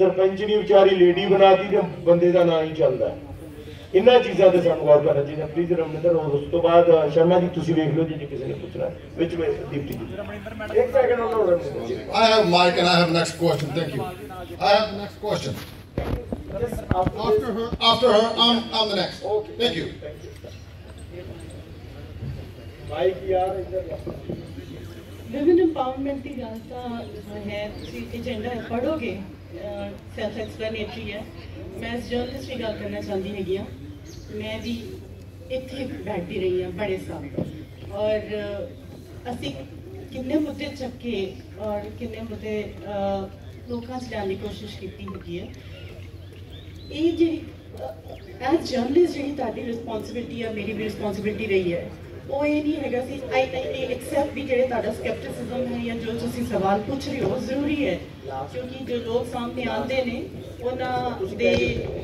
सरपंचनी विचारी लेडी बनाती ते बंदे का नाम ही चलता है। इन्होंने चीज़ों से सानूं गौर करना चाहिए। प्लीज़ रमनिंदर, और उस तो बाद शर्मा जी तुसीं वेख लो जी जे किसी ने पूछना विच में दीप्ति जी। एक सेकंड और Raminder ji, I have mike and I have next question. Thank you, I have next question after her I am the next. Okay, thank you. Mike यार इधर विमेन एम्पावरमेंट की जानता है, एजेंडा पढ़ोगे, सेल्फ एक्सप्लेनेटरी है। मैं इस जर्नलिस्ट की गल करना चाहती हैगी, मैं भी इत्थे बैठी रही हाँ बड़े साल, और असी किन्ने मुद्दे चुके और किन्ने मुद्दे लोगों से जाने की कोशिश की हैगी है। ये जी एज जर्नलिस्ट जी तुहाडी रिस्पोंसिबिलिटी है, मेरी भी रिस्पोंसिबिलिटी रही है। वो ये नहीं हैगा सी आई एक्सेप्ट भी जो तुहाडा स्कैप्टिसिज्म है या जो तुसीं सवाल पूछ रहे हो जरूरी है, क्योंकि जो लोग सामने आते हैं उन्होंने दे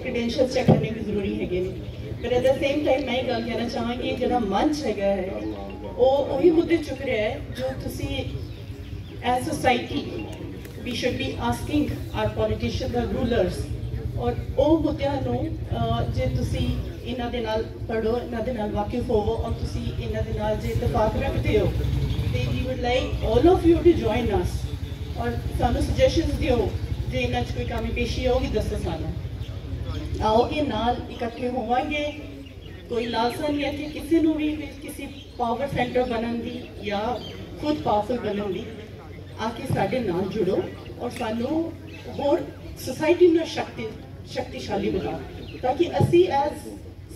क्रेडेंशियल चेक करने भी जरूरी है। पर एट द सेम टाइम मैं गल कहना चाहांगी जो मंच है वो वही मुद्दे चुक रहा है जो तुसीं as society we should be asking our politician the rulers. और वो मुद्दों जो तुसीं इन्हां दे नाल पढ़ो, इन्हां दे नाल वाकिफ होवो, और तुसीं इन्हां दे नाल जे इत्तेफाक रखते हो ते we would like all of you to join us और सानूं सजेशनस दिओ जो इन्हां च कोई कमी पेशी होगी दसो सानूं। आओ ये नाल इकट्ठे होवांगे, कोई लालसा नहीं है कि किसी नूं भी किसी पावर सेंटर बनन दी या खुद पावरफुल बनन दी। आके साडे नाल जुड़ो और सानूं होर सोसाइटी नूं शक्तिशाली बनाओ ताकि असी एज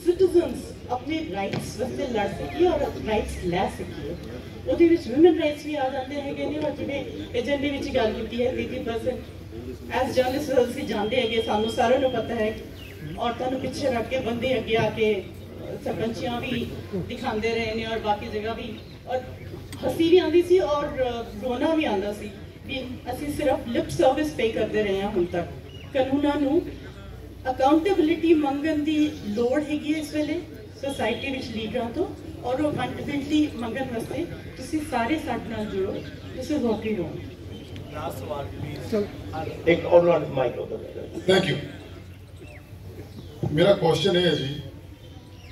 सिटीजन्स अपने राइट्स वास्ते लड़ सकीए और राइट्स लै सकीए। वो वुमेन राइट्स भी आ जाते हैं। और जिन्हें एजेंडे में गल की है 30% एज जर्नलिस्ट असीं जानते हैं, सानूं सारिआं नूं पता है औरतों को पिछे रख के बंदे अगे आके सरपंचियां भी दिखाते रहे हैं और बाकी जगह भी। और हसी भी आती सी और रोना भी आता सी कि असीं सिर्फ लिप सर्विस पे करते रहे हैं हुण तक। कानूनां नूं अकाउंटेबिलिटी मंगण दी लोड़ हैगी इस वेले सोसाइटी विच लीडरां तो, और वो अकाउंटेबिलिटी मंगण वास्ते तुसीं सारे साथ नाल जुड़ो। तुसीं वोटी हो। लास्ट सवाल प्लीज, एक और नॉट माइक उधर। Thank you. मेरा क्वेश्चन है जी,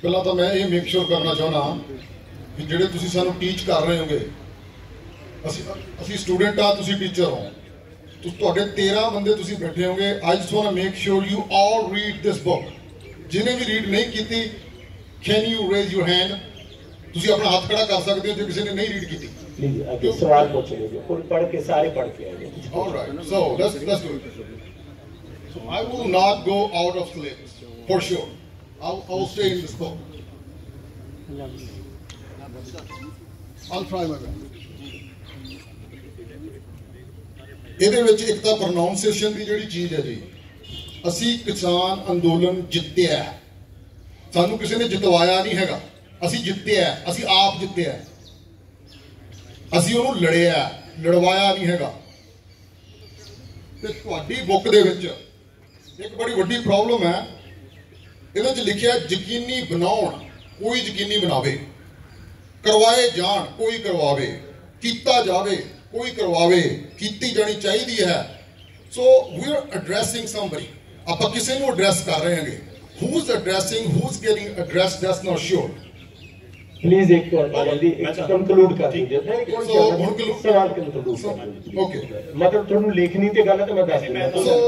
पहला तो मैं ये मेक श्योर करना चाहना कि जिहड़े तुसीं सानूं टीच कर रहे होगे असीं स्टूडेंट आ, तुसीं टीचर हो, तुहाडे 13 बंदे तुसीं बैठे होंगे। I just want to make sure you all read this book. जिन्हें भी रीड नहीं की, can you raise your hand. तुसीं अपना हाथ खड़ा कर सकते हो जो किसी ने नहीं रीड की। प्लीज अगले सवाल को चले जाओ, फुल पढ़ के सारे पढ़ के आएंगे। Alright, so let's do it. So I will not go out of syllabus for sure. I'll stay in this book. I'll try my best. ਇਹਦੇ ਵਿੱਚ ਇੱਕ ਤਾਂ ਪ੍ਰੋਨਾਂਸੀਏਸ਼ਨ ਦੀ ਜਿਹੜੀ ਚੀਜ਼ ਹੈ ਜੀ ਅਸੀਂ ਕਿਸਾਨ ਅੰਦੋਲਨ ਜਿੱਤਿਆ ਸਾਨੂੰ ਕਿਸੇ ਨੇ ਜਿਤਵਾਇਆ ਨਹੀਂ ਹੈਗਾ ਅਸੀਂ ਜਿੱਤਿਆ ਅਸੀਂ ਆਪ ਜਿੱਤਿਆ ਅਸੀਂ ਉਹਨੂੰ ਲੜਿਆ ਲੜਵਾਇਆ ਨਹੀਂ ਹੈਗਾ ਤੇ ਤੁਹਾਡੀ ਬੁੱਕ ਦੇ ਵਿੱਚ ਇੱਕ ਬੜੀ ਵੱਡੀ ਪ੍ਰੋਬਲਮ ਹੈ ਇਹਦੇ ਵਿੱਚ ਲਿਖਿਆ ਯਕੀਨੀ ਬਣਾਉਣ ਕੋਈ ਯਕੀਨੀ ਬਣਾਵੇ ਕਰਵਾਏ ਜਾਣ ਕੋਈ ਕਰਵਾਵੇ ਕੀਤਾ ਜਾਵੇ कोई करवावे की जानी चाहिए है so we are addressing somebody आप किसी को एड्रैस कर रहे हैं who is addressing who is getting address that's not sure please एक जल्दी कंक्लूड कर दीजिए ओके मतलब थोड़ी लिखनी ते गल है तो मैं दस देना सो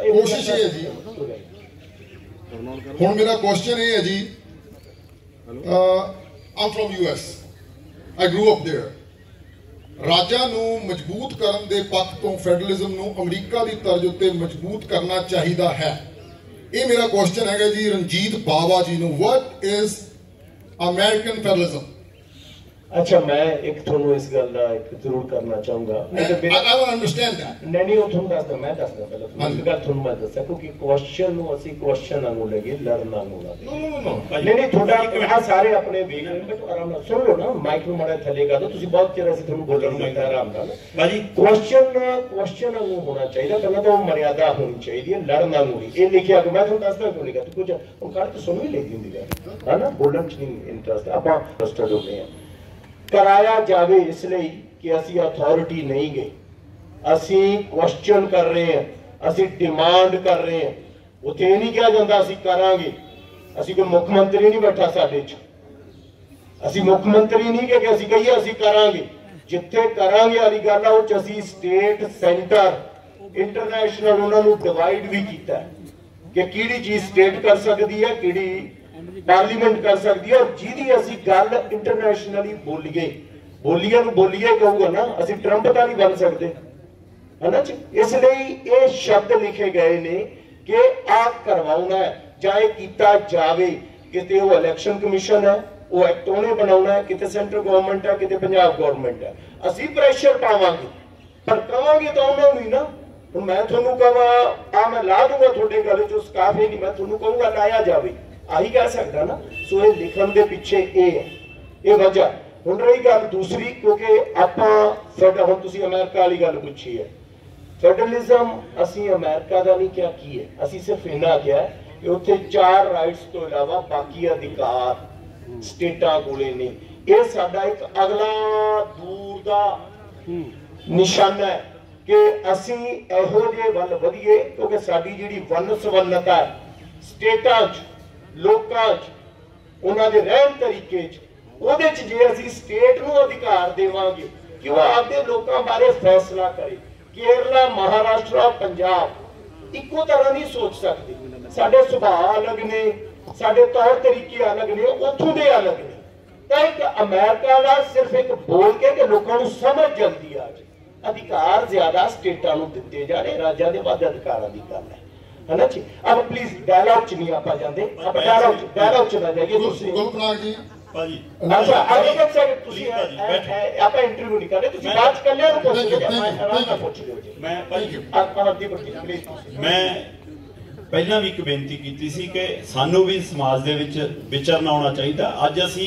कोशिश है जी हुन मेरा क्वेश्चन ये है जी I am from US I grew up there ਰਾਜਾਂ ਨੂੰ ਮਜ਼ਬੂਤ ਕਰਨ ਦੇ ਪੱਖ ਤੋਂ ਫੈਡਰਲਿਜ਼ਮ ਨੂੰ ਅਮਰੀਕਾ ਦੀ ਤਰਜ਼ ਉੱਤੇ ਮਜ਼ਬੂਤ ਕਰਨਾ ਚਾਹੀਦਾ ਹੈ ਇਹ ਮੇਰਾ ਕੁਐਸਚਨ ਹੈਗਾ ਜੀ ਰਣਜੀਤ ਬਾਵਾ ਜੀ ਨੂੰ ਵਾਟ ਇਜ਼ ਅਮਰੀਕਨ ਫੈਡਰਲਿਜ਼ਮ अच्छा मैं एक थोड़ा इस गल दा एक जरूर करना चाहूंगा आई अंडरस्टैंड दैट नहीं वो थोड़ा दसदा मैं दसदा पहले मैं गल थोड़ा मैं दसदा क्योंकि क्वेश्चन नु असि क्वेश्चन नु लगे लर्न नु लगे नहीं थोड़ा हां सारे अपने वेग में तो आराम सुन लो ना माइक में माड़ा थलेगा तो तुसी बहुत चेहरा से थोड़ा बोलण में आराम कर भाई क्वेश्चन नु होना चाहिए पहले तो मर्यादा होनी चाहिए लर्न नु ये लिखिया कि मैं थोड़ा दसदा क्यों नहीं कुछ और काट तो सुन ही लेती हुंदी है ना बोलण च इंटरेस्ट आपा इंटरेस्ट हो गए कराया जाए इसलिए कि असी अथॉरिटी नहीं गए असी क्वेश्चन कर रहे हैं असी डिमांड कर रहे हैं उसे नहीं कहा जाता असी करांगे असी कोई मुख्यमंत्री नहीं बैठा साडे च असी मुख्यमंत्री नहीं कि असी कहिए असी करांगे जिथे करांगे वाली गल है उस असी स्टेट सेंटर इंटरनेशनल उन्होंने डिवाइड भी किया कि किहड़ी चीज स्टेट कर सकती है किहड़ी पार्लीमेंट कर सकती है और जिहदी असीं गल इंटरनेशनली बोलीए बोलियां नूं बोलीए कहूंगा ना असीं ट्रंप तां नहीं बन सकदे है ना जी इसलिए ये शब्द लिखे गए ने कि आ करवाउणा है जाए कीता जावे किते वो इलैक्शन कमीशन है वो एक्ट उहने बनाउणा है किते सेंट्रल गवर्नमेंट है किते पंजाब गवर्नमेंट है असीं प्रेशर पावांगे पर कहांगे तां उहनां नूं ही ना हुण मैं तुहानूं कहां आ मैं ला दूंगा तुहाडे गल चों स्काफ ही नहीं मैं तुहानूं कहूंगा लाया जावे आही कह सकता ना सो ये लिखण दे पिछे ए है ये वजह हुण रही गल दूसरी क्योंकि आपां साडा हुण तुसीं अमेरिका वाली गल पूछी है फेडरलिज्म असीं अमेरिका दा नहीं क्या की है असीं सिर्फ इना क्या है कि उत्थे चार राइट्स तो इलावा बाकी अधिकार स्टेटां कोले ने ये साडा एक अगला दूर दा निशाना है कि असीं इहो जे वल वधीए क्योंकि साडी जिहड़ी वन सवन्नता है स्टेटां लोकां च उन्हां दे रहन तरीके च उहदे च जे असीं स्टेट नूं अधिकार देवांगे कि उह आपदे लोकां बारे फैसला करे केरला महाराष्ट्र पंजाब इक्को तरह नहीं सोच सकदे साडे सुभाव अलग ने साडे तौर तरीके अलग ने उत्थों दे अलग ने तां एक अमेरिका दा सिर्फ एक बोल के लोकां नूं समझ जल्दी आ जाए अधिकार ज्यादा स्टेटां नूं दित्ते जा रहे राज्यां दे वध अधिकारां दी गल है है ना जी अब प्लीज डायलॉग च नहीं आपा जांदे आप डायलॉग च ना जाइए दूसरी गुल पनाग जी भाजी अच्छा आगे तक सर ਤੁਸੀਂ आपा इंटरव्यू नहीं कर रहे ਤੁਸੀਂ बात कर लिया तो पूछ लियो जी मैं भाजी आपा दी प्लीज मैं पहला भी एक बेनती कीती सी कि सानू भी समाज दे विच विचरना होना चाहिए अज असी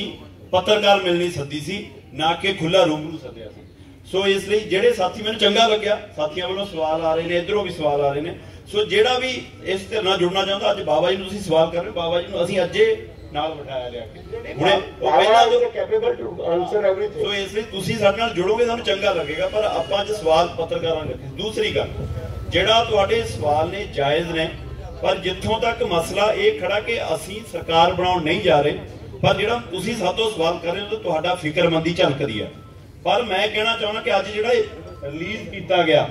पत्रकार मिलनी सदी सी ना कि खुला रूबरू सदया सी सो इसलिए जेडे साथी मैनूं चंगा लग्या साथियां वालों सवाल आ रहे ने इधरों भी सवाल आ रहे ने सो जिहड़ा भी इस ते नाल जुड़ना चाहुंदा अज बाबा जी नूं तुसीं सवाल कर रहे हो बाबा जी नूं असीं अज्जे नाल बिठाया लिया के हुणे ओह पहिलां जो capable to answer everything so इसलिए तुसीं साडे नाल जुड़ोगे तां चंगा लगेगा पर आपां अज सवाल पत्रकारां नूं रखे दूसरी गल जिहड़ा तुहाडे सवाल ने जायज़ ने पर जिथों तक मसला इह खड़ा कि असीं सरकार बनाउण नहीं जा रहे पर जिहड़ा तुसीं सातों सवाल कर रहे हो तुहाडा फिकरमंदी झलकदी है पर मैं कहना चाहुंदा कि अज जिहड़ा रिलीज़ कीता गया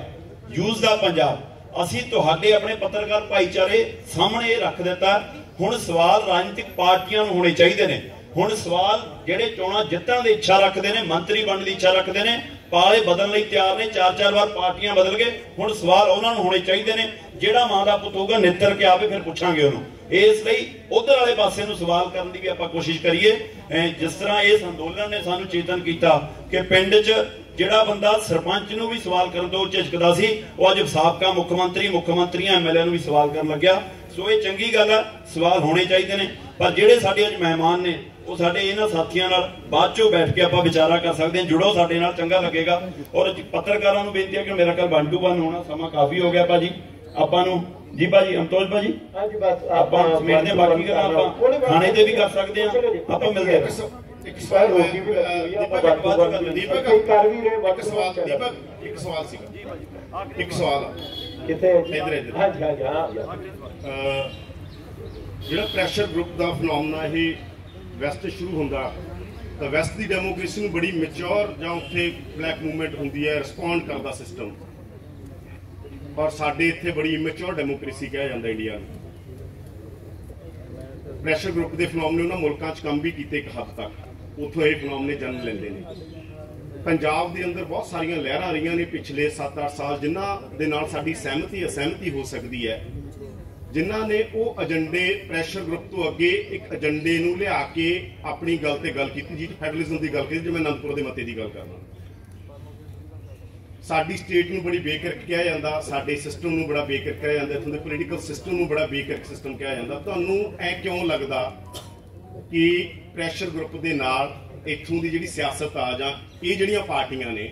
यूज़ दा पंजाब असीं तुहाडे अपने पत्रकार भाईचारे सामने रख दिता हुण सवाल राजनीतिक पार्टियां नूं होणे चाहीदे ने हुण सवाल जिहड़े चोणां जितण दी इच्छा रखदे ने मंत्री बनण दी इच्छा रखदे ने पाले बदलण लई तैयार ने चार चार बार पार्टियां बदल गए हुण सवाल उहनां नूं होणे चाहीदे ने जिहड़ा मां दा पुत्त होगा नित्तर के आवे फिर पुछांगे उहनूं इसलिए उधर वाले पासे सवाल करने की भी आप कोशिश करिए। जिस तरह इस अंदोलन ने सानू चेतन किया कि पिंड जिहड़ा बंदा सरपंच नूं भी सवाल करन तों झिझकदा सी वो अज साबका मुख्यमंत्री मुख्यमंत्रियां एमएलए नूं भी सवाल करन लग्या। सो ये चंगी गल है, सवाल होने चाहिए ने, पर जिहड़े साडे अज मेहमान ने वो साडे इन्हां साथियां नाल बाद चो बैठ के आपां विचारा कर सकदे, जुड़ो साडे नाल, चंगा लगेगा। और पत्रकारां नूं बेनती है कि मेरा कल 1 to 1 होना, समा काफी हो गया भाजी आपां नूं। जी भाजी अमितोज भाजी आपां समेटदे, बाकी गल्लां थाणे ते भी कर सकदे हां। आपां मिलदे एक सवाल रोकी भी लगी है बात कर रहे दीपक कर भी रहे वक्त सवाल दीपक एक सवाल सी एक सवाल किथे इधर हां हां हां जिहड़ा प्रेशर ग्रुप दा फिनोमेना ही वैस्ट शुरू होंदा तो वैस्ट की डेमोक्रेसी में बड़ी मेच्योर जां उत्थे ब्लैक मूवमेंट होंदी है रिस्पोंड करता सिस्टम और साडे इत्थे बड़ी इमेच्योर डेमोक्रेसी कहा जाता इंडिया प्रेशर ग्रुप के फिनोमने उन्होंने मुल्कों च कम भी किए एक हद तक उत्थों ये फिनोमने जन्म लेंदे ने। पंजाब के अंदर बहुत सारिया लहर आ रही ने पिछले 7-8 साल जिन्हों के नाल साडी सहमति असहमति हो सकती है जिन्हों ने वो एजेंडे प्रैशर ग्रुप तो अगे एक एजेंडे लिया के अपनी गल से गल की जी फेडरलिज्म की गल की जो मैं अनंदपुर के मते की गल करना साडी स्टेट में बड़ी बेकरक कहा जाता साडे सिस्टम में बड़ा बेकरक कहा जाता इतों के पोलीटिकल सिस्टम में बड़ा बेकरक सिस्टम कहा जाता। तो क्यों लगता कि प्रैशर ग्रुप के नाल इतों की जी सियासत आ जा जड़िया पार्टियां ने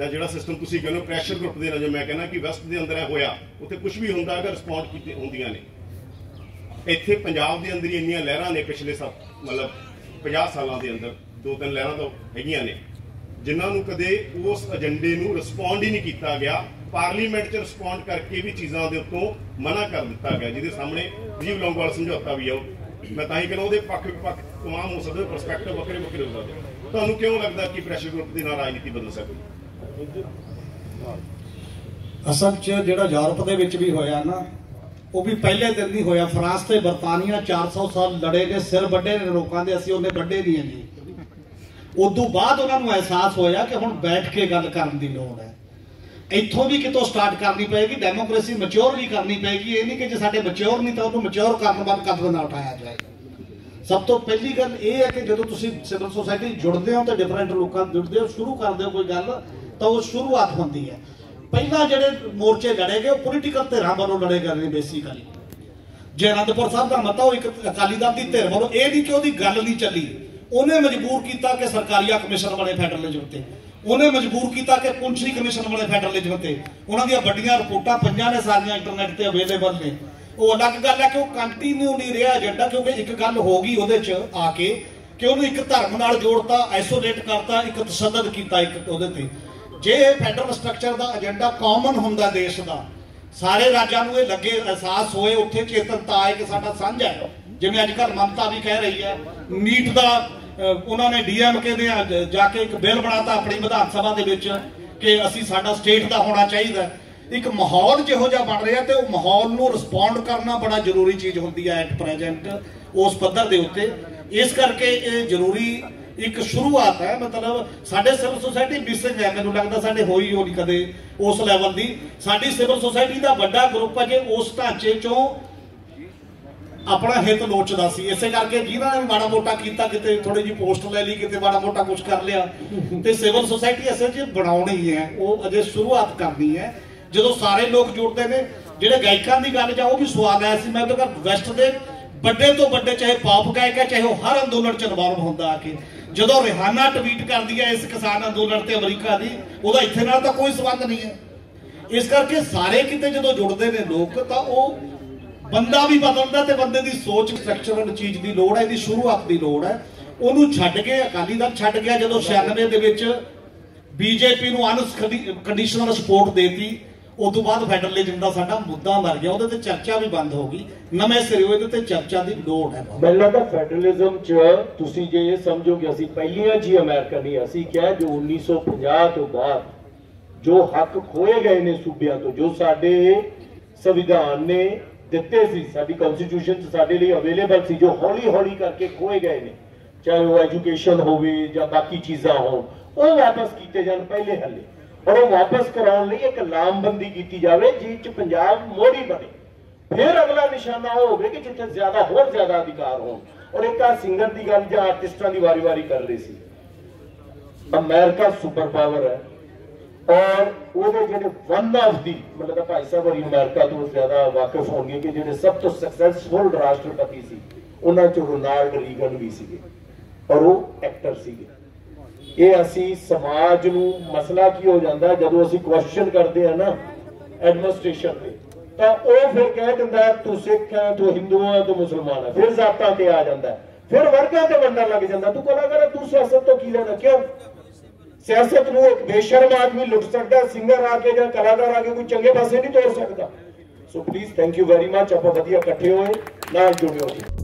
या जो सिस्टम तुम कहने प्रैशर ग्रुप देना जो मैं कहना कि वैस्ट के अंदर होया उत्थे कुछ भी होंगे रिस्पोंड होंदियां ने इत्थे पंजाब के अंदर ही इन्नियां लहरां ने पिछले मतलब 50 सालों के अंदर 2-3 लहरां तो हैगियां ने जिन्होंने कदे उस एजेंडे नूं रिस्पोंड ही नहीं किया गया। पार्लीमेंट च रिस्पोंड करके भी चीज़ों के उत्तों मना कर दिता गया जिहदे सामने जीव लौंगोवाल समझौता भी है। मैं तां ही कहना उहदे पक्ष तमाम हो सकदे परस्पैक्टिव बखरे बखरे हो सकदे। तुहानूं क्यों लगता कि प्रैशर ग्रुप दे नाल राजनीति बदल सकदी? असल च जिहड़ा यूरोप दे विच भी होया ना वो भी पहले दिन ही होया। फ्रांस ते बरतानिया 400 साल लड़े ने, सिर बढ़े ने लोगों के, असीं उन्हें बढ़े नहीं है। उदों बाद उन्हां नूं अहसास होया कि हुण बैठ के गल करन दी लोड़ है। इत्थों भी कितों स्टार्ट करनी पेगी, डेमोक्रेसी मच्योर भी करनी पेगी। ये नहीं कि जे साडे मच्योर नहीं तो उन्होंने मच्योर करन वाल कदम ना उठाया जाए। सब तो पहली गल यह है कि जो तुसीं सिविल सोसाइटी जुड़ते हो तो डिफरेंट लोगों जुड़ते हो शुरू करते हो कोई गल तो वो शुरुआत होती है। पहला जो मोर्चे लड़े गए पोलीटिकल धिरां वालों लड़े गए ने बेसिकली। जे आनंदपुर साहब का मता वो एक अकाली दल की धिर वालों ये नहीं कि वो गल नहीं चली, उन्हें मजबूर किया कि सरकारिया कमिशन वाले फैडरलिज्म ते, उन्हें मजबूर किया कि पुंछनी कमिशन वाले फैडरलिज्म ते। उन्होंने बड़ियां रिपोर्टा 5 ने सारियां इंटरनेट पर अवेलेबल ने। वो अलग गल है कि वह कंटीन्यू नहीं रहा एजेंडा क्योंकि एक गल हो गई वो आके कि उन्हें एक धर्म नाल जोड़ता, आइसोलेट करता, एक तशद्दद किया। एक वो जे फैडरल स्ट्रक्चर का एजेंडा कॉमन होंदा देश का सारे राज्यों को लगे एहसास होए उत्थे चेतनता आए कि साडा सांझा है। जिवें अजकल ममता भी कह रही है नीट का उन्होंने डीएमके दे जाके एक बिल बनाता अपनी विधानसभा दे विच कि असीं साडा स्टेट का होना चाहिए। एक माहौल जिहो जिहा बन रहा तो माहौल नूं रिस्पोंड करना बड़ा जरूरी चीज़ होंदी है एट प्रेजेंट उस पद्धर दे उत्ते। इस करके ये जरूरी एक शुरुआत है। मतलब साडे सिविल सोसाइटी मिसिंग है, मैनूं लगदा साडे होई हो नहीं कदे उस लैवल दी। साडी सिविल सोसाइटी दा वड्डा ग्रुप है जे उस ढांचे चों अपना हित लोचदा सी। इसे करके जिन्हां ने माड़ा मोटा कीता किते थोड़ी जी पोस्ट ले ली किते माड़ा मोटा कुछ कर लिया ते सिविल सोसाइटी असें जे बनाउणी है वह अजे शुरुआत करनी है। जदों सारे लोग जुड़ते हैं जिहड़े गायकां दी गल जां भी सवाल आया सी। मैं तां वैस्ट दे बड़े तो बड़े चाहे पॉप गायक है चाहे वह हर अंदोलन च इन्वॉल्व होंदा आके जो रिहाना ट्वीट करती है इस किसान अंदोलन से अमरीका की वह इतने ना तो कोई संबंध नहीं है। इस करके सारे कितने जो जुड़ते हैं लोग तो वो बंदा भी बदलता तो बंदे की सोच स्ट्रक्चरल चीज़ की लोड़ है, इसकी शुरुआत की लोड़ है। उन्होंने छड्ड के अकाली दल छड्ड गया जो 96 के बीजेपी को अनकंडीशनल सपोर्ट देती। उस तो बाद फैडरलिज्म का साडा मुद्दा मर गया, उहदे ते चर्चा भी बंद हो गई। नवें सिरे उहदे ते चर्चा दी लोड़ है। पहला तां फैडरलिज्म च तुसीं जे इह समझो कि असीं पहलियां जी अमेरिका नहीं असीं क्या जो 1950 तो बाद जो हक खोए गए ने सूबियां तो जो साडे संविधान ने दित्ते सी साडी कॉन्स्टिट्यूशन च साडे लई अवेलेबल सी जो हौली हौली करके खोए गए ने चाहे वो एजुकेशन होवे जां बाकी चीज़ां होण वो वापस कीते जाण पहले हले और वापस कराने एक लामबंदी की जाए जिस मोहरी बने फिर अगला निशाना होगा कि जिथे ज्यादा होर ज्यादा अधिकार हो। और एक सिंगर की गल या आर्टिस्टा की वारी वारी कर रही थी, अमेरिका सुपर पावर है और वो जो वन ऑफ दी मतलब भाई साहब और अमेरिका तो ज्यादा वाकिफ हो गए कि जो सब तो सक्सैसफुल राष्ट्रपति सी उन्होंने चो रोनाल्ड रीगन भी सी और वो एक्टर सी। ये असी समाज नू मसला की हो जाता है जब असी क्वेश्चन करते हैं ना एडमिनिस्ट्रेशन पे, तो वो फिर कह दिंदा है तू सिख है तू हिंदू है तू मुसलमान है, फिर जातां ते आ जांदा है, फिर वर्गां ते वंडण लग जांदा, तू कलाकार है तू सियासत तो की लेना, क्यों सियासत नू एक बेशर्म आदमी लुट सकता है, सिंगर आके जां कलाकार आके कोई चंगे पासे नहीं तोड़ सकता। So please thank you very much, आपां वधिया इकट्ठे होए नाल जुड़ियो।